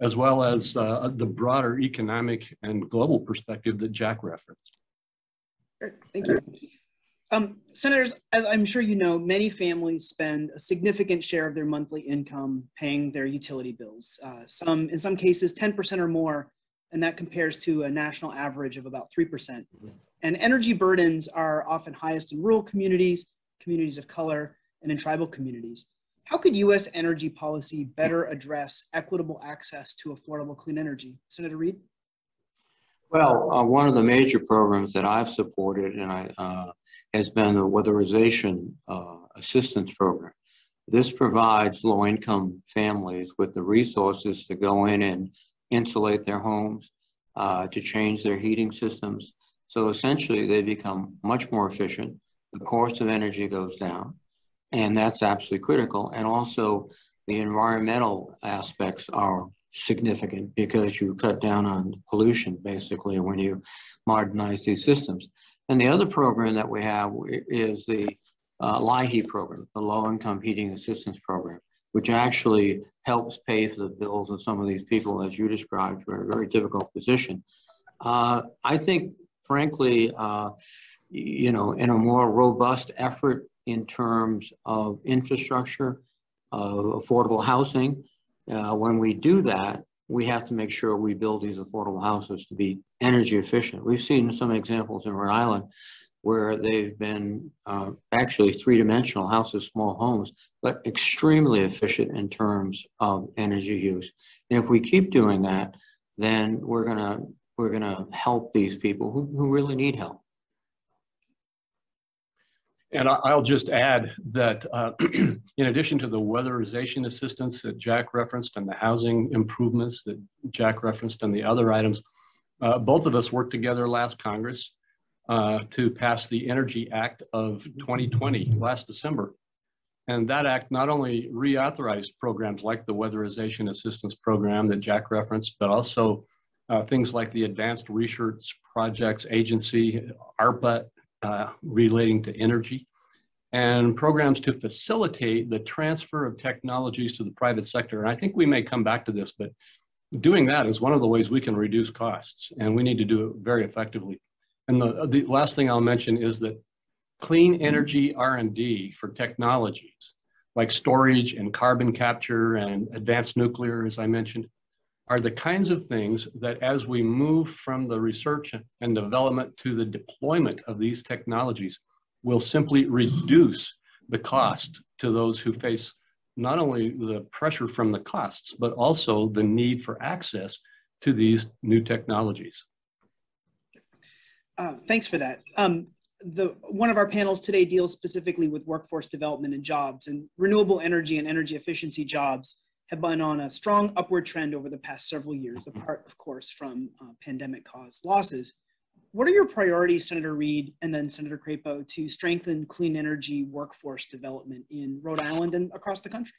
as well as the broader economic and global perspective that Jack referenced. Great, thank you. Senators, as I'm sure you know, many families spend a significant share of their monthly income paying their utility bills, in some cases 10% or more, and that compares to a national average of about 3%. And energy burdens are often highest in rural communities, communities of color, and in tribal communities. How could U.S. energy policy better address equitable access to affordable clean energy? Senator Reed? Well, one of the major programs that I've supported and has been the weatherization assistance program. This provides low-income families with the resources to go in and insulate their homes, to change their heating systems. So essentially, they become much more efficient. The cost of energy goes down, and that's absolutely critical. And also, the environmental aspects are significant because you cut down on pollution, basically, when you modernize these systems. And the other program that we have is the LIHEAP program, the Low-Income Heating Assistance Program, which actually helps pay for the bills of some of these people, as you described, who are in a very difficult position. I think, frankly, you know, in a more robust effort in terms of infrastructure, of affordable housing, when we do that, we have to make sure we build these affordable houses to be energy efficient. We've seen some examples in Rhode Island where they've been actually three-dimensional houses, small homes, but extremely efficient in terms of energy use. And if we keep doing that, then we're gonna help these people who really need help. And I'll just add that in addition to the weatherization assistance that Jack referenced and the housing improvements that Jack referenced and the other items, both of us worked together last Congress to pass the Energy Act of 2020 last December. And that act not only reauthorized programs like the weatherization assistance program that Jack referenced, but also things like the Advanced Research Projects Agency, ARPA, relating to energy, and programs to facilitate the transfer of technologies to the private sector. And I think we may come back to this, but doing that is one of the ways we can reduce costs, and we need to do it very effectively. And the last thing I'll mention is that clean energy R&D for technologies like storage and carbon capture and advanced nuclear, as I mentioned, are the kinds of things that as we move from the research and development to the deployment of these technologies will simply reduce the cost to those who face not only the pressure from the costs, but also the need for access to these new technologies. Thanks for that. One of our panels today deals specifically with workforce development and jobs, and renewable energy and energy efficiency jobs have been on a strong upward trend over the past several years, apart, of course, from pandemic-caused losses. What are your priorities, Senator Reed, and then Senator Crapo, to strengthen clean energy workforce development in Rhode Island and across the country?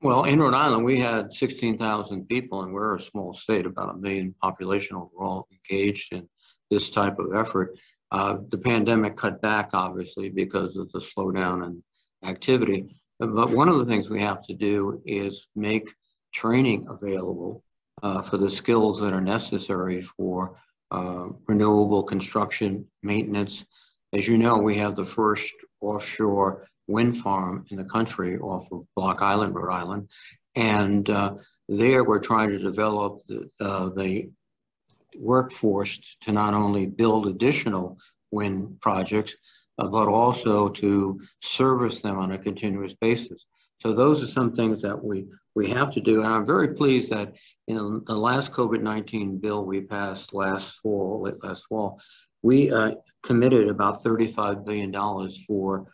Well, in Rhode Island, we had 16,000 people, and we're a small state, about 1 million population overall, engaged in this type of effort. The pandemic cut back, obviously, because of the slowdown in activity. But one of the things we have to do is make training available for the skills that are necessary for renewable construction, maintenance. As you know, we have the first offshore wind farm in the country off of Block Island, Rhode Island. And there we're trying to develop the workforce to not only build additional wind projects, but also to service them on a continuous basis. So those are some things that we have to do. And I'm very pleased that in the last COVID-19 bill we passed last fall, late last fall, we committed about $35 billion for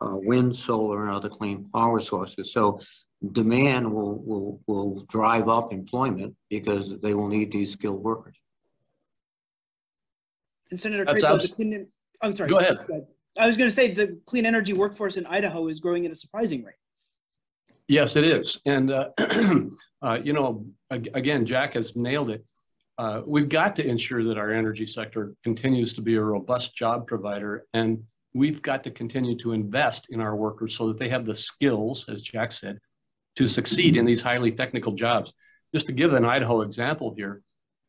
wind, solar, and other clean power sources. So demand will drive up employment because they will need these skilled workers. And Senator Crapo, I'm sorry. Go ahead. I was going to say the clean energy workforce in Idaho is growing at a surprising rate. Yes, it is. And, you know, again, Jack has nailed it. We've got to ensure that our energy sector continues to be a robust job provider and we've got to continue to invest in our workers so that they have the skills, as Jack said, to succeed in these highly technical jobs. Just to give an Idaho example here,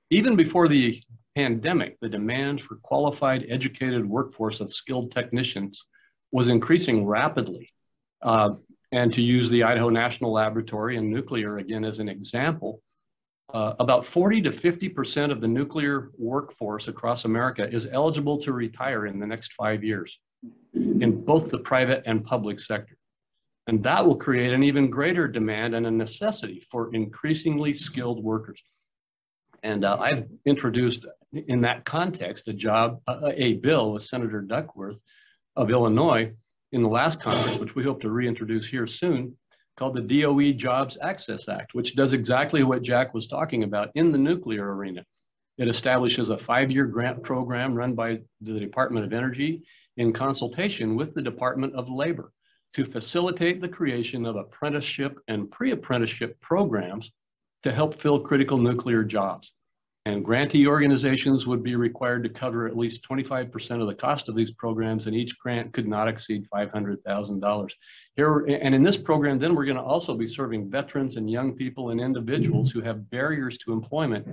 even before the pandemic, the demand for qualified, educated workforce of skilled technicians was increasing rapidly. And to use the Idaho National Laboratory and nuclear again as an example, about 40 to 50% of the nuclear workforce across America is eligible to retire in the next 5 years in both the private and public sector. And that will create an even greater demand and a necessity for increasingly skilled workers. And I've introduced in that context a bill with Senator Duckworth of Illinois in the last Congress, which we hope to reintroduce here soon, called the DOE Jobs Access Act, which does exactly what Jack was talking about in the nuclear arena. It establishes a 5-year grant program run by the Department of Energy in consultation with the Department of Labor to facilitate the creation of apprenticeship and pre-apprenticeship programs to help fill critical nuclear jobs. And grantee organizations would be required to cover at least 25% of the cost of these programs, and each grant could not exceed $500,000. Here, and in this program, then we're going to also be serving veterans and young people and individuals who have barriers to employment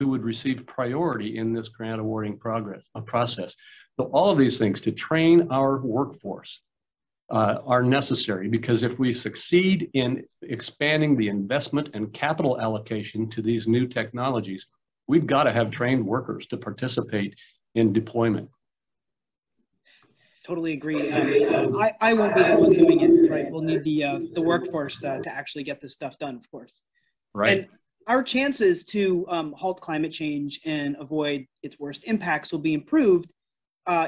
who would receive priority in this grant awarding process. So all of these things to train our workforce are necessary, because if we succeed in expanding the investment and capital allocation to these new technologies, we've got to have trained workers to participate in deployment. Totally agree. I won't be the one doing it, right? We'll need the workforce to actually get this stuff done, of course. Right. And our chances to halt climate change and avoid its worst impacts will be improved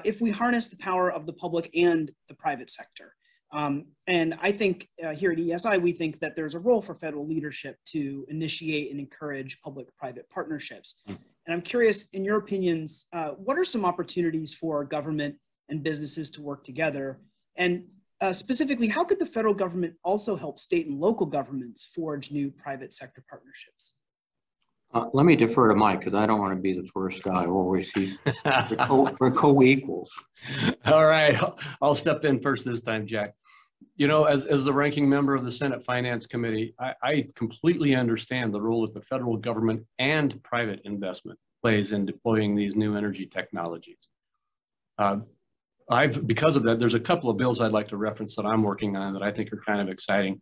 if we harness the power of the public and the private sector. And I think here at ESI, we think that there's a role for federal leadership to initiate and encourage public-private partnerships. And I'm curious, in your opinions, what are some opportunities for government and businesses to work together? And specifically, how could the federal government also help state and local governments forge new private sector partnerships? Let me defer to Mike, because I don't want to be the first guy always. We're co-equals. All right. I'll step in first this time, Jack. You know, as the ranking member of the Senate Finance Committee, I completely understand the role that the federal government and private investment plays in deploying these new energy technologies. Because of that, there's a couple of bills I'd like to reference that I'm working on that I think are kind of exciting.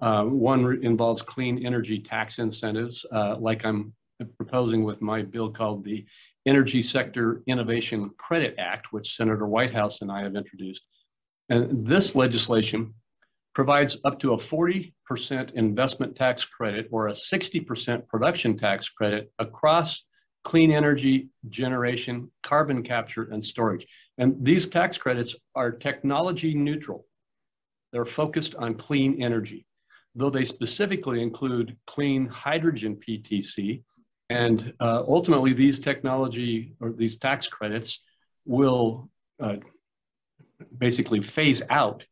One involves clean energy tax incentives, like I'm proposing with my bill called the Energy Sector Innovation Credit Act, which Senator Whitehouse and I have introduced. And this legislation provides up to a 40% investment tax credit or a 60% production tax credit across clean energy generation, carbon capture, and storage. And these tax credits are technology neutral. They're focused on clean energy, though they specifically include clean hydrogen PTC. And ultimately, these these tax credits will basically phase out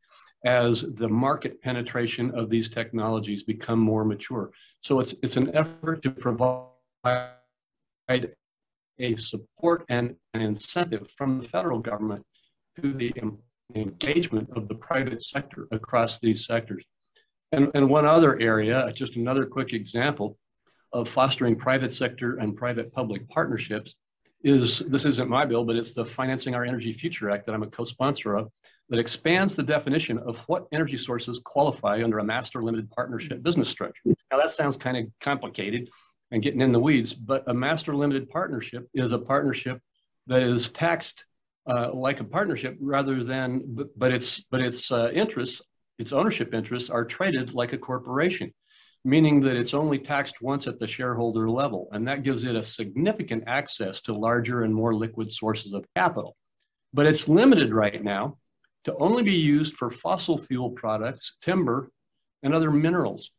as the market penetration of these technologies become more mature. So it's an effort to provide a support and an incentive from the federal government to the engagement of the private sector across these sectors. And one other area, just another quick example of fostering private sector and private public partnerships is, this isn't my bill, but it's the Financing Our Energy Future Act that I'm a co-sponsor of, that expands the definition of what energy sources qualify under a master limited partnership business structure. Now that sounds kind of complicated and getting in the weeds, but a master limited partnership is a partnership that is taxed like a partnership rather than, its ownership interests are traded like a corporation, meaning that it's only taxed once at the shareholder level, and that gives it a significant access to larger and more liquid sources of capital. But it's limited right now to only be used for fossil fuel products, timber, and other minerals.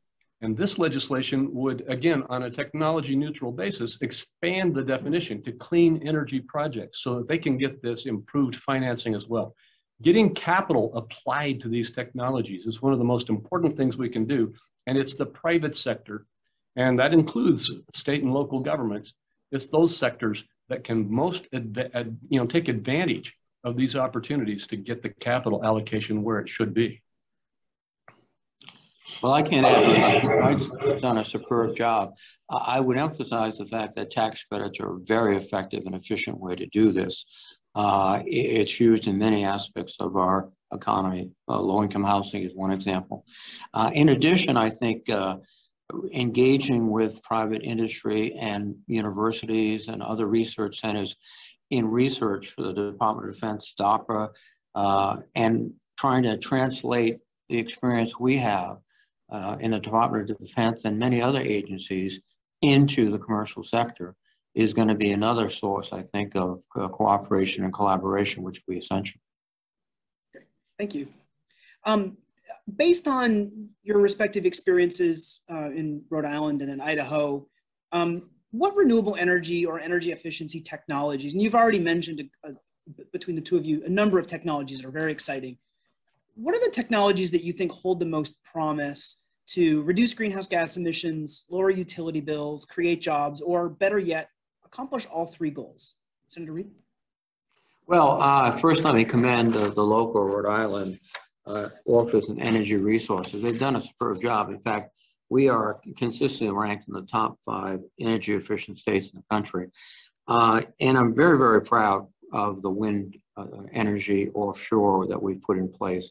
And this legislation would, again, on a technology neutral basis, expand the definition to clean energy projects so that they can get this improved financing as well. Getting capital applied to these technologies is one of the most important things we can do, and it's the private sector, and that includes state and local governments. It's those sectors that can most take advantage of these opportunities to get the capital allocation where it should be. Well, I can't add to that. Mike's done a superb job. I would emphasize the fact that tax credits are a very effective and efficient way to do this. It's used in many aspects of our economy. Low-income housing is one example. In addition, I think engaging with private industry and universities and other research centers in research for the Department of Defense, DARPA, and trying to translate the experience we have in the Department of Defense and many other agencies into the commercial sector is going to be another source, I think, of cooperation and collaboration, which will be essential. Okay. Thank you. Based on your respective experiences in Rhode Island and in Idaho, what renewable energy or energy efficiency technologies, and you've already mentioned between the two of you, a number of technologies that are very exciting. What are the technologies that you think hold the most promise to reduce greenhouse gas emissions, lower utility bills, create jobs, or better yet, accomplish all three goals? Senator Reed? Well, first let me commend the local Rhode Island Office of Energy Resources. They've done a superb job. In fact, we are consistently ranked in the top 5 energy efficient states in the country. And I'm very, very proud of the wind energy offshore that we've put in place.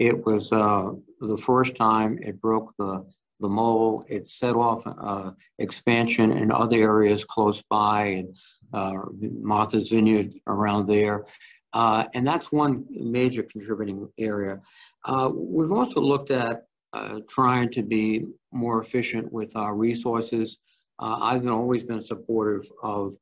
It was the first time it broke the mold. It set off expansion in other areas close by, and Martha's Vineyard around there. And that's one major contributing area. We've also looked at trying to be more efficient with our resources. I've always been supportive of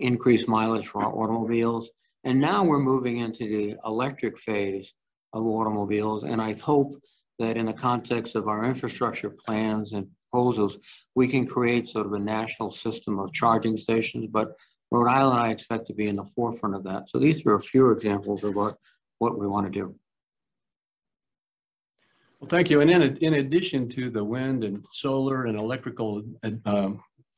increased mileage for our automobiles. And now we're moving into the electric phase of automobiles. And I hope that in the context of our infrastructure plans and proposals, we can create sort of a national system of charging stations. But Rhode Island, I expect to be in the forefront of that. So these are a few examples of what we want to do. Well, thank you. And in addition to the wind and solar and electrical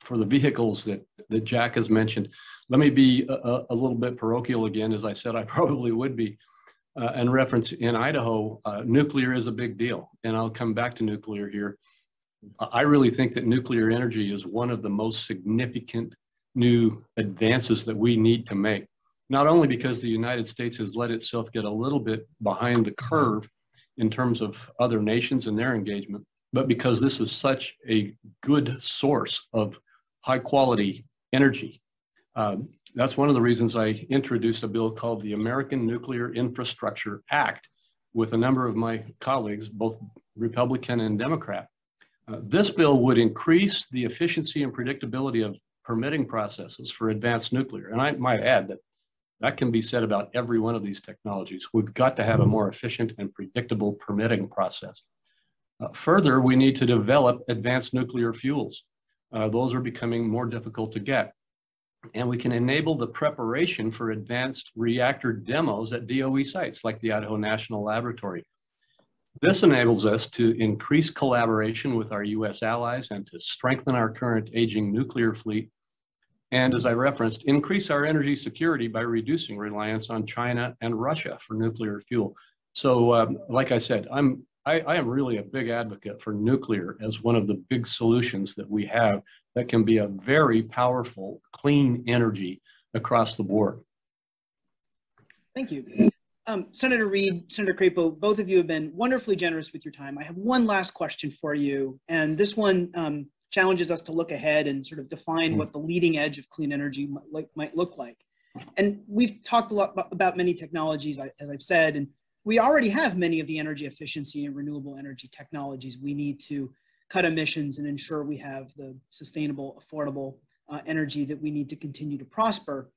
for the vehicles that Jack has mentioned, let me be a little bit parochial again, as I said I probably would be, and reference in Idaho, nuclear is a big deal. And I'll come back to nuclear here. I really think that nuclear energy is one of the most significant new advances that we need to make, not only because the United States has let itself get a little bit behind the curve in terms of other nations and their engagement, but because this is such a good source of high quality energy. That's one of the reasons I introduced a bill called the American Nuclear Infrastructure Act with a number of my colleagues, both Republican and Democrat. This bill would increase the efficiency and predictability of permitting processes for advanced nuclear. And I might add that that can be said about every one of these technologies. We've got to have a more efficient and predictable permitting process. Further, we need to develop advanced nuclear fuels. Those are becoming more difficult to get. And we can enable the preparation for advanced reactor demos at DOE sites like the Idaho National Laboratory. This enables us to increase collaboration with our U.S. allies and to strengthen our current aging nuclear fleet. And as I referenced, increase our energy security by reducing reliance on China and Russia for nuclear fuel. So like I said, I am really a big advocate for nuclear as one of the big solutions that we have that can be a very powerful, clean energy across the board. Thank you. Senator Reed, Senator Crapo, both of you have been wonderfully generous with your time. I have one last question for you, and this one challenges us to look ahead and sort of define what the leading edge of clean energy might look like. And we've talked a lot about many technologies, as I've said, and we already have many of the energy efficiency and renewable energy technologies we need to cut emissions and ensure we have the sustainable, affordable energy that we need to continue to prosper.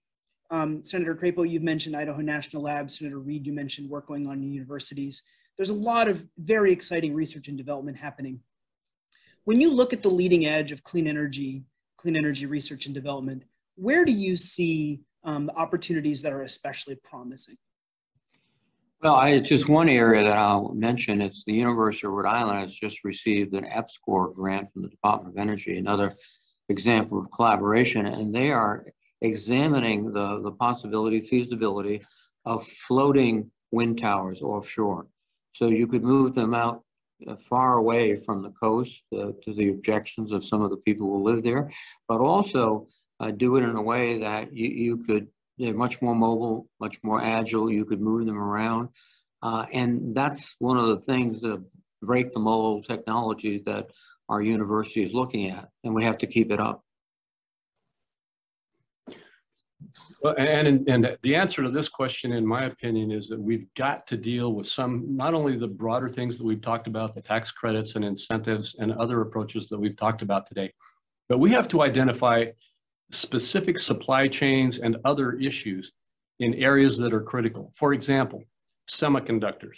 Senator Crapo, you've mentioned Idaho National Lab. Senator Reed, you mentioned work going on in universities. There's a lot of very exciting research and development happening. When you look at the leading edge of clean energy research and development, where do you see opportunities that are especially promising? Well, it's just one area that I'll mention. It's the University of Rhode Island has just received an EPSCoR grant from the Department of Energy, another example of collaboration, and they are examining the possibility, feasibility of floating wind towers offshore. So you could move them out far away from the coast to the objections of some of the people who live there, but also do it in a way that you could, they're much more mobile, much more agile, you could move them around. And that's one of the things that break the mold technologies that our university is looking at, and we have to keep it up. Well, and the answer to this question, in my opinion, is that we've got to deal with some, not only the broader things that we've talked about, the tax credits and incentives and other approaches that we've talked about today, but we have to identify specific supply chains and other issues in areas that are critical. For example, semiconductors.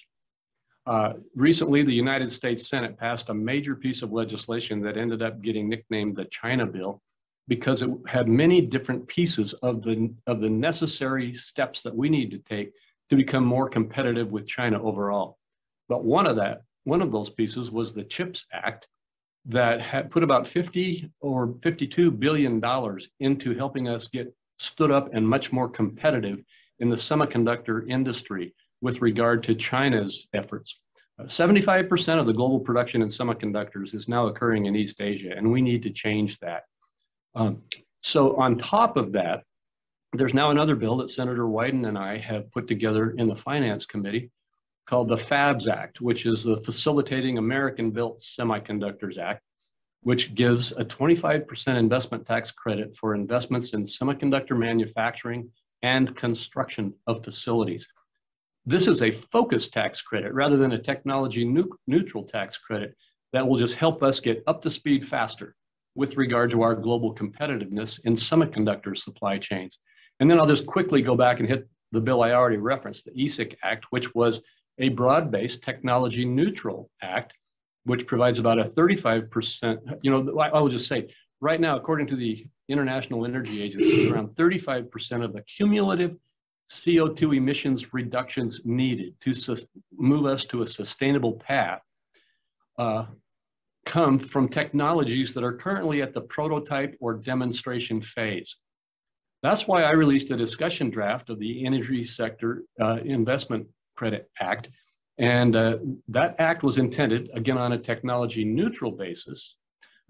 Recently, the United States Senate passed a major piece of legislation that ended up getting nicknamed the China Bill, because it had many different pieces of the necessary steps that we need to take to become more competitive with China overall. But one of those pieces was the CHIPS Act that had put about $50 or $52 billion into helping us get stood up and much more competitive in the semiconductor industry with regard to China's efforts. 75% of the global production in semiconductors is now occurring in East Asia, and we need to change that. So on top of that, there's now another bill that Senator Wyden and I have put together in the Finance Committee called the FABS Act, which is the Facilitating American Built Semiconductors Act, which gives a 25% investment tax credit for investments in semiconductor manufacturing and construction of facilities. This is a focused tax credit rather than a technology neutral tax credit that will just help us get up to speed faster with regard to our global competitiveness in semiconductor supply chains. And then I'll just quickly go back and hit the bill I already referenced, the ESIC Act, which was a broad-based technology neutral act, which provides about a 35%, you know, I will just say, right now, according to the International Energy Agency, around 35% of the cumulative CO2 emissions reductions needed to move us to a sustainable path come from technologies that are currently at the prototype or demonstration phase. That's why I released a discussion draft of the Energy Sector Investment Credit Act. And that act was intended, again, on a technology neutral basis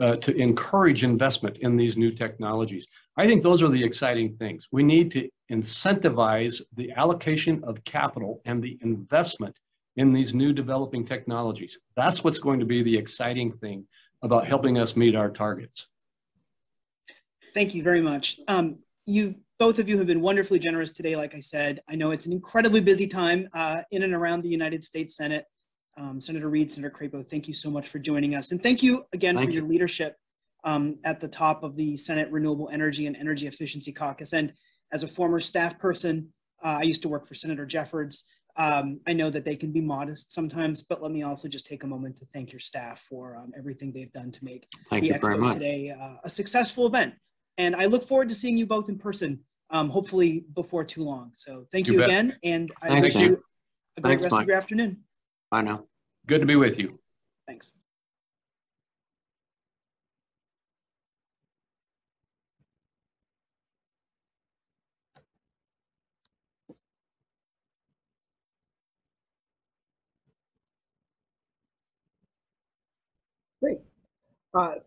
to encourage investment in these new technologies. I think those are the exciting things. We need to incentivize the allocation of capital and the investment in these new developing technologies. That's what's going to be the exciting thing about helping us meet our targets. Thank you very much. Both of you have been wonderfully generous today, like I said. I know it's an incredibly busy time in and around the United States Senate. Senator Reed, Senator Crapo, thank you so much for joining us. And thank you again for your leadership at the top of the Senate Renewable Energy and Energy Efficiency Caucus. And as a former staff person, I used to work for Senator Jeffords. I know that they can be modest sometimes, but let me also just take a moment to thank your staff for everything they've done to make the expo today a successful event. And I look forward to seeing you both in person, hopefully before too long. So thank you again, and I wish you a great rest of your afternoon. Bye now. Good to be with you. Thanks. Great.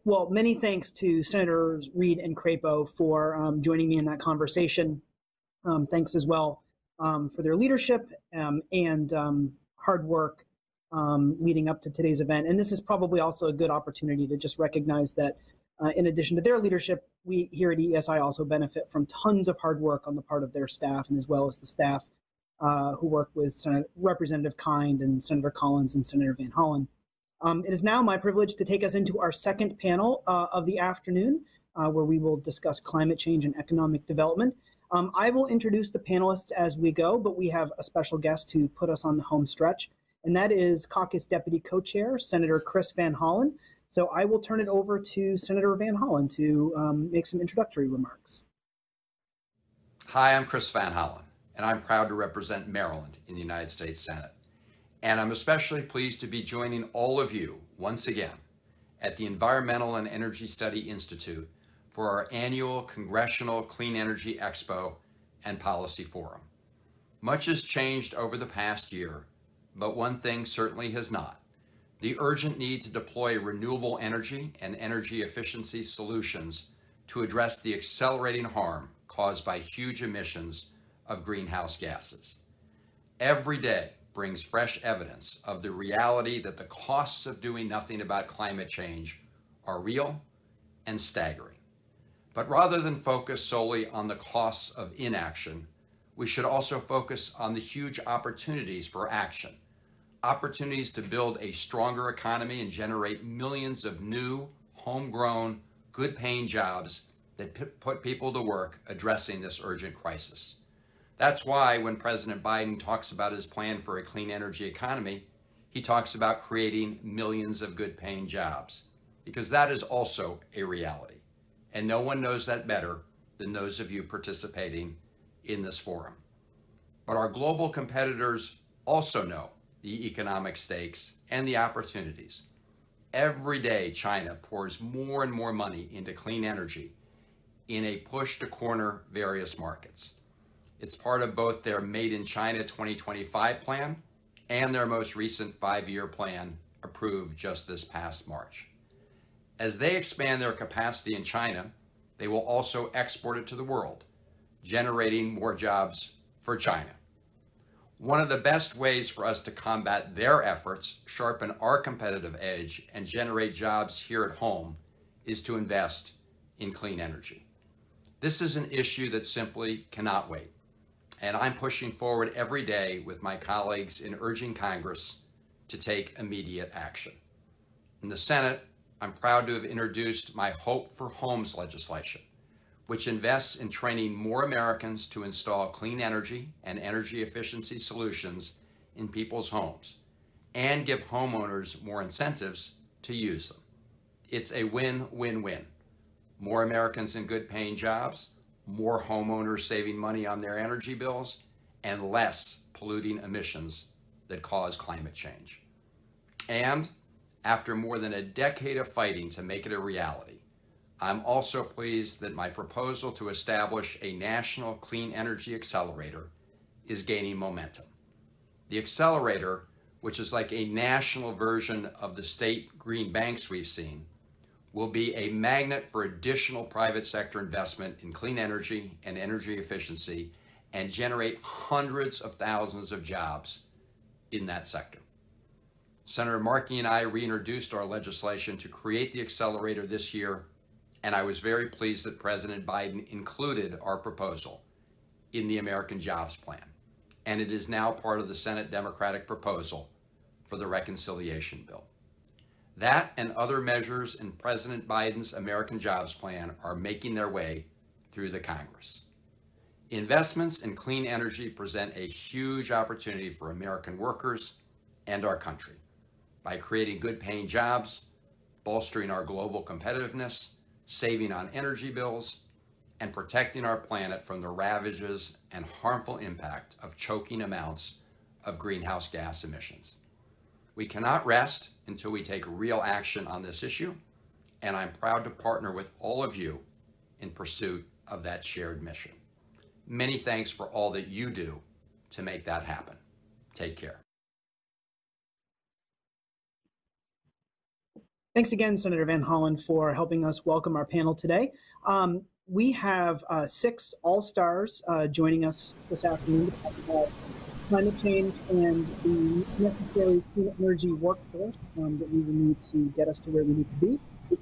Well, many thanks to Senators Reed and Crapo for joining me in that conversation. Thanks as well for their leadership and hard work leading up to today's event. And this is probably also a good opportunity to just recognize that in addition to their leadership, we here at EESI also benefit from tons of hard work on the part of their staff, and as well as the staff who work with Representative Kind and Senator Collins and Senator Van Hollen. It is now my privilege to take us into our second panel of the afternoon, where we will discuss climate change and economic development. I will introduce the panelists as we go, but we have a special guest to put us on the home stretch, and that is Caucus Deputy Co-Chair, Senator Chris Van Hollen. So I will turn it over to Senator Van Hollen to make some introductory remarks. Hi, I'm Chris Van Hollen, and I'm proud to represent Maryland in the United States Senate. And I'm especially pleased to be joining all of you once again at the Environmental and Energy Studies Institute for our annual Congressional Clean Energy Expo and Policy Forum. Much has changed over the past year, but one thing certainly has not: the urgent need to deploy renewable energy and energy efficiency solutions to address the accelerating harm caused by huge emissions of greenhouse gases. Every day brings fresh evidence of the reality that the costs of doing nothing about climate change are real and staggering. But rather than focus solely on the costs of inaction, we should also focus on the huge opportunities for action, opportunities to build a stronger economy and generate millions of new, homegrown, good-paying jobs that put people to work addressing this urgent crisis. That's why when President Biden talks about his plan for a clean energy economy, he talks about creating millions of good-paying jobs, because that is also a reality. And no one knows that better than those of you participating in this forum. But our global competitors also know the economic stakes and the opportunities. Every day, China pours more and more money into clean energy in a push to corner various markets. It's part of both their Made in China 2025 plan and their most recent 5-year plan approved just this past March. As they expand their capacity in China, they will also export it to the world, generating more jobs for China. One of the best ways for us to combat their efforts, sharpen our competitive edge, and generate jobs here at home is to invest in clean energy. This is an issue that simply cannot wait, and I'm pushing forward every day with my colleagues in urging Congress to take immediate action. In the Senate, I'm proud to have introduced my Hope for Homes legislation, which invests in training more Americans to install clean energy and energy efficiency solutions in people's homes and give homeowners more incentives to use them. It's a win-win-win. More Americans in good-paying jobs, more homeowners saving money on their energy bills, and less polluting emissions that cause climate change. And after more than a decade of fighting to make it a reality, I'm also pleased that my proposal to establish a national clean energy accelerator is gaining momentum. The accelerator, which is like a national version of the state green banks we've seen, will be a magnet for additional private sector investment in clean energy and energy efficiency, and generate hundreds of thousands of jobs in that sector. Senator Markey and I reintroduced our legislation to create the accelerator this year, and I was very pleased that President Biden included our proposal in the American Jobs Plan, and it is now part of the Senate Democratic proposal for the reconciliation bill. That and other measures in President Biden's American Jobs Plan are making their way through the Congress. Investments in clean energy present a huge opportunity for American workers and our country by creating good-paying jobs, bolstering our global competitiveness, saving on energy bills, and protecting our planet from the ravages and harmful impact of choking amounts of greenhouse gas emissions. We cannot rest until we take real action on this issue, and I'm proud to partner with all of you in pursuit of that shared mission. Many thanks for all that you do to make that happen. Take care. Thanks again, Senator Van Hollen, for helping us welcome our panel today. We have 6 all-stars joining us this afternoon to talk about climate change and the necessary clean energy workforce that we will need to get us to where we need to be.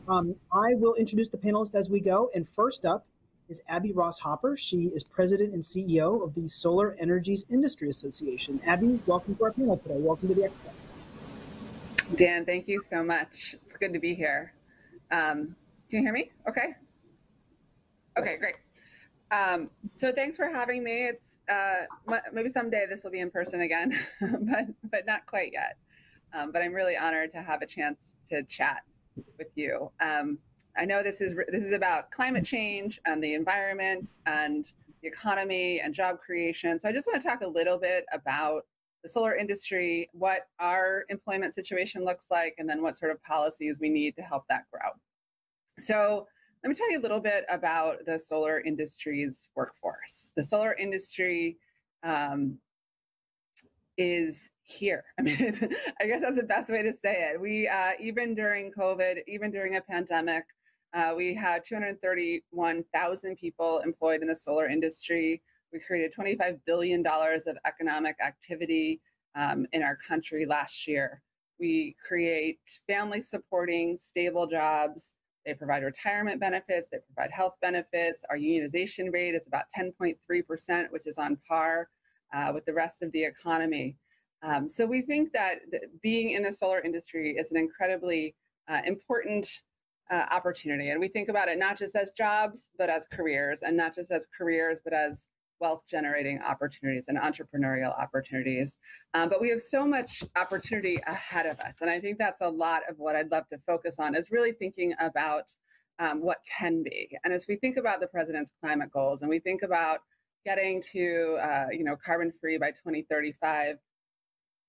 I will introduce the panelists as we go. And first up is Abby Ross Hopper. She is president and CEO of the Solar Energies Industry Association. Abby, welcome to our panel today. Welcome to the Expo. Dan, thank you so much. It's good to be here. Can you hear me? Okay. Okay, great. So thanks for having me. It's maybe someday this will be in person again, but not quite yet. But I'm really honored to have a chance to chat with you. I know this is about climate change and the environment and the economy and job creation. So I just want to talk a little bit about the solar industry, what our employment situation looks like, and then what sort of policies we need to help that grow. So let me tell you a little bit about the solar industry's workforce. The solar industry is here. I mean, I guess that's the best way to say it. We, even during COVID, even during a pandemic, we had 231,000 people employed in the solar industry. We created $25 billion of economic activity in our country last year. We create family supporting stable jobs. They provide retirement benefits, they provide health benefits. Our unionization rate is about 10.3%, which is on par with the rest of the economy. So we think that being in the solar industry is an incredibly important opportunity. And we think about it not just as jobs, but as careers, and not just as careers, but as wealth generating opportunities and entrepreneurial opportunities. But we have so much opportunity ahead of us. And I think that's a lot of what I'd love to focus on, is really thinking about what can be. And as we think about the president's climate goals, and we think about getting to carbon free by 2035,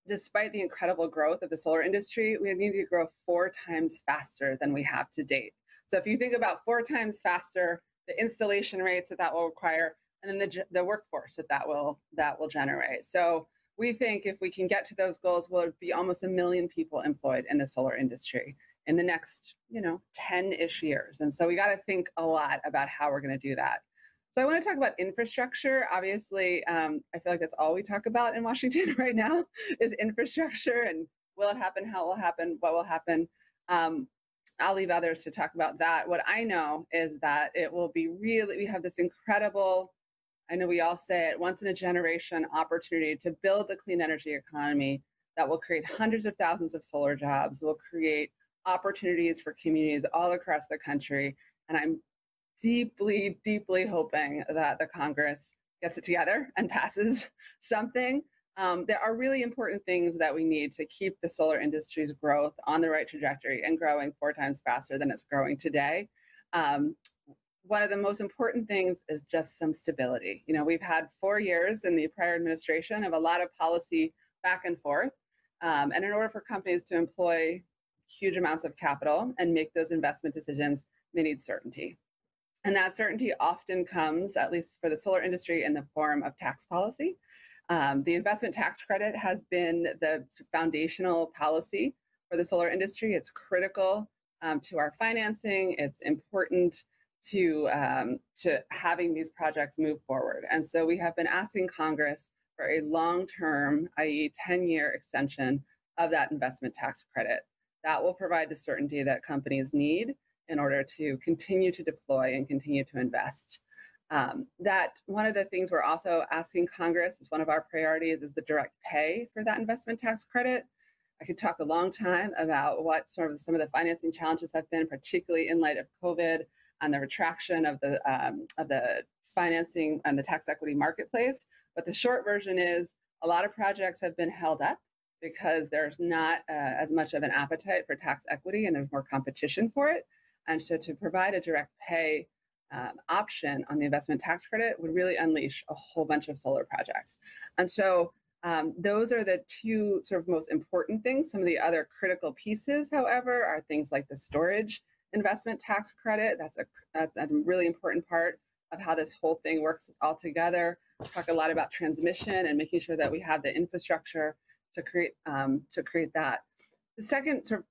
despite the incredible growth of the solar industry, we need to grow 4 times faster than we have to date. So if you think about 4 times faster, the installation rates that will require, and then the workforce that will generate. So we think if we can get to those goals, we'll be almost 1 million people employed in the solar industry in the next 10-ish years. And so we got to think a lot about how we're going to do that. So I want to talk about infrastructure. Obviously, I feel like that's all we talk about in Washington right now is infrastructure and will it happen, how it will happen, what will happen. I'll leave others to talk about that. What I know is that it will be really, we have this incredible, I know we all say it, once in a generation opportunity to build a clean energy economy that will create hundreds of thousands of solar jobs, will create opportunities for communities all across the country. And I'm deeply, deeply hoping that the Congress gets it together and passes something. There are really important things that we need to keep the solar industry's growth on the right trajectory and growing 4 times faster than it's growing today. One of the most important things is just some stability. We've had 4 years in the prior administration of a lot of policy back and forth. And in order for companies to employ huge amounts of capital and make those investment decisions, they need certainty. And that certainty often comes, at least for the solar industry, in the form of tax policy. The investment tax credit has been the foundational policy for the solar industry. It's critical to our financing. It's important to having these projects move forward. And so we have been asking Congress for a long-term, i.e. 10-year extension of that investment tax credit. That will provide the certainty that companies need in order to continue to deploy and continue to invest. That one of the things we're also asking Congress is one of our priorities is the direct pay for that investment tax credit. I could talk a long time about what sort of some of the financing challenges have been, particularly in light of COVID and the retraction of the financing and the tax equity marketplace. But the short version is a lot of projects have been held up because there's not as much of an appetite for tax equity and there's more competition for it. And so to provide a direct pay option on the investment tax credit would really unleash a whole bunch of solar projects. And so those are the two sort of most important things. Some of the other critical pieces, however, are things like the storage investment tax credit. That's a really important part of how this whole thing works all together. We talk a lot about transmission and making sure that we have the infrastructure to create that. The second sort of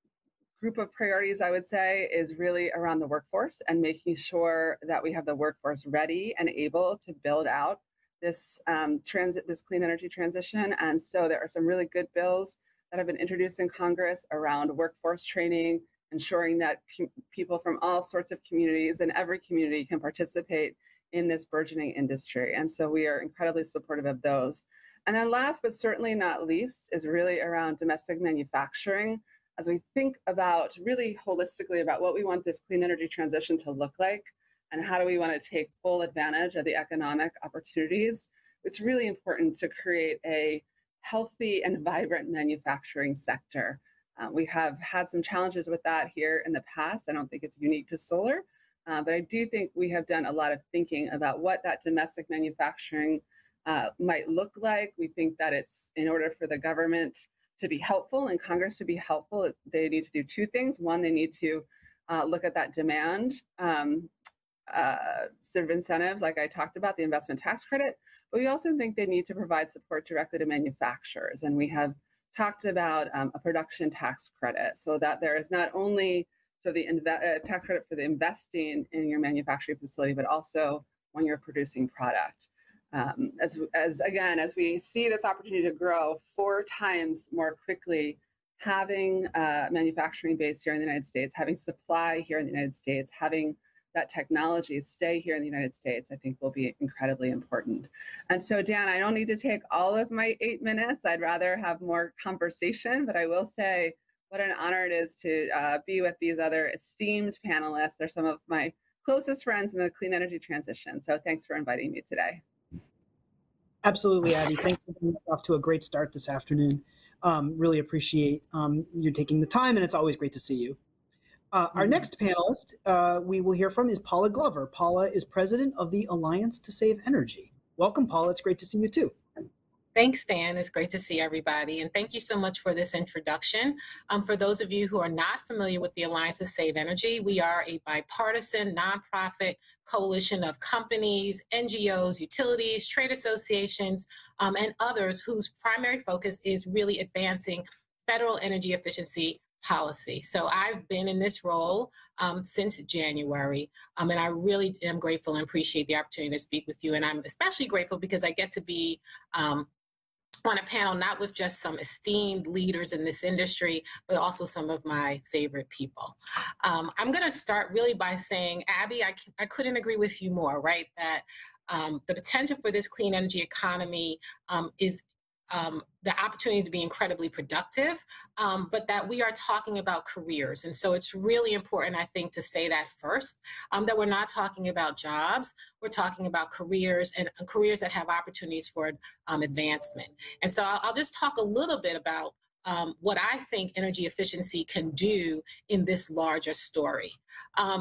group of priorities, I would say, is really around the workforce and making sure that we have the workforce ready and able to build out this this clean energy transition. And so there are some really good bills that have been introduced in Congress around workforce training, ensuring that people from all sorts of communities and every community can participate in this burgeoning industry. And so we are incredibly supportive of those. And then last, but certainly not least, is really around domestic manufacturing. As we think about really holistically about what we want this clean energy transition to look like and how do we want to take full advantage of the economic opportunities, it's really important to create a healthy and vibrant manufacturing sector. We have had some challenges with that here in the past. I don't think it's unique to solar, but I do think we have done a lot of thinking about what that domestic manufacturing might look like. We think that it's in order for the government to be helpful and Congress to be helpful, they need to do 2 things. One, they need to look at that demand sort of incentives, like I talked about, the investment tax credit, but we also think they need to provide support directly to manufacturers. And we have talked about a production tax credit so that there is not only so the tax credit for the investing in your manufacturing facility, but also when you're producing product. As we see this opportunity to grow 4 times more quickly, having manufacturing base here in the United States, having supply here in the United States, having that technology stay here in the United States, I think will be incredibly important. And so, Dan, I don't need to take all of my 8 minutes. I'd rather have more conversation, but I will say what an honor it is to be with these other esteemed panelists. They're some of my closest friends in the clean energy transition. So thanks for inviting me today. Absolutely, Abby. Thanks for being off to a great start this afternoon. Really appreciate you taking the time, and it's always great to see you. Our next panelist we will hear from is Paula Glover. Paula is president of the Alliance to Save Energy. Welcome, Paula. It's great to see you too. Thanks, Dan. It's great to see everybody. And thank you so much for this introduction. For those of you who are not familiar with the Alliance to Save Energy, we are a bipartisan, nonprofit coalition of companies, NGOs, utilities, trade associations, and others whose primary focus is really advancing federal energy efficiency policy. So I've been in this role since January, and I really am grateful and appreciate the opportunity to speak with you. And I'm especially grateful because I get to be on a panel not with just some esteemed leaders in this industry, but also some of my favorite people. I'm going to start really by saying, Abby, I couldn't agree with you more, right? That the potential for this clean energy economy is the opportunity to be incredibly productive, but that we are talking about careers. And so it's really important, I think, to say that first, that we're not talking about jobs, we're talking about careers and careers that have opportunities for advancement. And so I'll just talk a little bit about what I think energy efficiency can do in this larger story.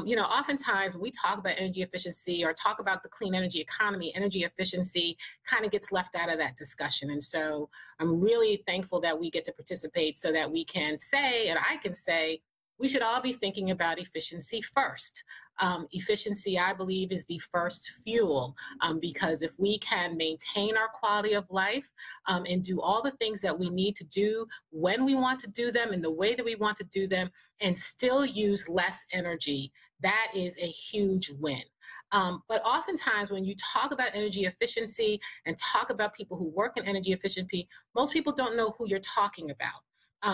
You know, oftentimes when we talk about energy efficiency or talk about the clean energy economy, energy efficiency kind of gets left out of that discussion. And so I'm really thankful that we get to participate so that we can say, and I can say, we should all be thinking about efficiency first. Efficiency, I believe, is the first fuel because if we can maintain our quality of life and do all the things that we need to do when we want to do them in the way that we want to do them and still use less energy, that is a huge win. But oftentimes when you talk about energy efficiency and talk about people who work in energy efficiency, most people don't know who you're talking about.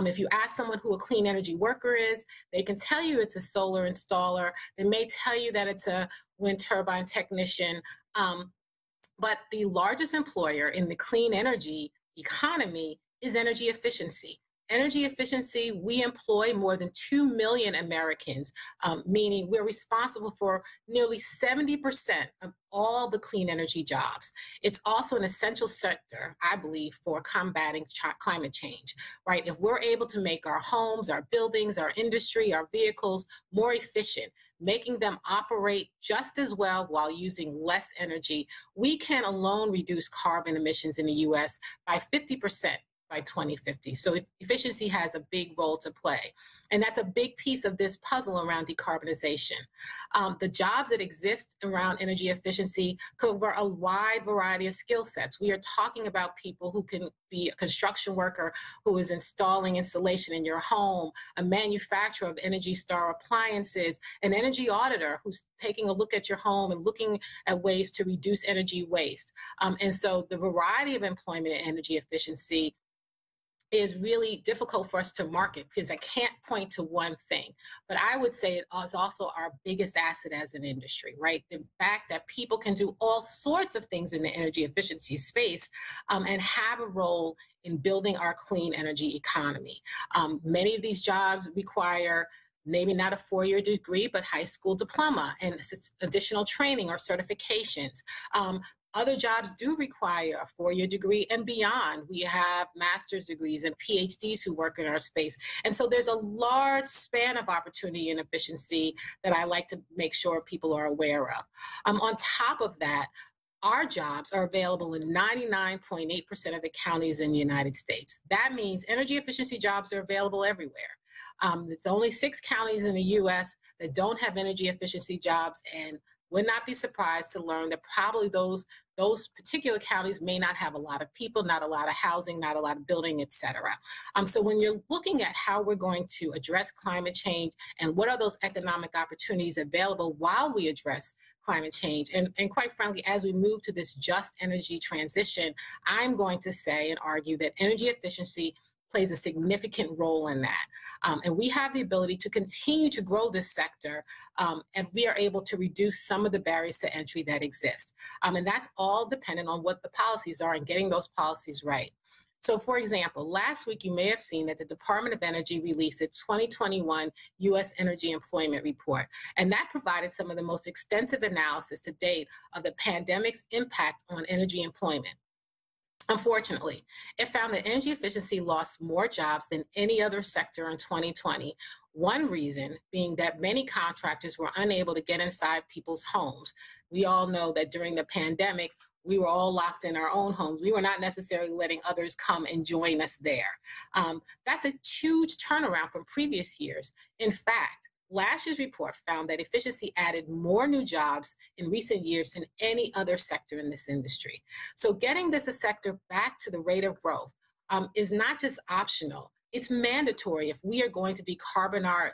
If you ask someone who a clean energy worker is, they can tell you it's a solar installer. They may tell you that it's a wind turbine technician. But the largest employer in the clean energy economy is energy efficiency. Energy efficiency, we employ more than 2 million Americans, meaning we're responsible for nearly 70% of all the clean energy jobs. It's also an essential sector, I believe, for combating climate change, right? If we're able to make our homes, our buildings, our industry, our vehicles more efficient, making them operate just as well while using less energy, we can alone reduce carbon emissions in the U.S. by 50%. By 2050. So efficiency has a big role to play. And that's a big piece of this puzzle around decarbonization. The jobs that exist around energy efficiency cover a wide variety of skill sets. We are talking about people who can be a construction worker who is installing insulation in your home, a manufacturer of Energy Star appliances, an energy auditor who's taking a look at your home and looking at ways to reduce energy waste. And so the variety of employment and energy efficiency is really difficult for us to market because I can't point to one thing. But I would say it is also our biggest asset as an industry, right? The fact that people can do all sorts of things in the energy efficiency space and have a role in building our clean energy economy. Many of these jobs require maybe not a four-year degree, but high school diploma and additional training or certifications. Other jobs do require a four-year degree and beyond. We have master's degrees and PhDs who work in our space. And so there's a large span of opportunity and efficiency that I like to make sure people are aware of. On top of that, our jobs are available in 99.8% of the counties in the United States. That means energy efficiency jobs are available everywhere. It's only 6 counties in the U.S. that don't have energy efficiency jobs, and would not be surprised to learn that probably those particular counties may not have a lot of people, not a lot of housing, not a lot of building, et cetera. So when you're looking at how we're going to address climate change and what are those economic opportunities available while we address climate change, and quite frankly, as we move to this just energy transition, I'm going to say and argue that energy efficiency plays a significant role in that. And we have the ability to continue to grow this sector if we are able to reduce some of the barriers to entry that exist. And that's all dependent on what the policies are and getting those policies right. So for example, last week you may have seen that the Department of Energy released its 2021 U.S. Energy Employment Report, and that provided some of the most extensive analysis to date of the pandemic's impact on energy employment. Unfortunately, it found that energy efficiency lost more jobs than any other sector in 2020. One reason being that many contractors were unable to get inside people's homes. We all know that during the pandemic, we were all locked in our own homes. We were not necessarily letting others come and join us there. That's a huge turnaround from previous years. In fact, last year's report found that efficiency added more new jobs in recent years than any other sector in this industry. So getting this sector back to the rate of growth is not just optional, it's mandatory if we are going to decarbonize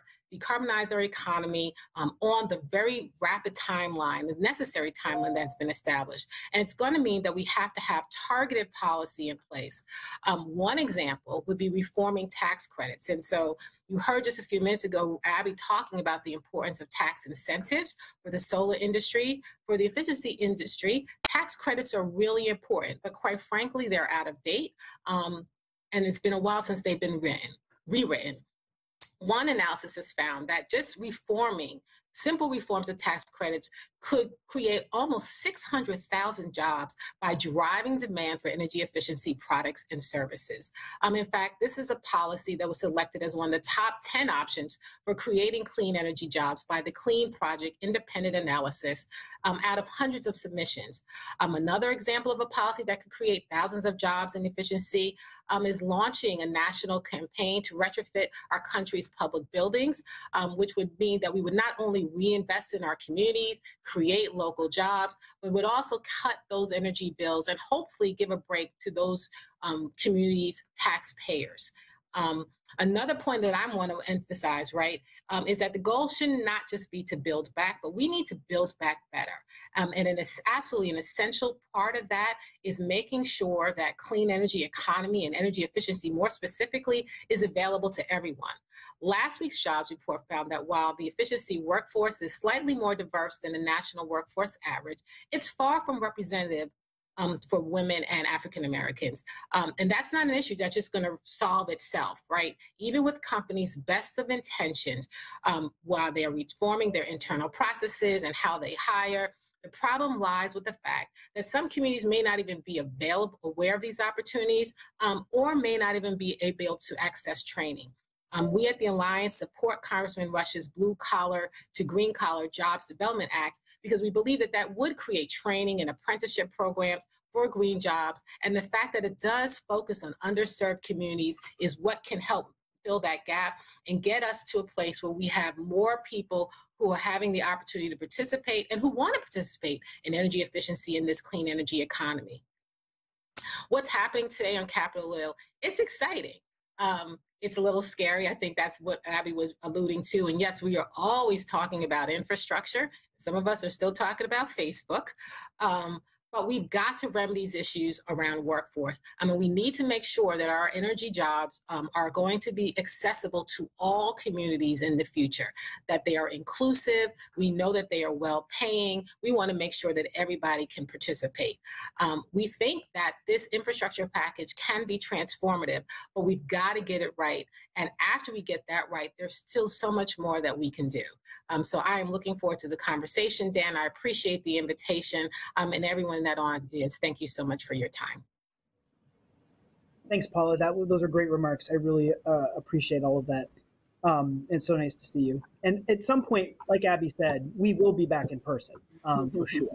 our economy on the very rapid timeline, the necessary timeline that's been established. And it's going to mean that we have to have targeted policy in place. One example would be reforming tax credits. And so you heard just a few minutes ago, Abby talking about the importance of tax incentives for the solar industry. For the efficiency industry, tax credits are really important, but quite frankly, they're out of date. And it's been a while since they've been rewritten. One analysis has found that just simple reforms of tax credits could create almost 600,000 jobs by driving demand for energy efficiency products and services. In fact, this is a policy that was selected as one of the top 10 options for creating clean energy jobs by the Clean Project Independent Analysis out of hundreds of submissions. Another example of a policy that could create thousands of jobs in efficiency is launching a national campaign to retrofit our country's public buildings, which would mean that we would not only reinvest in our communities, create local jobs, but would also cut those energy bills and hopefully give a break to those communities' taxpayers. Another point that I want to emphasize, right, is that the goal should not just be to build back, but we need to build back better. And it's absolutely an essential part of that is making sure that clean energy economy and energy efficiency, more specifically, is available to everyone. Last week's jobs report found that while the efficiency workforce is slightly more diverse than the national workforce average, it's far from representative for women and African Americans. And that's not an issue that's just going to solve itself, right? Even with companies' best of intentions, while they're reforming their internal processes and how they hire, the problem lies with the fact that some communities may not even be aware of these opportunities or may not even be able to access training. We at the Alliance support Congressman Rush's Blue Collar to Green Collar Jobs Development Act because we believe that that would create training and apprenticeship programs for green jobs. And the fact that it does focus on underserved communities is what can help fill that gap and get us to a place where we have more people who are having the opportunity to participate and who want to participate in energy efficiency in this clean energy economy. What's happening today on Capitol Hill? It's exciting. It's a little scary. I think that's what Abby was alluding to. And yes, we are always talking about infrastructure. Some of us are still talking about Facebook. But we've got to remedy these issues around workforce. I mean, we need to make sure that our energy jobs are going to be accessible to all communities in the future, that they are inclusive. We know that they are well-paying. We want to make sure that everybody can participate. We think that this infrastructure package can be transformative, but we've got to get it right. And after we get that right, there's still so much more that we can do. So I am looking forward to the conversation. Dan, I appreciate the invitation and everyone that audience, thank you so much for your time. Thanks, Paula. Those are great remarks. I really appreciate all of that. It's so nice to see you. And at some point, like Abby said, we will be back in person for sure.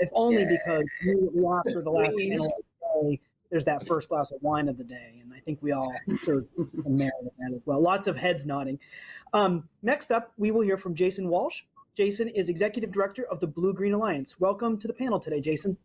If only because after the last panel of the day, there's that first glass of wine of the day, and I think we all sort of merit that as well. Lots of heads nodding. Next up, we will hear from Jason Walsh. Jason is Executive Director of the Blue Green Alliance. Welcome to the panel today, Jason.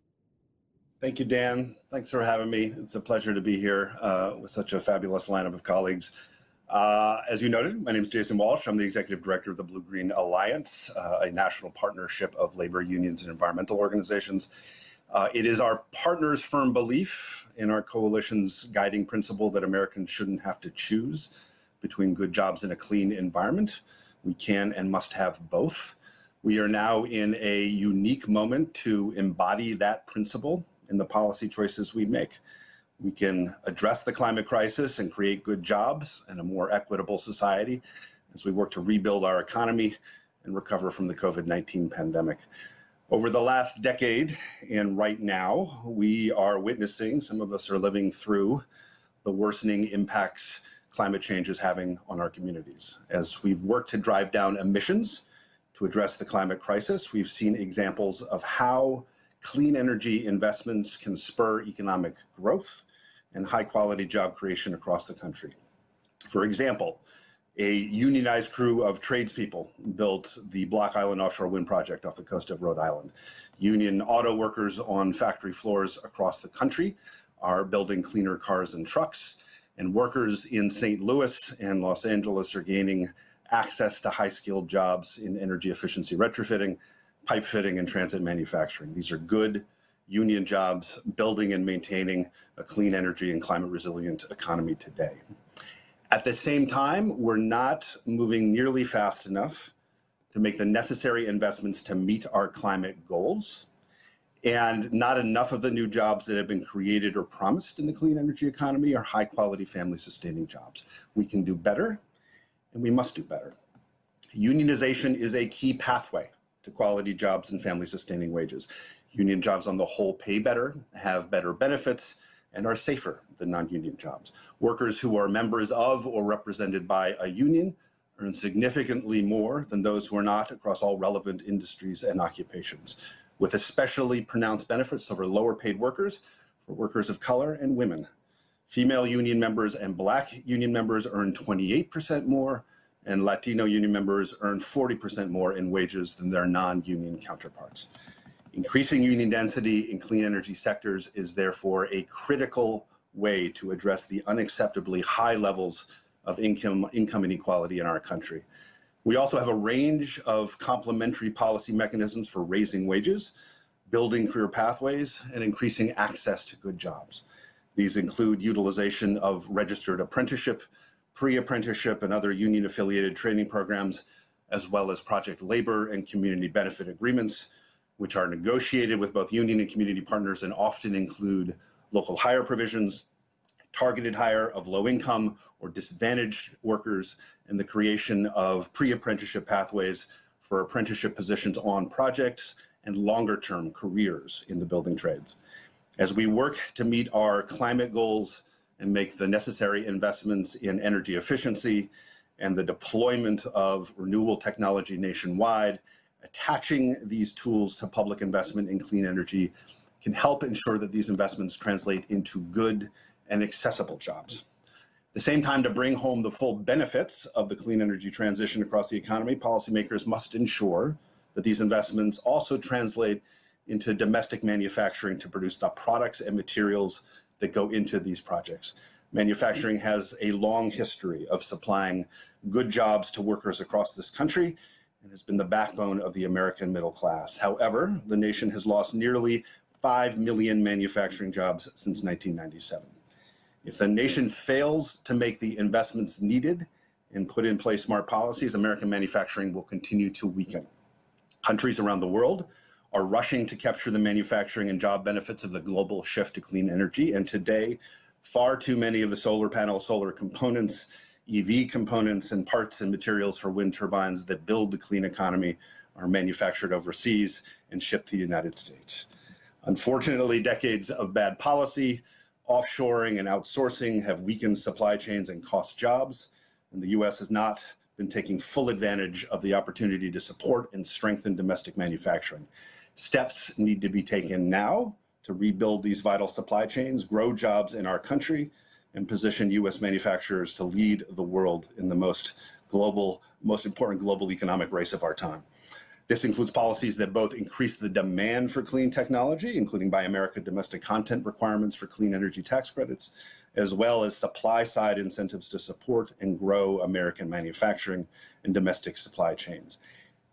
Thank you, Dan. Thanks for having me. It's a pleasure to be here with such a fabulous lineup of colleagues. As you noted, my name is Jason Walsh. I'm the Executive Director of the Blue Green Alliance, a national partnership of labor unions and environmental organizations. It is our partners' firm belief in our coalition's guiding principle that Americans shouldn't have to choose between good jobs and a clean environment. We can and must have both. We are now in a unique moment to embody that principle in the policy choices we make. We can address the climate crisis and create good jobs and a more equitable society as we work to rebuild our economy and recover from the COVID-19 pandemic. Over the last decade and right now, we are witnessing, some of us are living through, the worsening impacts climate change is having on our communities. As we've worked to drive down emissions to address the climate crisis, we've seen examples of how clean energy investments can spur economic growth and high-quality job creation across the country. For example, a unionized crew of tradespeople built the Block Island offshore wind project off the coast of Rhode Island. Union auto workers on factory floors across the country are building cleaner cars and trucks, and workers in St. Louis and Los Angeles are gaining access to high-skilled jobs in energy efficiency retrofitting, pipe fitting, and transit manufacturing. These are good union jobs building and maintaining a clean energy and climate resilient economy today. At the same time, we're not moving nearly fast enough to make the necessary investments to meet our climate goals, and not enough of the new jobs that have been created or promised in the clean energy economy are high quality family sustaining jobs. We can do better, and we must do better. Unionization is a key pathway to quality jobs and family-sustaining wages. Union jobs on the whole pay better, have better benefits, and are safer than non-union jobs. Workers who are members of or represented by a union earn significantly more than those who are not across all relevant industries and occupations, with especially pronounced benefits over lower-paid workers, for workers of color and women. Female union members and Black union members earn 28% more, and Latino union members earn 40% more in wages than their non-union counterparts. Increasing union density in clean energy sectors is therefore a critical way to address the unacceptably high levels of income inequality in our country. We also have a range of complementary policy mechanisms for raising wages, building career pathways, and increasing access to good jobs. These include utilization of registered apprenticeship, pre-apprenticeship, and other union-affiliated training programs, as well as project labor and community benefit agreements, which are negotiated with both union and community partners and often include local hire provisions, targeted hire of low-income or disadvantaged workers, and the creation of pre-apprenticeship pathways for apprenticeship positions on projects and longer-term careers in the building trades. As we work to meet our climate goals and make the necessary investments in energy efficiency and the deployment of renewable technology nationwide, attaching these tools to public investment in clean energy can help ensure that these investments translate into good and accessible jobs. At the same time, to bring home the full benefits of the clean energy transition across the economy, policymakers must ensure that these investments also translate into domestic manufacturing to produce the products and materials that go into these projects. Manufacturing has a long history of supplying good jobs to workers across this country and has been the backbone of the American middle class. However, the nation has lost nearly 5 million manufacturing jobs since 1997. If the nation fails to make the investments needed and put in place smart policies, American manufacturing will continue to weaken. Countries around the world are rushing to capture the manufacturing and job benefits of the global shift to clean energy. And today, far too many of the solar panels, solar components, EV components, and parts and materials for wind turbines that build the clean economy are manufactured overseas and shipped to the United States. Unfortunately, decades of bad policy, offshoring, and outsourcing have weakened supply chains and cost jobs, and the U.S. has not been taking full advantage of the opportunity to support and strengthen domestic manufacturing. Steps need to be taken now to rebuild these vital supply chains, grow jobs in our country, and position U.S. manufacturers to lead the world in the most important global economic race of our time. This includes policies that both increase the demand for clean technology, including Buy America domestic content requirements for clean energy tax credits, as well as supply side incentives to support and grow American manufacturing and domestic supply chains.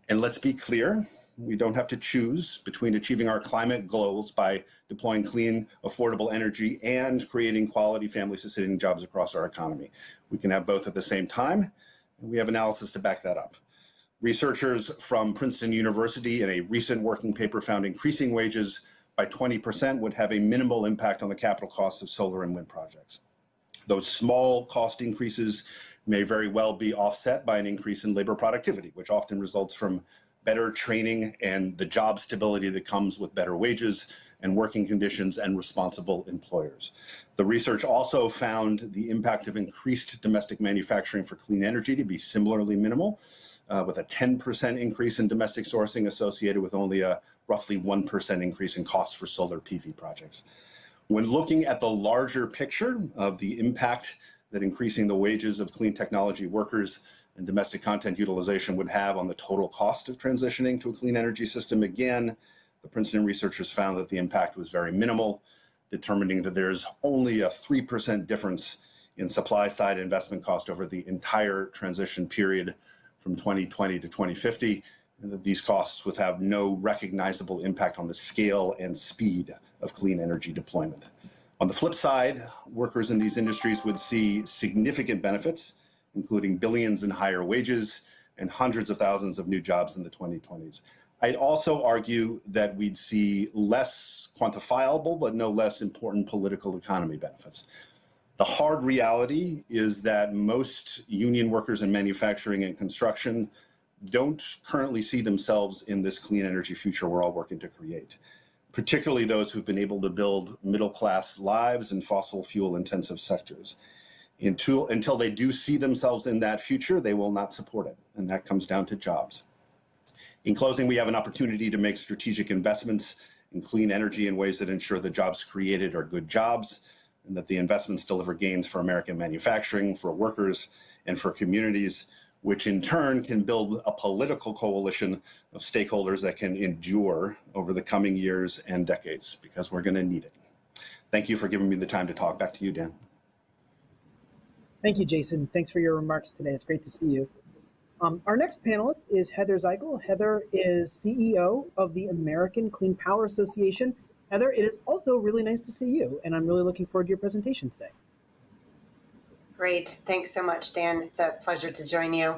And let's be clear, we don't have to choose between achieving our climate goals by deploying clean, affordable energy and creating quality family sustaining jobs across our economy. We can have both at the same time, and we have analysis to back that up. Researchers from Princeton University in a recent working paper found increasing wages by 20% would have a minimal impact on the capital costs of solar and wind projects. Those small cost increases may very well be offset by an increase in labor productivity, which often results from better training and the job stability that comes with better wages and working conditions and responsible employers. The research also found the impact of increased domestic manufacturing for clean energy to be similarly minimal, with a 10% increase in domestic sourcing associated with only a roughly 1% increase in costs for solar PV projects. When looking at the larger picture of the impact that increasing the wages of clean technology workers and domestic content utilization would have on the total cost of transitioning to a clean energy system, again, the Princeton researchers found that the impact was very minimal, determining that there's only a 3% difference in supply side investment cost over the entire transition period from 2020 to 2050, and that these costs would have no recognizable impact on the scale and speed of clean energy deployment. On the flip side, workers in these industries would see significant benefits, including billions in higher wages and hundreds of thousands of new jobs in the 2020s. I'd also argue that we'd see less quantifiable, but no less important political economy benefits. The hard reality is that most union workers in manufacturing and construction don't currently see themselves in this clean energy future we're all working to create, particularly those who've been able to build middle-class lives in fossil fuel-intensive sectors. Until they do see themselves in that future, they will not support it, and that comes down to jobs. In closing, we have an opportunity to make strategic investments in clean energy in ways that ensure the jobs created are good jobs and that the investments deliver gains for American manufacturing, for workers, and for communities, which in turn can build a political coalition of stakeholders that can endure over the coming years and decades, because we're going to need it. Thank you for giving me the time to talk. Back to you, Dan. Thank you, Jason. Thanks for your remarks today. It's great to see you. Our next panelist is Heather Zeigel. Heather is CEO of the American Clean Power Association. Heather, it is also really nice to see you, and I'm really looking forward to your presentation today. Great. Thanks so much, Dan. It's a pleasure to join you.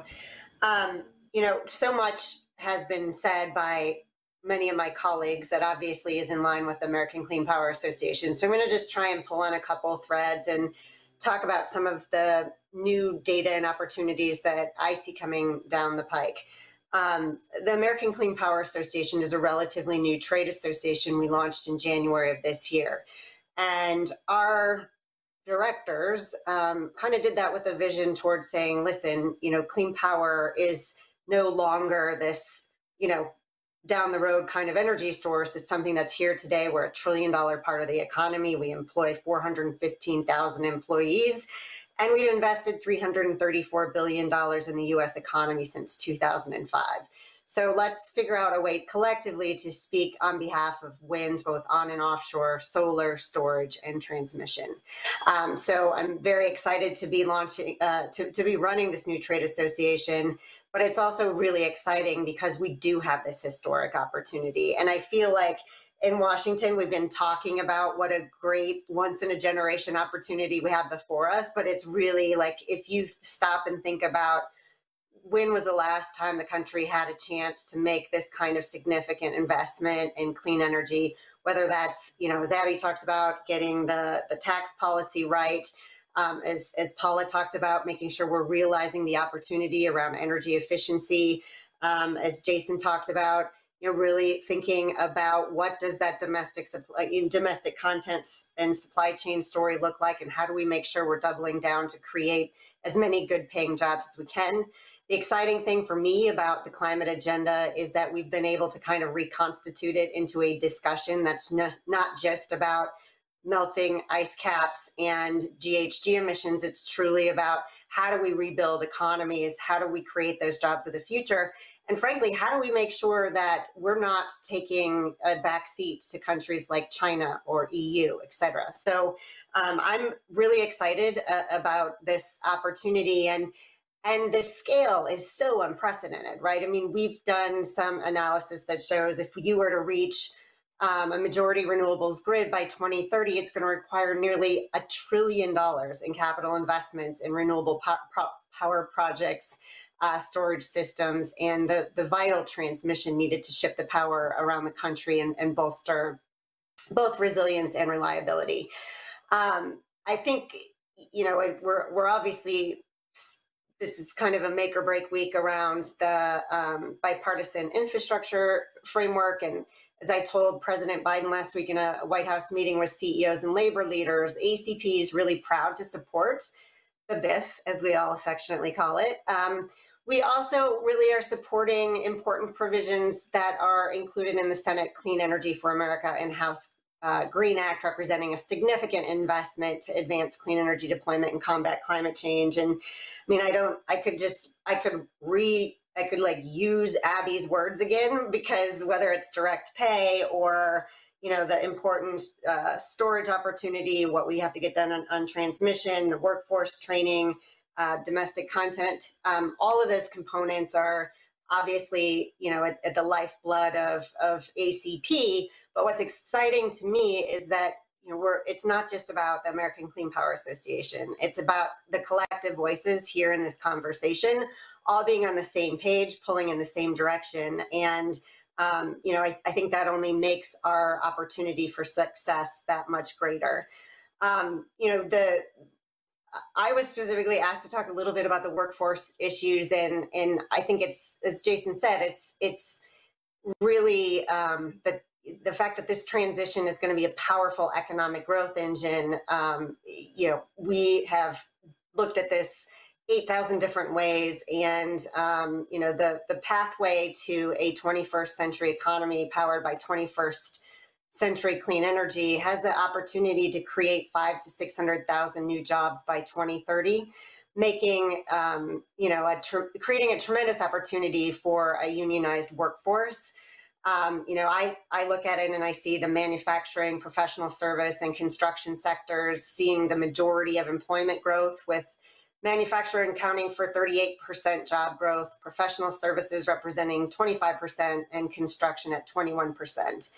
You know, so much has been said by many of my colleagues that obviously is in line with the American Clean Power Association. So I'm going to just try and pull on a couple threads and talk about some of the new data and opportunities that I see coming down the pike. The American Clean Power Association is a relatively new trade association we launched in January of this year. And our directors kind of did that with a vision towards saying, listen, you know, clean power is no longer this, you know, down the road kind of energy source. It's something that's here today. We're $1 trillion part of the economy. We employ 415,000 employees, and we've invested $334 billion in the US economy since 2005. So let's figure out a way collectively to speak on behalf of wind, both on and offshore, solar, storage, and transmission. So I'm very excited to be launching, to be running this new trade association. But it's also really exciting because we do have this historic opportunity. And I feel like in Washington, we've been talking about what a great once in a generation opportunity we have before us. But it's really like, if you stop and think about when was the last time the country had a chance to make this kind of significant investment in clean energy, whether that's, you know, as Abby talked about, getting the tax policy right, as Paula talked about, making sure we're realizing the opportunity around energy efficiency, as Jason talked about, you know, really thinking about what does that domestic content and supply chain story look like, and how do we make sure we're doubling down to create as many good paying jobs as we can. The exciting thing for me about the climate agenda is that we've been able to kind of reconstitute it into a discussion that's not just about melting ice caps and GHG emissions. It's truly about how do we rebuild economies? How do we create those jobs of the future? And frankly, how do we make sure that we're not taking a backseat to countries like China or EU, et cetera? So I'm really excited about this opportunity, and the scale is so unprecedented, right? I mean, we've done some analysis that shows if you were to reach a majority renewables grid by 2030, it's going to require nearly $1 trillion in capital investments in renewable power projects, storage systems, and the vital transmission needed to ship the power around the country and bolster both resilience and reliability. I think, you know, we're obviously, this is kind of a make or break week around the bipartisan infrastructure framework. And as I told President Biden last week in a White House meeting with CEOs and labor leaders, ACP is really proud to support the BIF, as we all affectionately call it. We also really are supporting important provisions that are included in the Senate Clean Energy for America and House Green Act, representing a significant investment to advance clean energy deployment and combat climate change. And I mean, I could like use Abby's words again, because whether it's direct pay or, you know, the important storage opportunity, what we have to get done on transmission, the workforce training, domestic content, all of those components are obviously, you know, at the lifeblood of ACP. But what's exciting to me is that, you know, it's not just about the American Clean Power Association. It's about the collective voices here in this conversation, all being on the same page, pulling in the same direction. And, you know, I think that only makes our opportunity for success that much greater. You know, I was specifically asked to talk a little bit about the workforce issues. And I think it's, as Jason said, it's really the fact that this transition is going to be a powerful economic growth engine. You know, we have looked at this 8,000 different ways, and you know, the pathway to a 21st century economy powered by 21st century clean energy has the opportunity to create 500,000 to 600,000 new jobs by 2030, making you know, creating a tremendous opportunity for a unionized workforce. You know, I look at it and I see the manufacturing, professional service, and construction sectors seeing the majority of employment growth, with manufacturing accounting for 38% job growth, professional services representing 25%, and construction at 21%.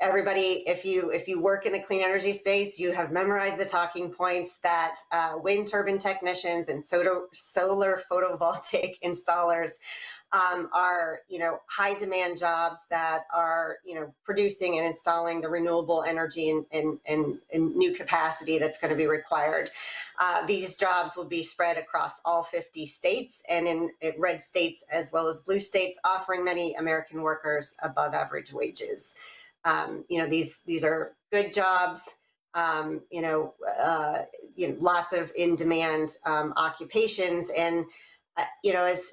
Everybody, if you work in the clean energy space, you have memorized the talking points that wind turbine technicians and solar photovoltaic installers are, you know, high demand jobs that are, you know, producing and installing the renewable energy and new capacity that's going to be required. These jobs will be spread across all 50 states and in red states as well as blue states, offering many American workers above average wages. You know, these are good jobs. You know, lots of in-demand occupations. And you know, as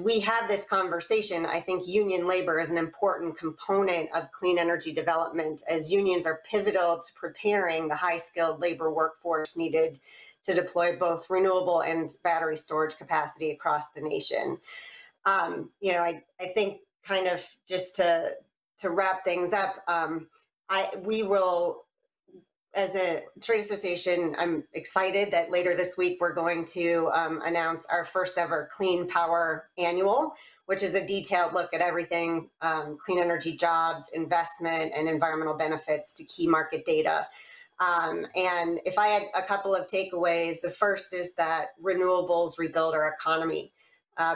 we have this conversation, I think union labor is an important component of clean energy development, as unions are pivotal to preparing the high-skilled labor workforce needed to deploy both renewable and battery storage capacity across the nation. You know, I think kind of just to wrap things up, we will, as a trade association, I'm excited that later this week we're going to announce our first ever Clean Power Annual, which is a detailed look at everything clean energy jobs, investment, and environmental benefits to key market data. And if I had a couple of takeaways, the first is that renewables rebuild our economy.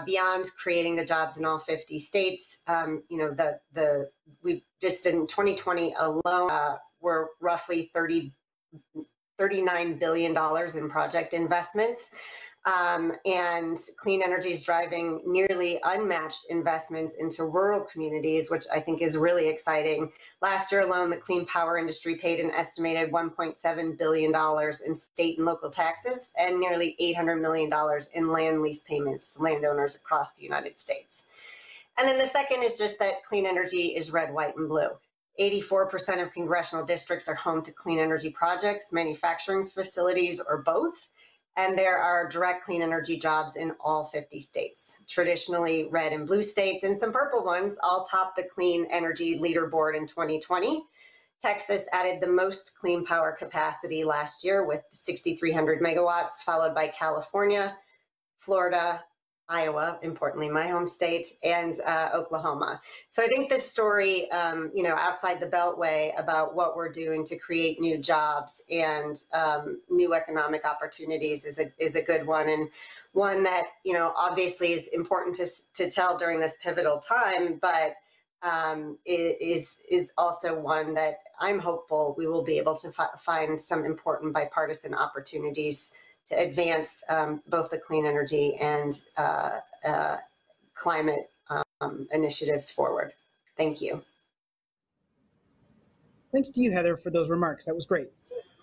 Beyond creating the jobs in all 50 states, you know, we just in 2020 alone, were roughly $39 billion in project investments. And clean energy is driving nearly unmatched investments into rural communities, which I think is really exciting. Last year alone, the clean power industry paid an estimated $1.7 billion in state and local taxes and nearly $800 million in land lease payments to landowners across the United States. And then the second is just that clean energy is red, white, and blue. 84% of congressional districts are home to clean energy projects, manufacturing facilities, or both. And there are direct clean energy jobs in all 50 states, traditionally red and blue states, and some purple ones all topped the clean energy leaderboard in 2020. Texas added the most clean power capacity last year with 6,300 megawatts, followed by California, Florida, Iowa, importantly my home state, and Oklahoma. So I think this story, you know, outside the Beltway about what we're doing to create new jobs and new economic opportunities is a good one, and one that, you know, obviously is important to tell during this pivotal time, but is also one that I'm hopeful we will be able to find some important bipartisan opportunities to advance both the clean energy and climate initiatives forward. Thank you. Thanks to you, Heather, for those remarks. That was great.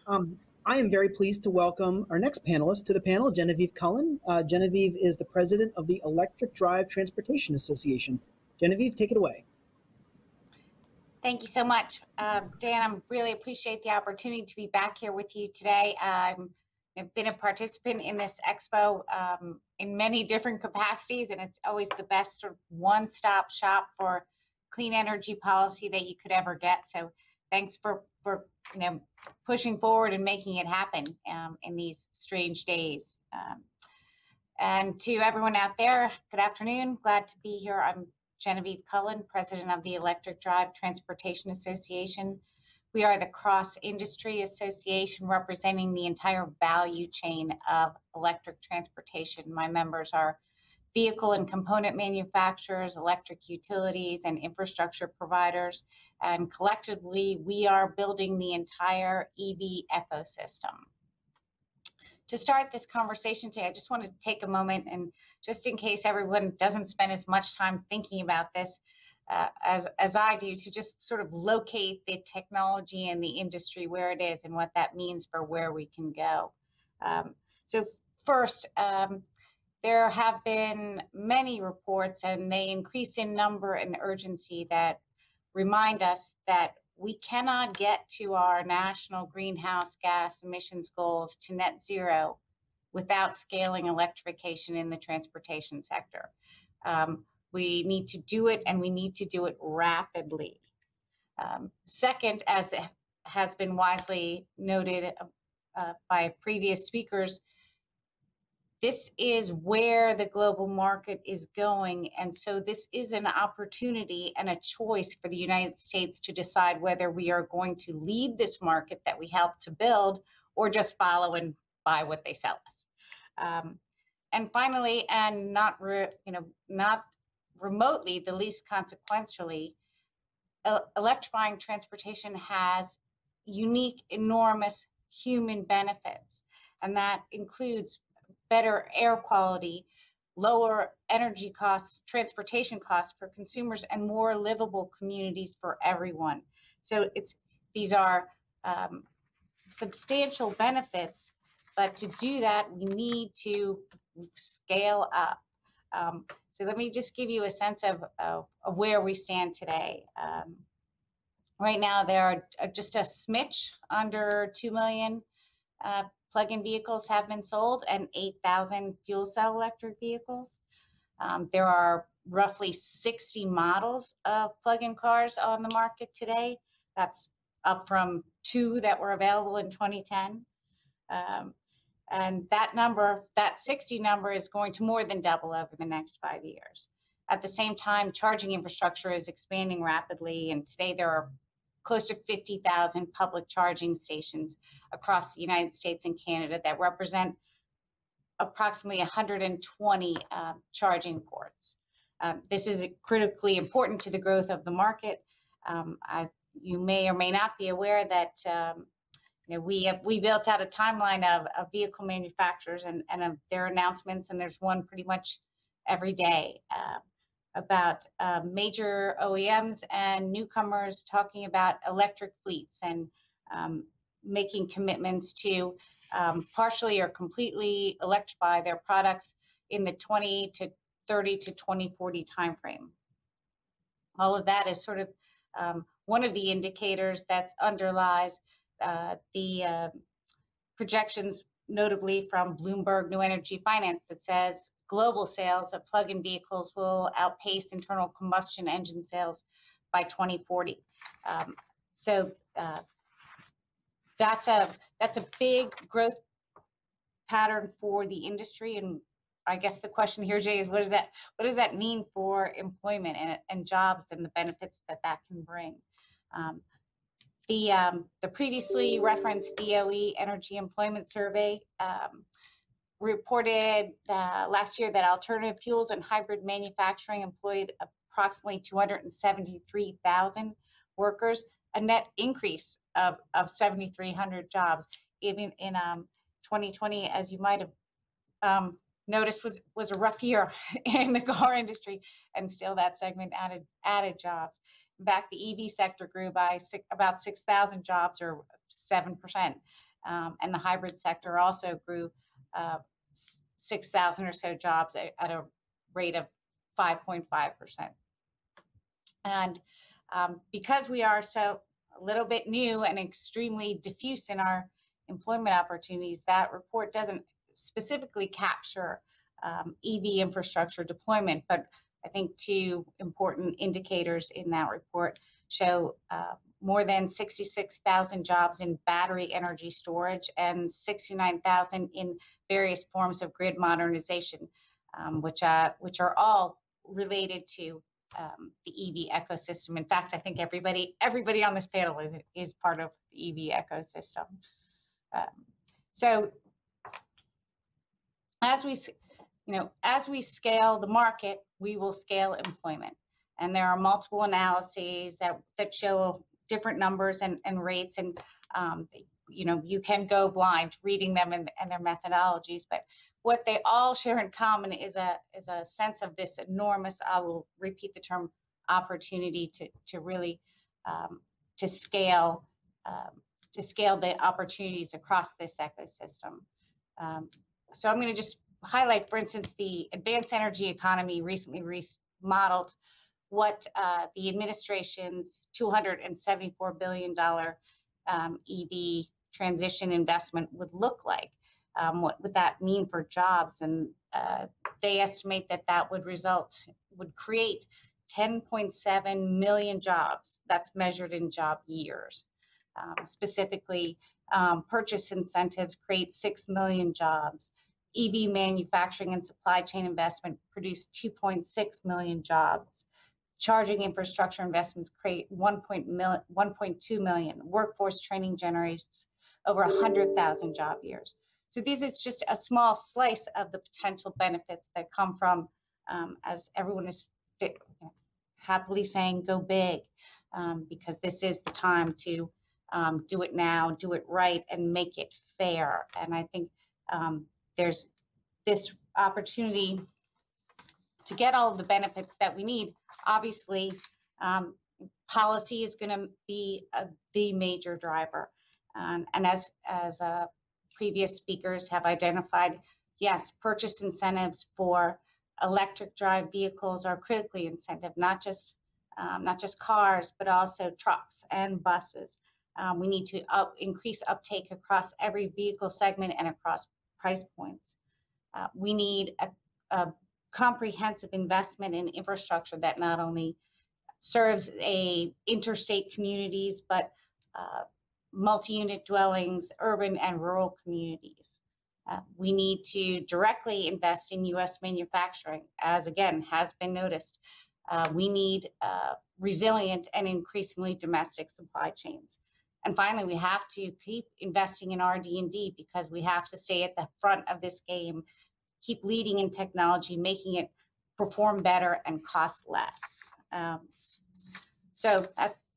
I am very pleased to welcome our next panelist to the panel, Genevieve Cullen. Genevieve is the president of the Electric Drive Transportation Association. Genevieve, take it away. Thank you so much. Dan, I really appreciate the opportunity to be back here with you today. I've been a participant in this expo in many different capacities, and it's always the best sort of one-stop shop for clean energy policy that you could ever get. So thanks for you know, pushing forward and making it happen in these strange days. And to everyone out there, good afternoon. Glad to be here. I'm Genevieve Cullen, president of the Electric Drive Transportation Association. We are the cross-industry association representing the entire value chain of electric transportation. My members are vehicle and component manufacturers, electric utilities, and infrastructure providers. And collectively, we are building the entire EV ecosystem. To start this conversation today, I just wanted to take a moment, and just in case everyone doesn't spend as much time thinking about this, as I do, to just sort of locate the technology and the industry where it is and what that means for where we can go. So first, there have been many reports, and they increase in number and urgency, that remind us that we cannot get to our national greenhouse gas emissions goals to net zero without scaling electrification in the transportation sector. We need to do it, and we need to do it rapidly. Second, as has been wisely noted by previous speakers, this is where the global market is going, and so this is an opportunity and a choice for the United States to decide whether we are going to lead this market that we help to build, or just follow and buy what they sell us. And finally, and not remotely the least consequentially, electrifying transportation has unique, enormous human benefits, and that includes better air quality, lower energy costs, transportation costs for consumers, and more livable communities for everyone. So these are substantial benefits, but to do that, we need to scale up. So let me just give you a sense of where we stand today. Right now, there are just a smidge under 2 million plug-in vehicles have been sold, and 8,000 fuel cell electric vehicles. There are roughly 60 models of plug-in cars on the market today. That's up from 2 that were available in 2010. And that number, that 60 number, is going to more than double over the next 5 years. At the same time, charging infrastructure is expanding rapidly, and today there are close to 50,000 public charging stations across the United States and Canada that represent approximately 120 charging ports. This is critically important to the growth of the market. You may or may not be aware that you know, we built out a timeline of vehicle manufacturers and of their announcements, and there's one pretty much every day about major OEMs and newcomers talking about electric fleets and making commitments to partially or completely electrify their products in the 2030 to 2040 timeframe. All of that is sort of one of the indicators that underlies the projections notably from Bloomberg New Energy Finance that says global sales of plug-in vehicles will outpace internal combustion engine sales by 2040. So that's a big growth pattern for the industry, and I guess the question here, Jay, is what does that mean for employment and jobs and the benefits that can bring? The previously referenced DOE Energy Employment Survey reported last year that alternative fuels and hybrid manufacturing employed approximately 273,000 workers, a net increase of 7,300 jobs. In 2020, as you might have noticed, was a rough year in the car industry, and still that segment added jobs. In fact, the EV sector grew by about 6,000 jobs, or 7%, and the hybrid sector also grew 6,000 or so jobs at a rate of 5.5%. And because we are so a little bit new and extremely diffuse in our employment opportunities, that report doesn't specifically capture EV infrastructure deployment, but I think two important indicators in that report show more than 66,000 jobs in battery energy storage and 69,000 in various forms of grid modernization, which are all related to the EV ecosystem. In fact, I think everybody on this panel is part of the EV ecosystem. So as we scale the market, we will scale employment. And there are multiple analyses that show different numbers and rates, and you can go blind reading them and their methodologies, but what they all share in common is a sense of this enormous, I will repeat the term, opportunity to really to scale the opportunities across this ecosystem. So I'm going to just highlight, for instance, the Advanced Energy Economy recently remodeled what the administration's $274 billion EV transition investment would look like. What would that mean for jobs? And they estimate that would create 10.7 million jobs. That's measured in job years. Specifically, purchase incentives create 6 million jobs. EV manufacturing and supply chain investment produced 2.6 million jobs. Charging infrastructure investments create 1.2 million. Workforce training generates over 100,000 job years. So this is just a small slice of the potential benefits that come from, as everyone is happily saying, go big, because this is the time to do it now, do it right, and make it fair. And I think there's this opportunity to get all the benefits that we need. Obviously, policy is going to be the major driver. And as previous speakers have identified, yes, purchase incentives for electric drive vehicles are critically incentive, not just cars, but also trucks and buses. We need to increase uptake across every vehicle segment and across price points. We need a comprehensive investment in infrastructure that not only serves interstate communities, but multi-unit dwellings, urban and rural communities. We need to directly invest in U.S. manufacturing, as again has been noticed. We need resilient and increasingly domestic supply chains. And finally, we have to keep investing in RD&D, because we have to stay at the front of this game, keep leading in technology, making it perform better and cost less. So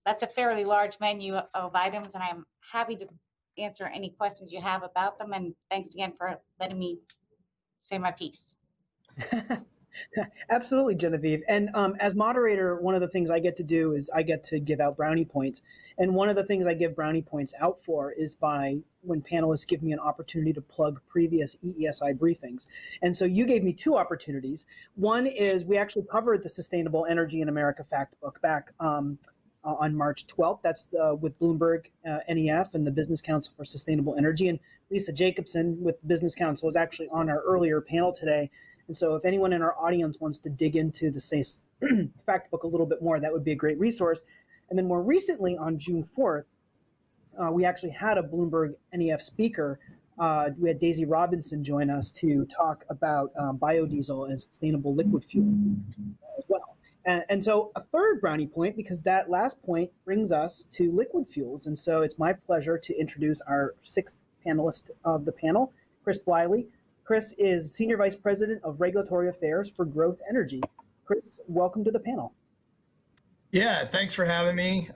that's a fairly large menu of items, and I'm happy to answer any questions you have about them. And thanks again for letting me say my piece. Absolutely, Genevieve. And as moderator, one of the things I get to do is I get to give out brownie points. And one of the things I give brownie points out for is by when panelists give me an opportunity to plug previous EESI briefings. And so you gave me two opportunities. One is we actually covered the Sustainable Energy in America Factbook back on March 12th. That's with Bloomberg NEF and the Business Council for Sustainable Energy. And Lisa Jacobson with Business Council was actually on our earlier panel today. And so if anyone in our audience wants to dig into the SAFE fact book a little bit more, that would be a great resource. And then more recently on June 4th, we actually had a Bloomberg NEF speaker. We had Daisy Robinson join us to talk about biodiesel and sustainable liquid fuel as well. And so a third brownie point, because that last point brings us to liquid fuels. And so it's my pleasure to introduce our sixth panelist of the panel, Chris Bliley. Chris is Senior Vice President of Regulatory Affairs for Growth Energy. Chris, welcome to the panel. Yeah, thanks for having me.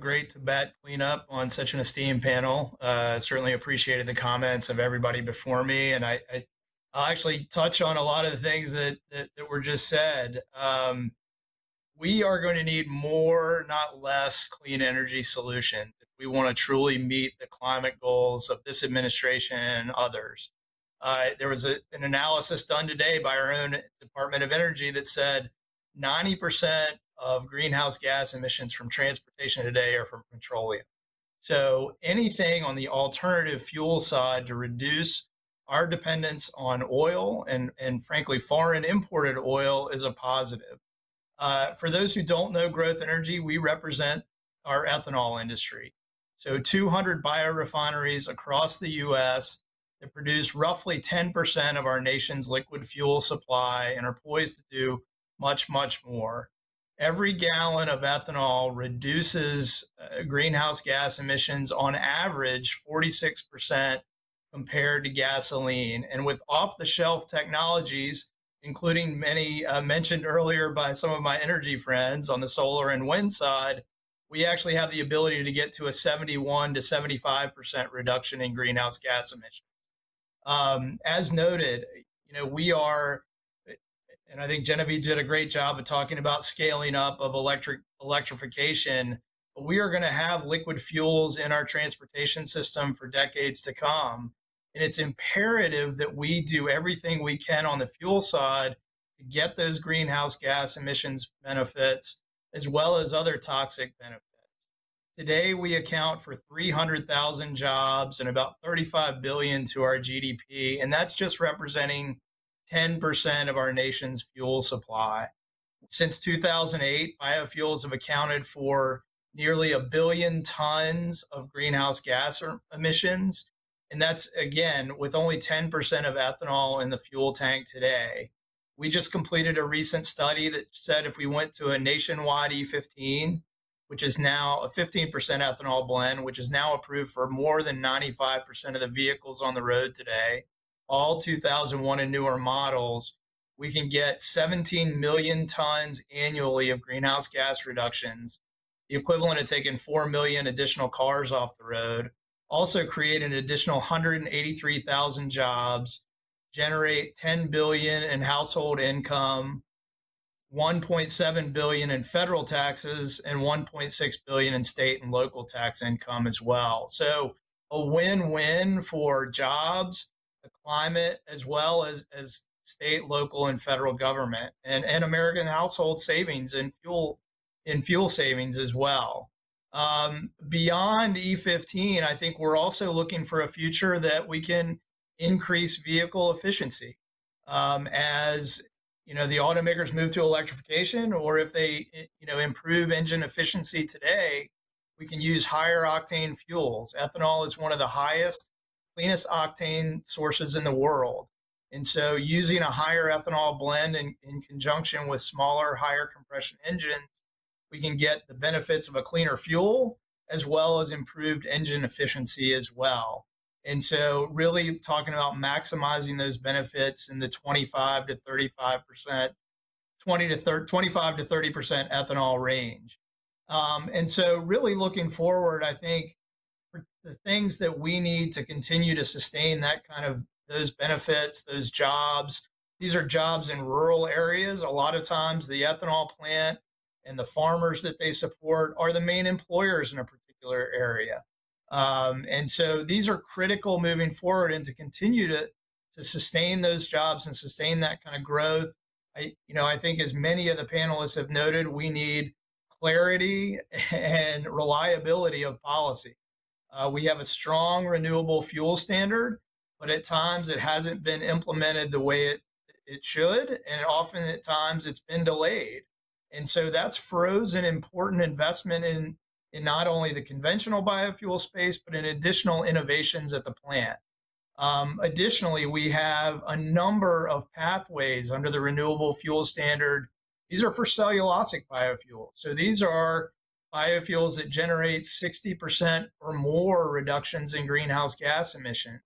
Great to clean up on such an esteemed panel. Certainly appreciated the comments of everybody before me. And I'll actually touch on a lot of the things that were just said. We are going to need more, not less, clean energy solutions if we want to truly meet the climate goals of this administration and others. There was an analysis done today by our own Department of Energy that said 90% of greenhouse gas emissions from transportation today are from petroleum. So anything on the alternative fuel side to reduce our dependence on oil and frankly, foreign imported oil is a positive. For those who don't know Growth Energy, we represent our ethanol industry. So 200 biorefineries across the U.S. that produce roughly 10% of our nation's liquid fuel supply and are poised to do much, much more. Every gallon of ethanol reduces greenhouse gas emissions on average 46% compared to gasoline. And with off-the-shelf technologies, including many mentioned earlier by some of my energy friends on the solar and wind side, we actually have the ability to get to a 71 to 75% reduction in greenhouse gas emissions. As noted, we are, and I think Genevieve did a great job of talking about scaling up of electrification, but we are going to have liquid fuels in our transportation system for decades to come. And it's imperative that we do everything we can on the fuel side to get those greenhouse gas emissions benefits, as well as other toxic benefits. Today, we account for 300,000 jobs and about $35 billion to our GDP, and that's just representing 10% of our nation's fuel supply. Since 2008, biofuels have accounted for nearly 1 billion tons of greenhouse gas emissions, and that's, again, with only 10% of ethanol in the fuel tank today. We just completed a recent study that said if we went to a nationwide E15, which is now a 15% ethanol blend, which is now approved for more than 95% of the vehicles on the road today, all 2001 and newer models, we can get 17 million tons annually of greenhouse gas reductions, the equivalent of taking 4 million additional cars off the road, also create an additional 183,000 jobs, generate $10 billion in household income, $1.7 billion in federal taxes, and $1.6 billion in state and local tax income as well. So a win-win for jobs, the climate, as well as state, local, and federal government, and American household savings and fuel savings as well. Beyond E15, I think we're also looking for a future that we can increase vehicle efficiency. As the automakers move to electrification, or if they improve engine efficiency today, we can use higher octane fuels. Ethanol is one of the highest, cleanest octane sources in the world. And so using a higher ethanol blend in conjunction with smaller, higher compression engines, we can get the benefits of a cleaner fuel as well as improved engine efficiency as well. And so really talking about maximizing those benefits in the 25 to 30% ethanol range. And so really looking forward, I think for the things that we need to continue to sustain that kind of those benefits, those jobs, these are jobs in rural areas. A lot of times the ethanol plant and the farmers that they support are the main employers in a particular area. And so these are critical moving forward, and to continue to sustain those jobs and sustain that kind of growth, I think as many of the panelists have noted, we need clarity and reliability of policy. We have a strong renewable fuel standard, but at times it hasn't been implemented the way it should, and often at times it's been delayed. And so that's frozen important investment in not only the conventional biofuel space, but in additional innovations at the plant. Additionally, we have a number of pathways under the renewable fuel standard. These are for cellulosic biofuels. So these are biofuels that generate 60% or more reductions in greenhouse gas emissions.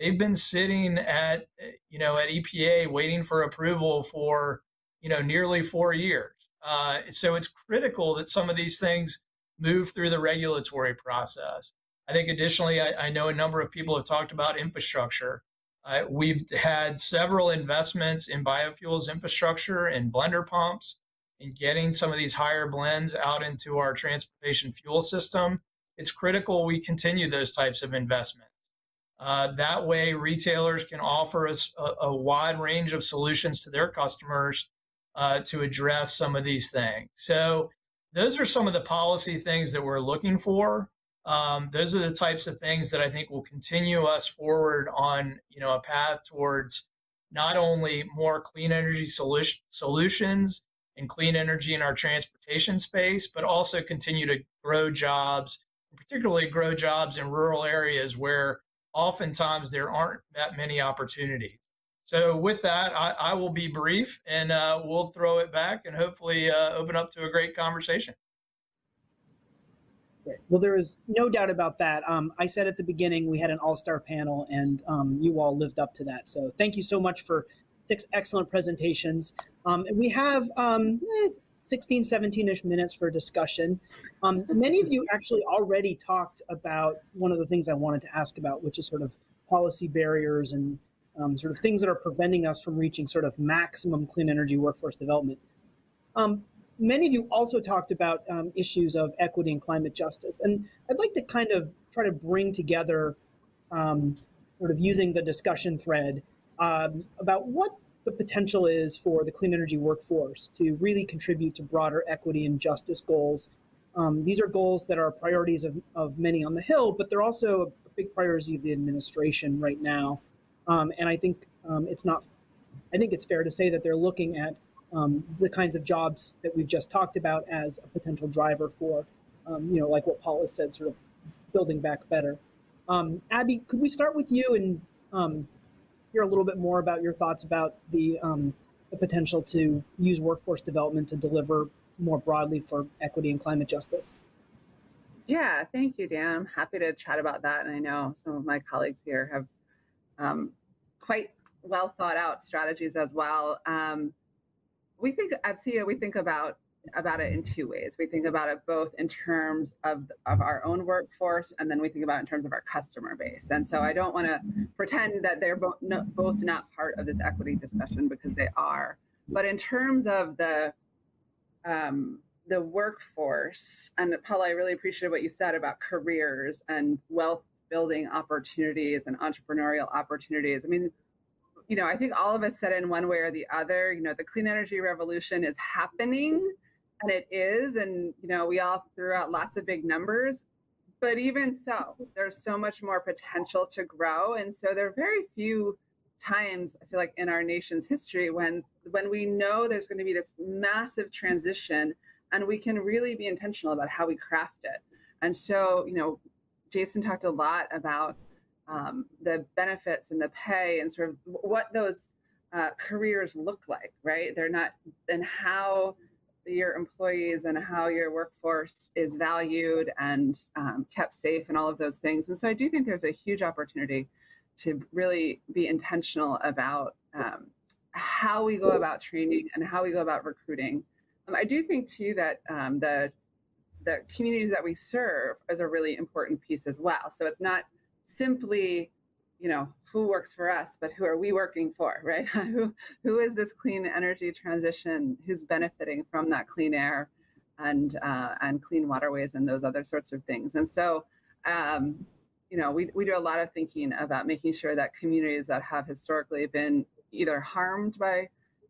They've been sitting at, at EPA waiting for approval for, nearly 4 years. So it's critical that some of these things move through the regulatory process. I think additionally, I know a number of people have talked about infrastructure. We've had several investments in biofuels infrastructure and blender pumps and getting some of these higher blends out into our transportation fuel system. It's critical we continue those types of investments. That way, retailers can offer us a wide range of solutions to their customers to address some of these things. So those are some of the policy things that we're looking for. Those are the types of things that I think will continue us forward on, a path towards not only more clean energy solutions and clean energy in our transportation space, but also continue to grow jobs, particularly grow jobs in rural areas where oftentimes there aren't that many opportunities. So with that, I will be brief, and we'll throw it back and hopefully open up to a great conversation. Well, there is no doubt about that. I said at the beginning, we had an all-star panel, and you all lived up to that. So thank you so much for 6 excellent presentations. And we have 16, 17-ish minutes for discussion. Many of you actually already talked about one of the things I wanted to ask about, which is sort of policy barriers and sort of things that are preventing us from reaching sort of maximum clean energy workforce development. Many of you also talked about issues of equity and climate justice. And I'd like to kind of try to bring together, sort of using the discussion thread, about what the potential is for the clean energy workforce to really contribute to broader equity and justice goals. These are goals that are priorities of many on the Hill, but they're also a big priority of the administration right now. And I think it's fair to say that they're looking at the kinds of jobs that we've just talked about as a potential driver for, like what Paula said, sort of building back better. Abby, could we start with you and hear a little bit more about your thoughts about the potential to use workforce development to deliver more broadly for equity and climate justice? Yeah, thank you, Dan. I'm happy to chat about that. And I know some of my colleagues here have quite well thought out strategies as well. We think at SEIA, we think about it in 2 ways. We think about it both in terms of our own workforce, and then we think about it in terms of our customer base. And so I don't want to pretend that they're both not part of this equity discussion, because they are. But in terms of the workforce, and Paula, I really appreciated what you said about careers and wealth building opportunities and entrepreneurial opportunities. I mean, I think all of us said in one way or the other, the clean energy revolution is happening, and it is. And, we all threw out lots of big numbers, but even so, there's so much more potential to grow. And so there are very few times, I feel like, in our nation's history when we know there's going to be this massive transition and we can really be intentional about how we craft it. And so, Jason talked a lot about the benefits and the pay and sort of what those careers look like, right? They're not, and how your employees and how your workforce is valued and kept safe and all of those things. And so I do think there's a huge opportunity to really be intentional about how we go about training and how we go about recruiting. I do think too that the communities that we serve is a really important piece as well. So it's not simply, who works for us, but who are we working for, right? Who is this clean energy transition? Who's benefiting from that clean air and clean waterways and those other sorts of things? And so, we do a lot of thinking about making sure that communities that have historically been either harmed by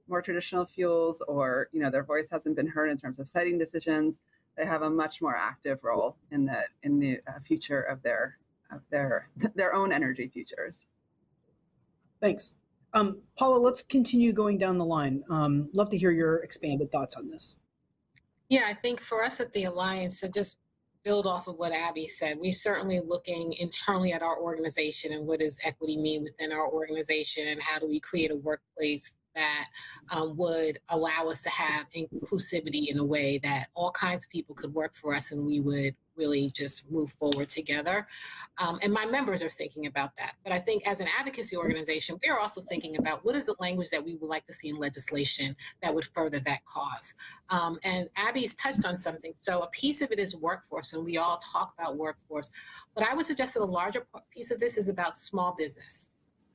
more traditional fuels or, their voice hasn't been heard in terms of siting decisions, they have a much more active role in the future of their own energy futures. Thanks. Paula, let's continue going down the line. Love to hear your expanded thoughts on this. Yeah, I think for us at the Alliance, to just build off of what Abby said, we're certainly looking internally at our organization and what does equity mean within our organization and how do we create a workplace that would allow us to have inclusivity in a way that all kinds of people could work for us and we would really just move forward together. And my members are thinking about that. But I think as an advocacy organization, we are also thinking about what is the language that we would like to see in legislation that would further that cause. And Abby's touched on something. So a piece of it is workforce, and we all talk about workforce. But I would suggest that a larger piece of this is about small business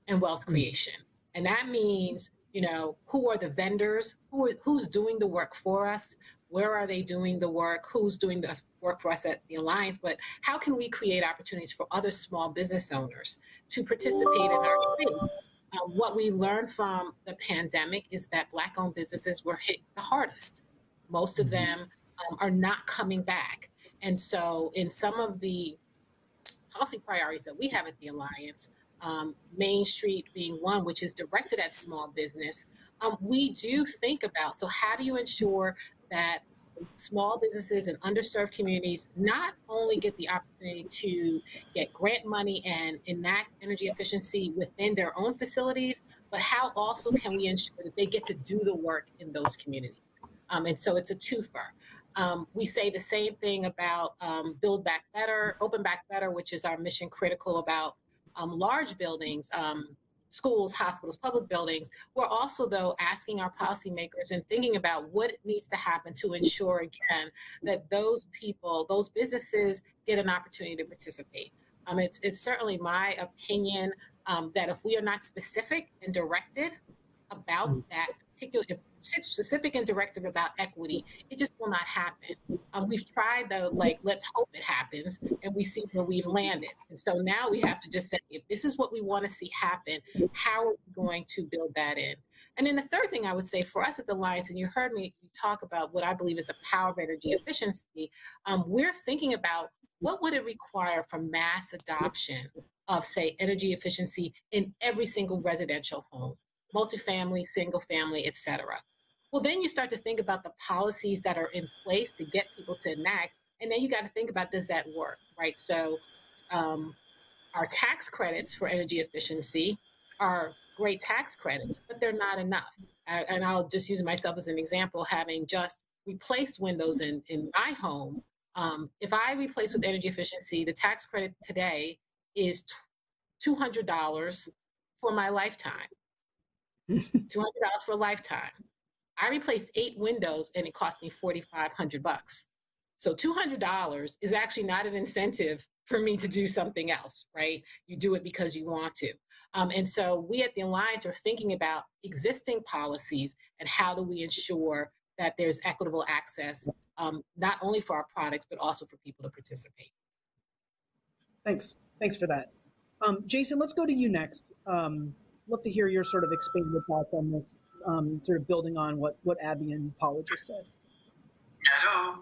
and wealth creation. And that means, you know, who are the vendors? Who's doing the work for us? Where are they doing the work? Who's doing the work for us at the Alliance? But how can we create opportunities for other small business owners to participate in our space? What we learned from the pandemic is that Black-owned businesses were hit the hardest. Most of them are not coming back. And so in some of the policy priorities that we have at the Alliance, Main Street being one, which is directed at small business, we do think about, so how do you ensure that small businesses and underserved communities not only get the opportunity to get grant money and enact energy efficiency within their own facilities, but how also can we ensure that they get to do the work in those communities? And so it's a twofer. We say the same thing about Build Back Better, Open Back Better, which is our mission critical about large buildings, schools, hospitals, public buildings. We're also, though, asking our policymakers and thinking about what needs to happen to ensure, again, that those people, those businesses get an opportunity to participate. It's certainly my opinion that if we are not specific and directed about that particular, specific and directive about equity, it just will not happen. We've tried the, like, let's hope it happens, and we see where we've landed. And so now we have to just say, if this is what we want to see happen, how are we going to build that in? And then the third thing I would say for us at the Alliance, and you heard me talk about what I believe is the power of energy efficiency, we're thinking about what would it require for mass adoption of, say, energy efficiency in every single residential home, multifamily, single family, et cetera. Well, then you start to think about the policies that are in place to get people to enact, and then you got to think about, does that work, right? So our tax credits for energy efficiency are great tax credits, but they're not enough. And I'll just use myself as an example, having just replaced windows in my home. If I replace with energy efficiency, the tax credit today is $200 for my lifetime, $200 for a lifetime. I replaced 8 windows and it cost me $4,500. So $200 is actually not an incentive for me to do something else, right? You do it because you want to. And so we at the Alliance are thinking about existing policies and how do we ensure that there's equitable access, not only for our products, but also for people to participate. Thanks. Thanks for that. Jason, let's go to you next. Love to hear your sort of expanded thoughts on this. Sort of building on what Abby and Paula just said. Hello.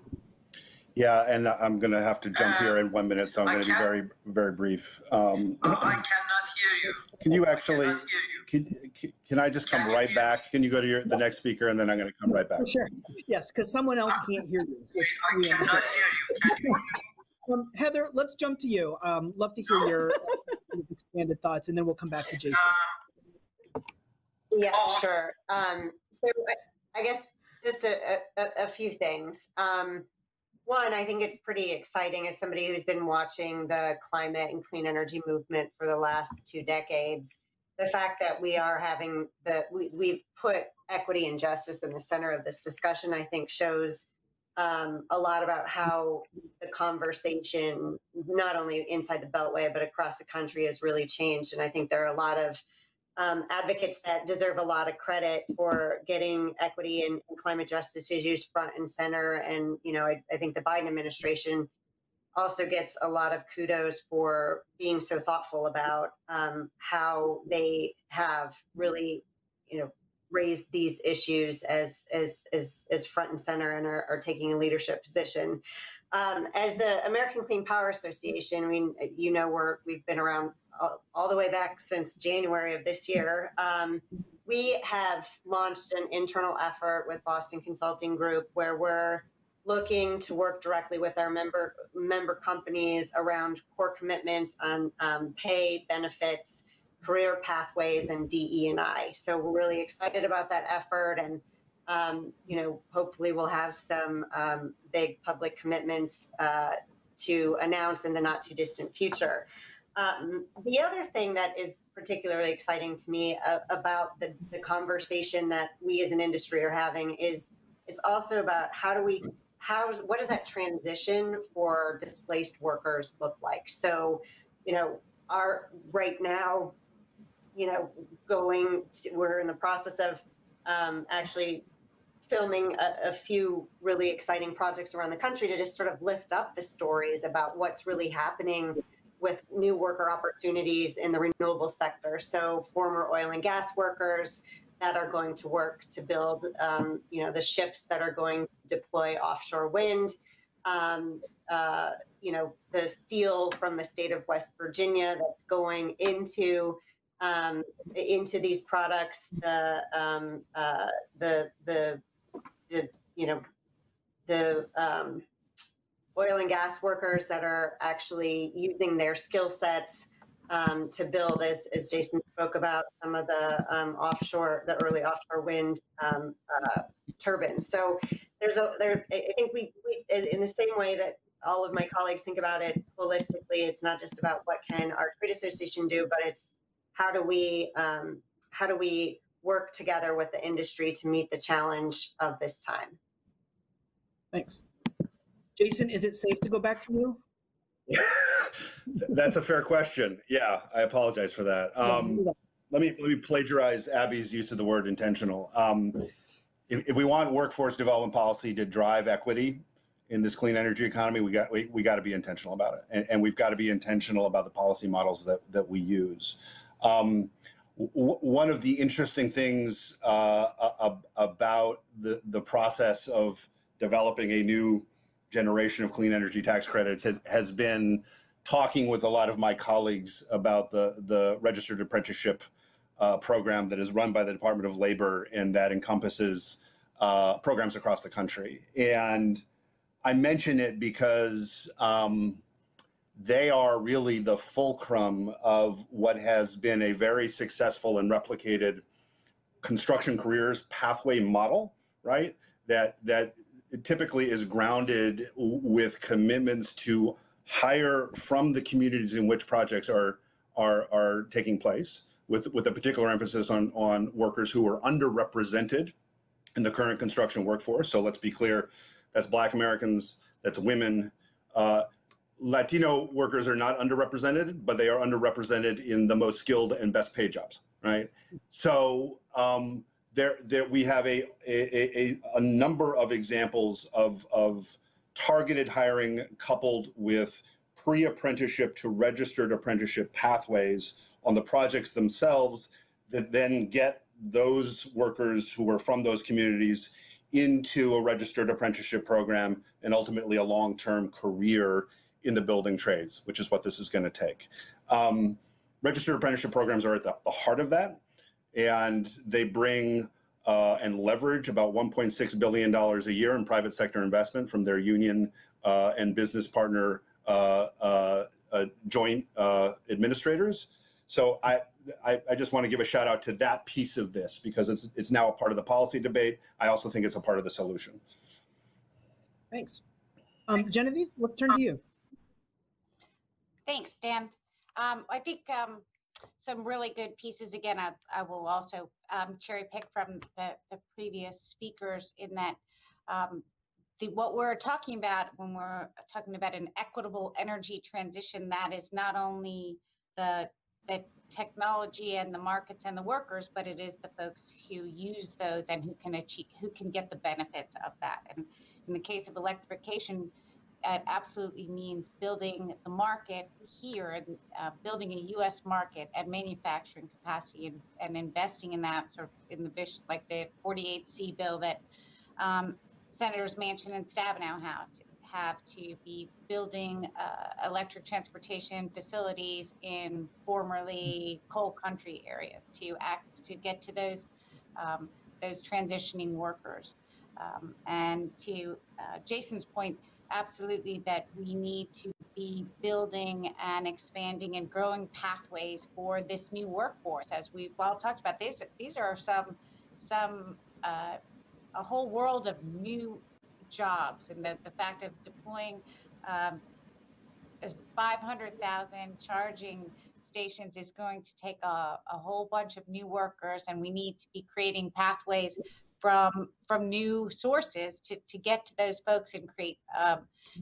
Yeah, and I'm going to have to jump here in 1 minute, so I'm going to be very, very brief. I cannot hear you. Can you actually, can I just come right back? Can you go to the next speaker, and then I'm going to come right back? Sure. Yes, because someone else can't hear you. I cannot hear you. Can you hear? Heather, let's jump to you. Love to hear your expanded thoughts, and then we'll come back to Jason. Yeah, sure. So I guess just a few things. One, I think it's pretty exciting as somebody who's been watching the climate and clean energy movement for the last 2 decades, the fact that we are having we've put equity and justice in the center of this discussion, I think shows a lot about how the conversation, not only inside the Beltway, but across the country has really changed. And I think there are a lot of advocates that deserve a lot of credit for getting equity and climate justice issues front and center. And, you know, I think the Biden administration also gets a lot of kudos for being so thoughtful about how they have really, you know, raised these issues as front and center and are taking a leadership position. As the American Clean Power Association, I mean, you know, we've been around all the way back since January of this year. We have launched an internal effort with Boston Consulting Group where we're looking to work directly with our member companies around core commitments on pay, benefits, career pathways, and DE&I. So we're really excited about that effort, and you know, hopefully we'll have some big public commitments to announce in the not too distant future. The other thing that is particularly exciting to me about the conversation that we as an industry are having is it's also about what does that transition for displaced workers look like? So, you know, right now, you know, we're in the process of actually filming a few really exciting projects around the country to just sort of lift up the stories about what's really happening with new worker opportunities in the renewable sector. So former oil and gas workers that are going to work to build, you know, the ships that are going to deploy offshore wind, you know, the steel from the state of West Virginia that's going into these products, the oil and gas workers that are actually using their skill sets to build, as Jason spoke about, some of the early offshore wind turbines. So I think we, in the same way that all of my colleagues think about it holistically, it's not just about what can our trade association do, but it's how do we work together with the industry to meet the challenge of this time. Thanks. Jason, is it safe to go back to you? That's a fair question. Yeah, I apologize for that. Let me plagiarize Abby's use of the word intentional. If we want workforce development policy to drive equity in this clean energy economy, we got to be intentional about it, and we've got to be intentional about the policy models that we use. One of the interesting things about the process of developing a new generation of clean energy tax credits has been talking with a lot of my colleagues about the registered apprenticeship program that is run by the Department of Labor, and that encompasses programs across the country. And I mention it because they are really the fulcrum of what has been a very successful and replicated construction careers pathway model, right? That typically is grounded with commitments to hire from the communities in which projects are taking place, with a particular emphasis on workers who are underrepresented in the current construction workforce. So let's be clear, that's Black Americans, that's women. Latino workers are not underrepresented, but they are underrepresented in the most skilled and best paid jobs, right? So there we have a number of examples of targeted hiring coupled with pre-apprenticeship to registered apprenticeship pathways on the projects themselves that then get those workers who are from those communities into a registered apprenticeship program and ultimately a long-term career in the building trades, which is what this is going to take. Registered apprenticeship programs are at the heart of that, and they bring and leverage about $1.6 billion a year in private sector investment from their union and business partner joint administrators. So I just want to give a shout out to that piece of this, because it's now a part of the policy debate. I also think it's a part of the solution. Thanks. Genevieve, let's turn to you. Thanks, Dan. I think some really good pieces. Again, I will also cherry pick from the previous speakers in that what we're talking about when we're talking about an equitable energy transition, that is not only the technology and the markets and the workers, but it is the folks who use those and who can get the benefits of that. And in the case of electrification, that absolutely means building the market here and building a U.S. market at manufacturing capacity and investing in that sort of in the vision, like the 48C bill that Senators Manchin and Stabenow have to be building electric transportation facilities in formerly coal country areas to get to those transitioning workers. And to Jason's point, absolutely that we need to be building and expanding and growing pathways for this new workforce. As we've all talked about, these are a whole world of new jobs, and the fact of deploying 500,000 charging stations is going to take a whole bunch of new workers, and we need to be creating pathways from new sources to get to those folks and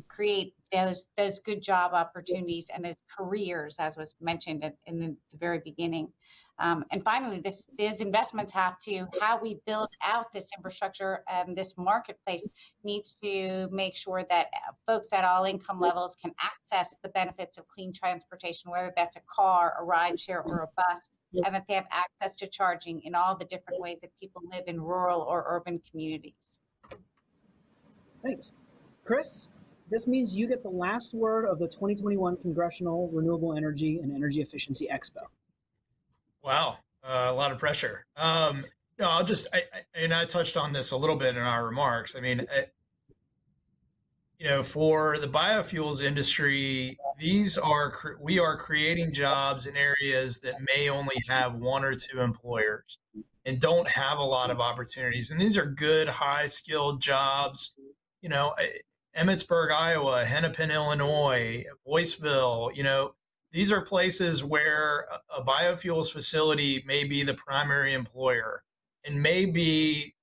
create those good job opportunities and those careers, as was mentioned in the very beginning. And finally, these investments how we build out this infrastructure and this marketplace needs to make sure that folks at all income levels can access the benefits of clean transportation, whether that's a car, a rideshare, or a bus, and that they have access to charging in all the different ways that people live in rural or urban communities. Thanks. Chris, this means you get the last word of the 2021 Congressional Renewable Energy and Energy Efficiency Expo. Wow, a lot of pressure. No, I'll just, I touched on this a little bit in our remarks. I mean, for the biofuels industry, we are creating jobs in areas that may only have one or two employers and don't have a lot of opportunities. And these are good, high-skilled jobs. Emmitsburg, Iowa, Hennepin, Illinois, Boyceville, these are places where a biofuels facility may be the primary employer and may be,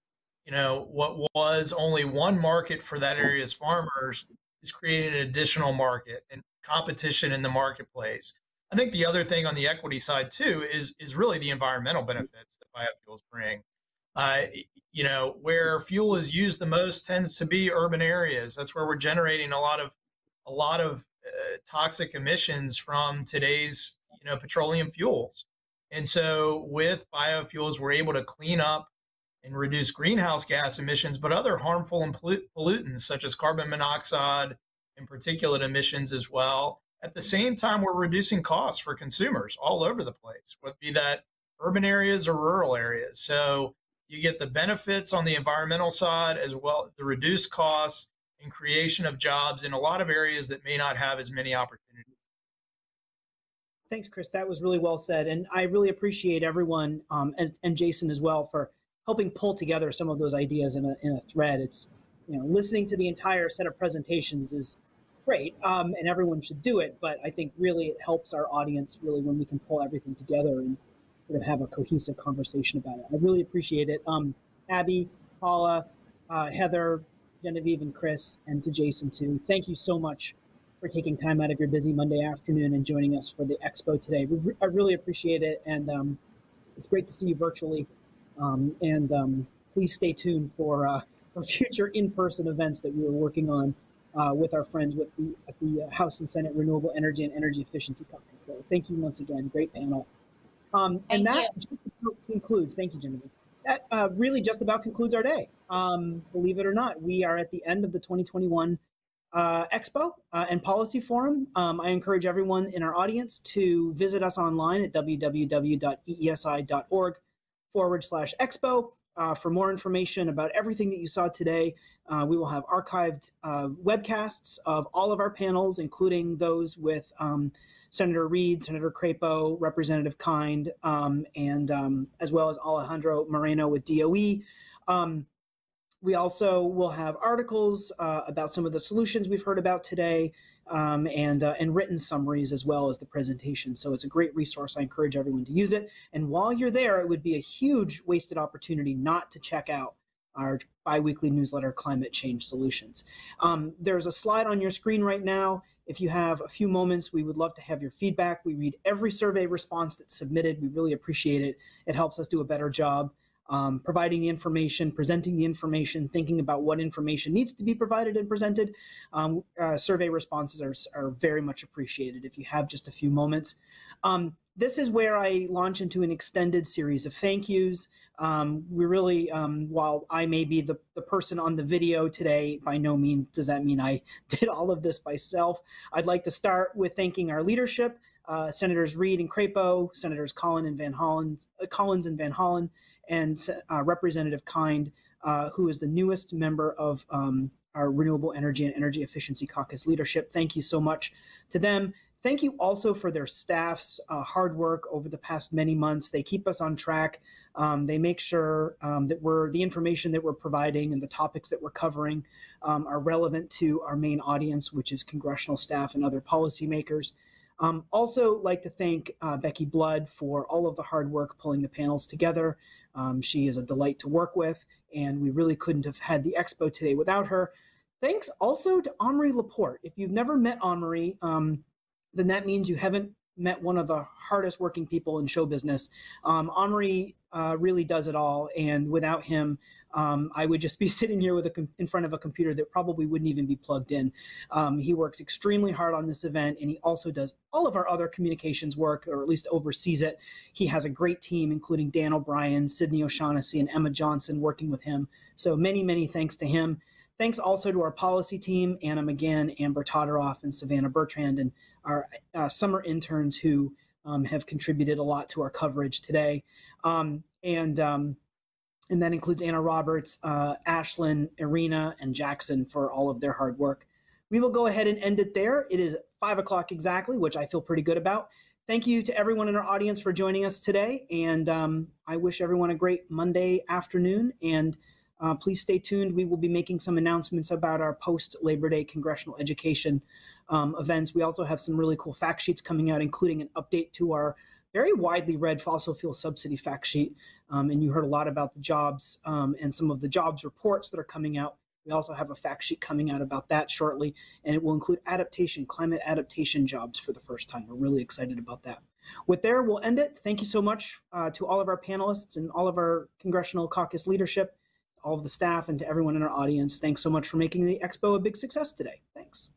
what was only one market for that area's farmers is creating an additional market and competition in the marketplace. I think the other thing on the equity side too is really the environmental benefits that biofuels bring. Where fuel is used the most tends to be urban areas. That's where we're generating a lot of toxic emissions from today's petroleum fuels. And so with biofuels, we're able to clean up and reduce greenhouse gas emissions, but other harmful pollutants such as carbon monoxide and particulate emissions as well. At the same time, we're reducing costs for consumers all over the place, whether it be that urban areas or rural areas. So you get the benefits on the environmental side as well, the reduced costs and creation of jobs in a lot of areas that may not have as many opportunities. Thanks, Chris. That was really well said. And I really appreciate everyone and Jason as well for helping pull together some of those ideas in a thread. It's, listening to the entire set of presentations is great, and everyone should do it, but I think really it helps our audience really when we can pull everything together and sort of have a cohesive conversation about it. I really appreciate it. Abby, Paula, Heather, Genevieve, and Chris, and to Jason too, thank you so much for taking time out of your busy Monday afternoon and joining us for the expo today. I really appreciate it, and it's great to see you virtually. Please stay tuned for future in-person events that we are working on with our friends at the House and Senate Renewable Energy and Energy Efficiency Companies. So thank you once again. Great panel. And that just about concludes. Thank you, Genevieve. That really just about concludes our day. Believe it or not, we are at the end of the 2021 Expo and Policy Forum. I encourage everyone in our audience to visit us online at www.eesi.org/expo for more information about everything that you saw today. We will have archived webcasts of all of our panels, including those with Senator Reed, Senator Crapo, Representative Kind, and as well as Alejandro Moreno with DOE. We also will have articles about some of the solutions we've heard about today and written summaries as well as the presentation. So it's a great resource. I encourage everyone to use it. And while you're there, it would be a huge wasted opportunity not to check out our biweekly newsletter, Climate Change Solutions. There's a slide on your screen right now. If you have a few moments, we would love to have your feedback. We read every survey response that's submitted. We really appreciate it. It helps us do a better job. providing the information, presenting the information, thinking about what information needs to be provided and presented. Survey responses are very much appreciated if you have just a few moments. This is where I launch into an extended series of thank yous. We really, while I may be the person on the video today, by no means does that mean I did all of this myself. I'd like to start with thanking our leadership, Senators Reed and Crapo, Senators Collins and Van Hollen, and Representative Kind, who is the newest member of our Renewable Energy and Energy Efficiency Caucus leadership. Thank you so much to them. Thank you also for their staff's hard work over the past many months. They keep us on track. They make sure that the information that we're providing and the topics that we're covering are relevant to our main audience, which is congressional staff and other policymakers. Also like to thank Becky Blood for all of the hard work pulling the panels together. She is a delight to work with, and we really couldn't have had the expo today without her. Thanks also to Omri Laporte. If you've never met Omri, then that means you haven't met one of the hardest working people in show business. Omri really does it all, and without him, I would just be sitting here with in front of a computer that probably wouldn't even be plugged in. He works extremely hard on this event, and he also does all of our other communications work, or at least oversees it. He has a great team, including Dan O'Brien, Sydney O'Shaughnessy, and Emma Johnson working with him. So many, many thanks to him. Thanks also to our policy team, Anna McGann, Amber Todoroff, and Savannah Bertrand, and our summer interns who have contributed a lot to our coverage today. And that includes Anna Roberts, Ashlyn, Irina, and Jackson for all of their hard work. We will go ahead and end it there. It is 5 o'clock exactly, which I feel pretty good about. Thank you to everyone in our audience for joining us today. And I wish everyone a great Monday afternoon. And please stay tuned. We will be making some announcements about our post-Labor Day Congressional Education events. We also have some really cool fact sheets coming out, including an update to our very widely read fossil fuel subsidy fact sheet. And you heard a lot about the jobs and some of the jobs reports that are coming out. We also have a fact sheet coming out about that shortly, and it will include adaptation, climate adaptation jobs for the first time. We're really excited about that. With there, we'll end it. Thank you so much to all of our panelists and all of our Congressional Caucus leadership, all of the staff, and to everyone in our audience. Thanks so much for making the expo a big success today. Thanks.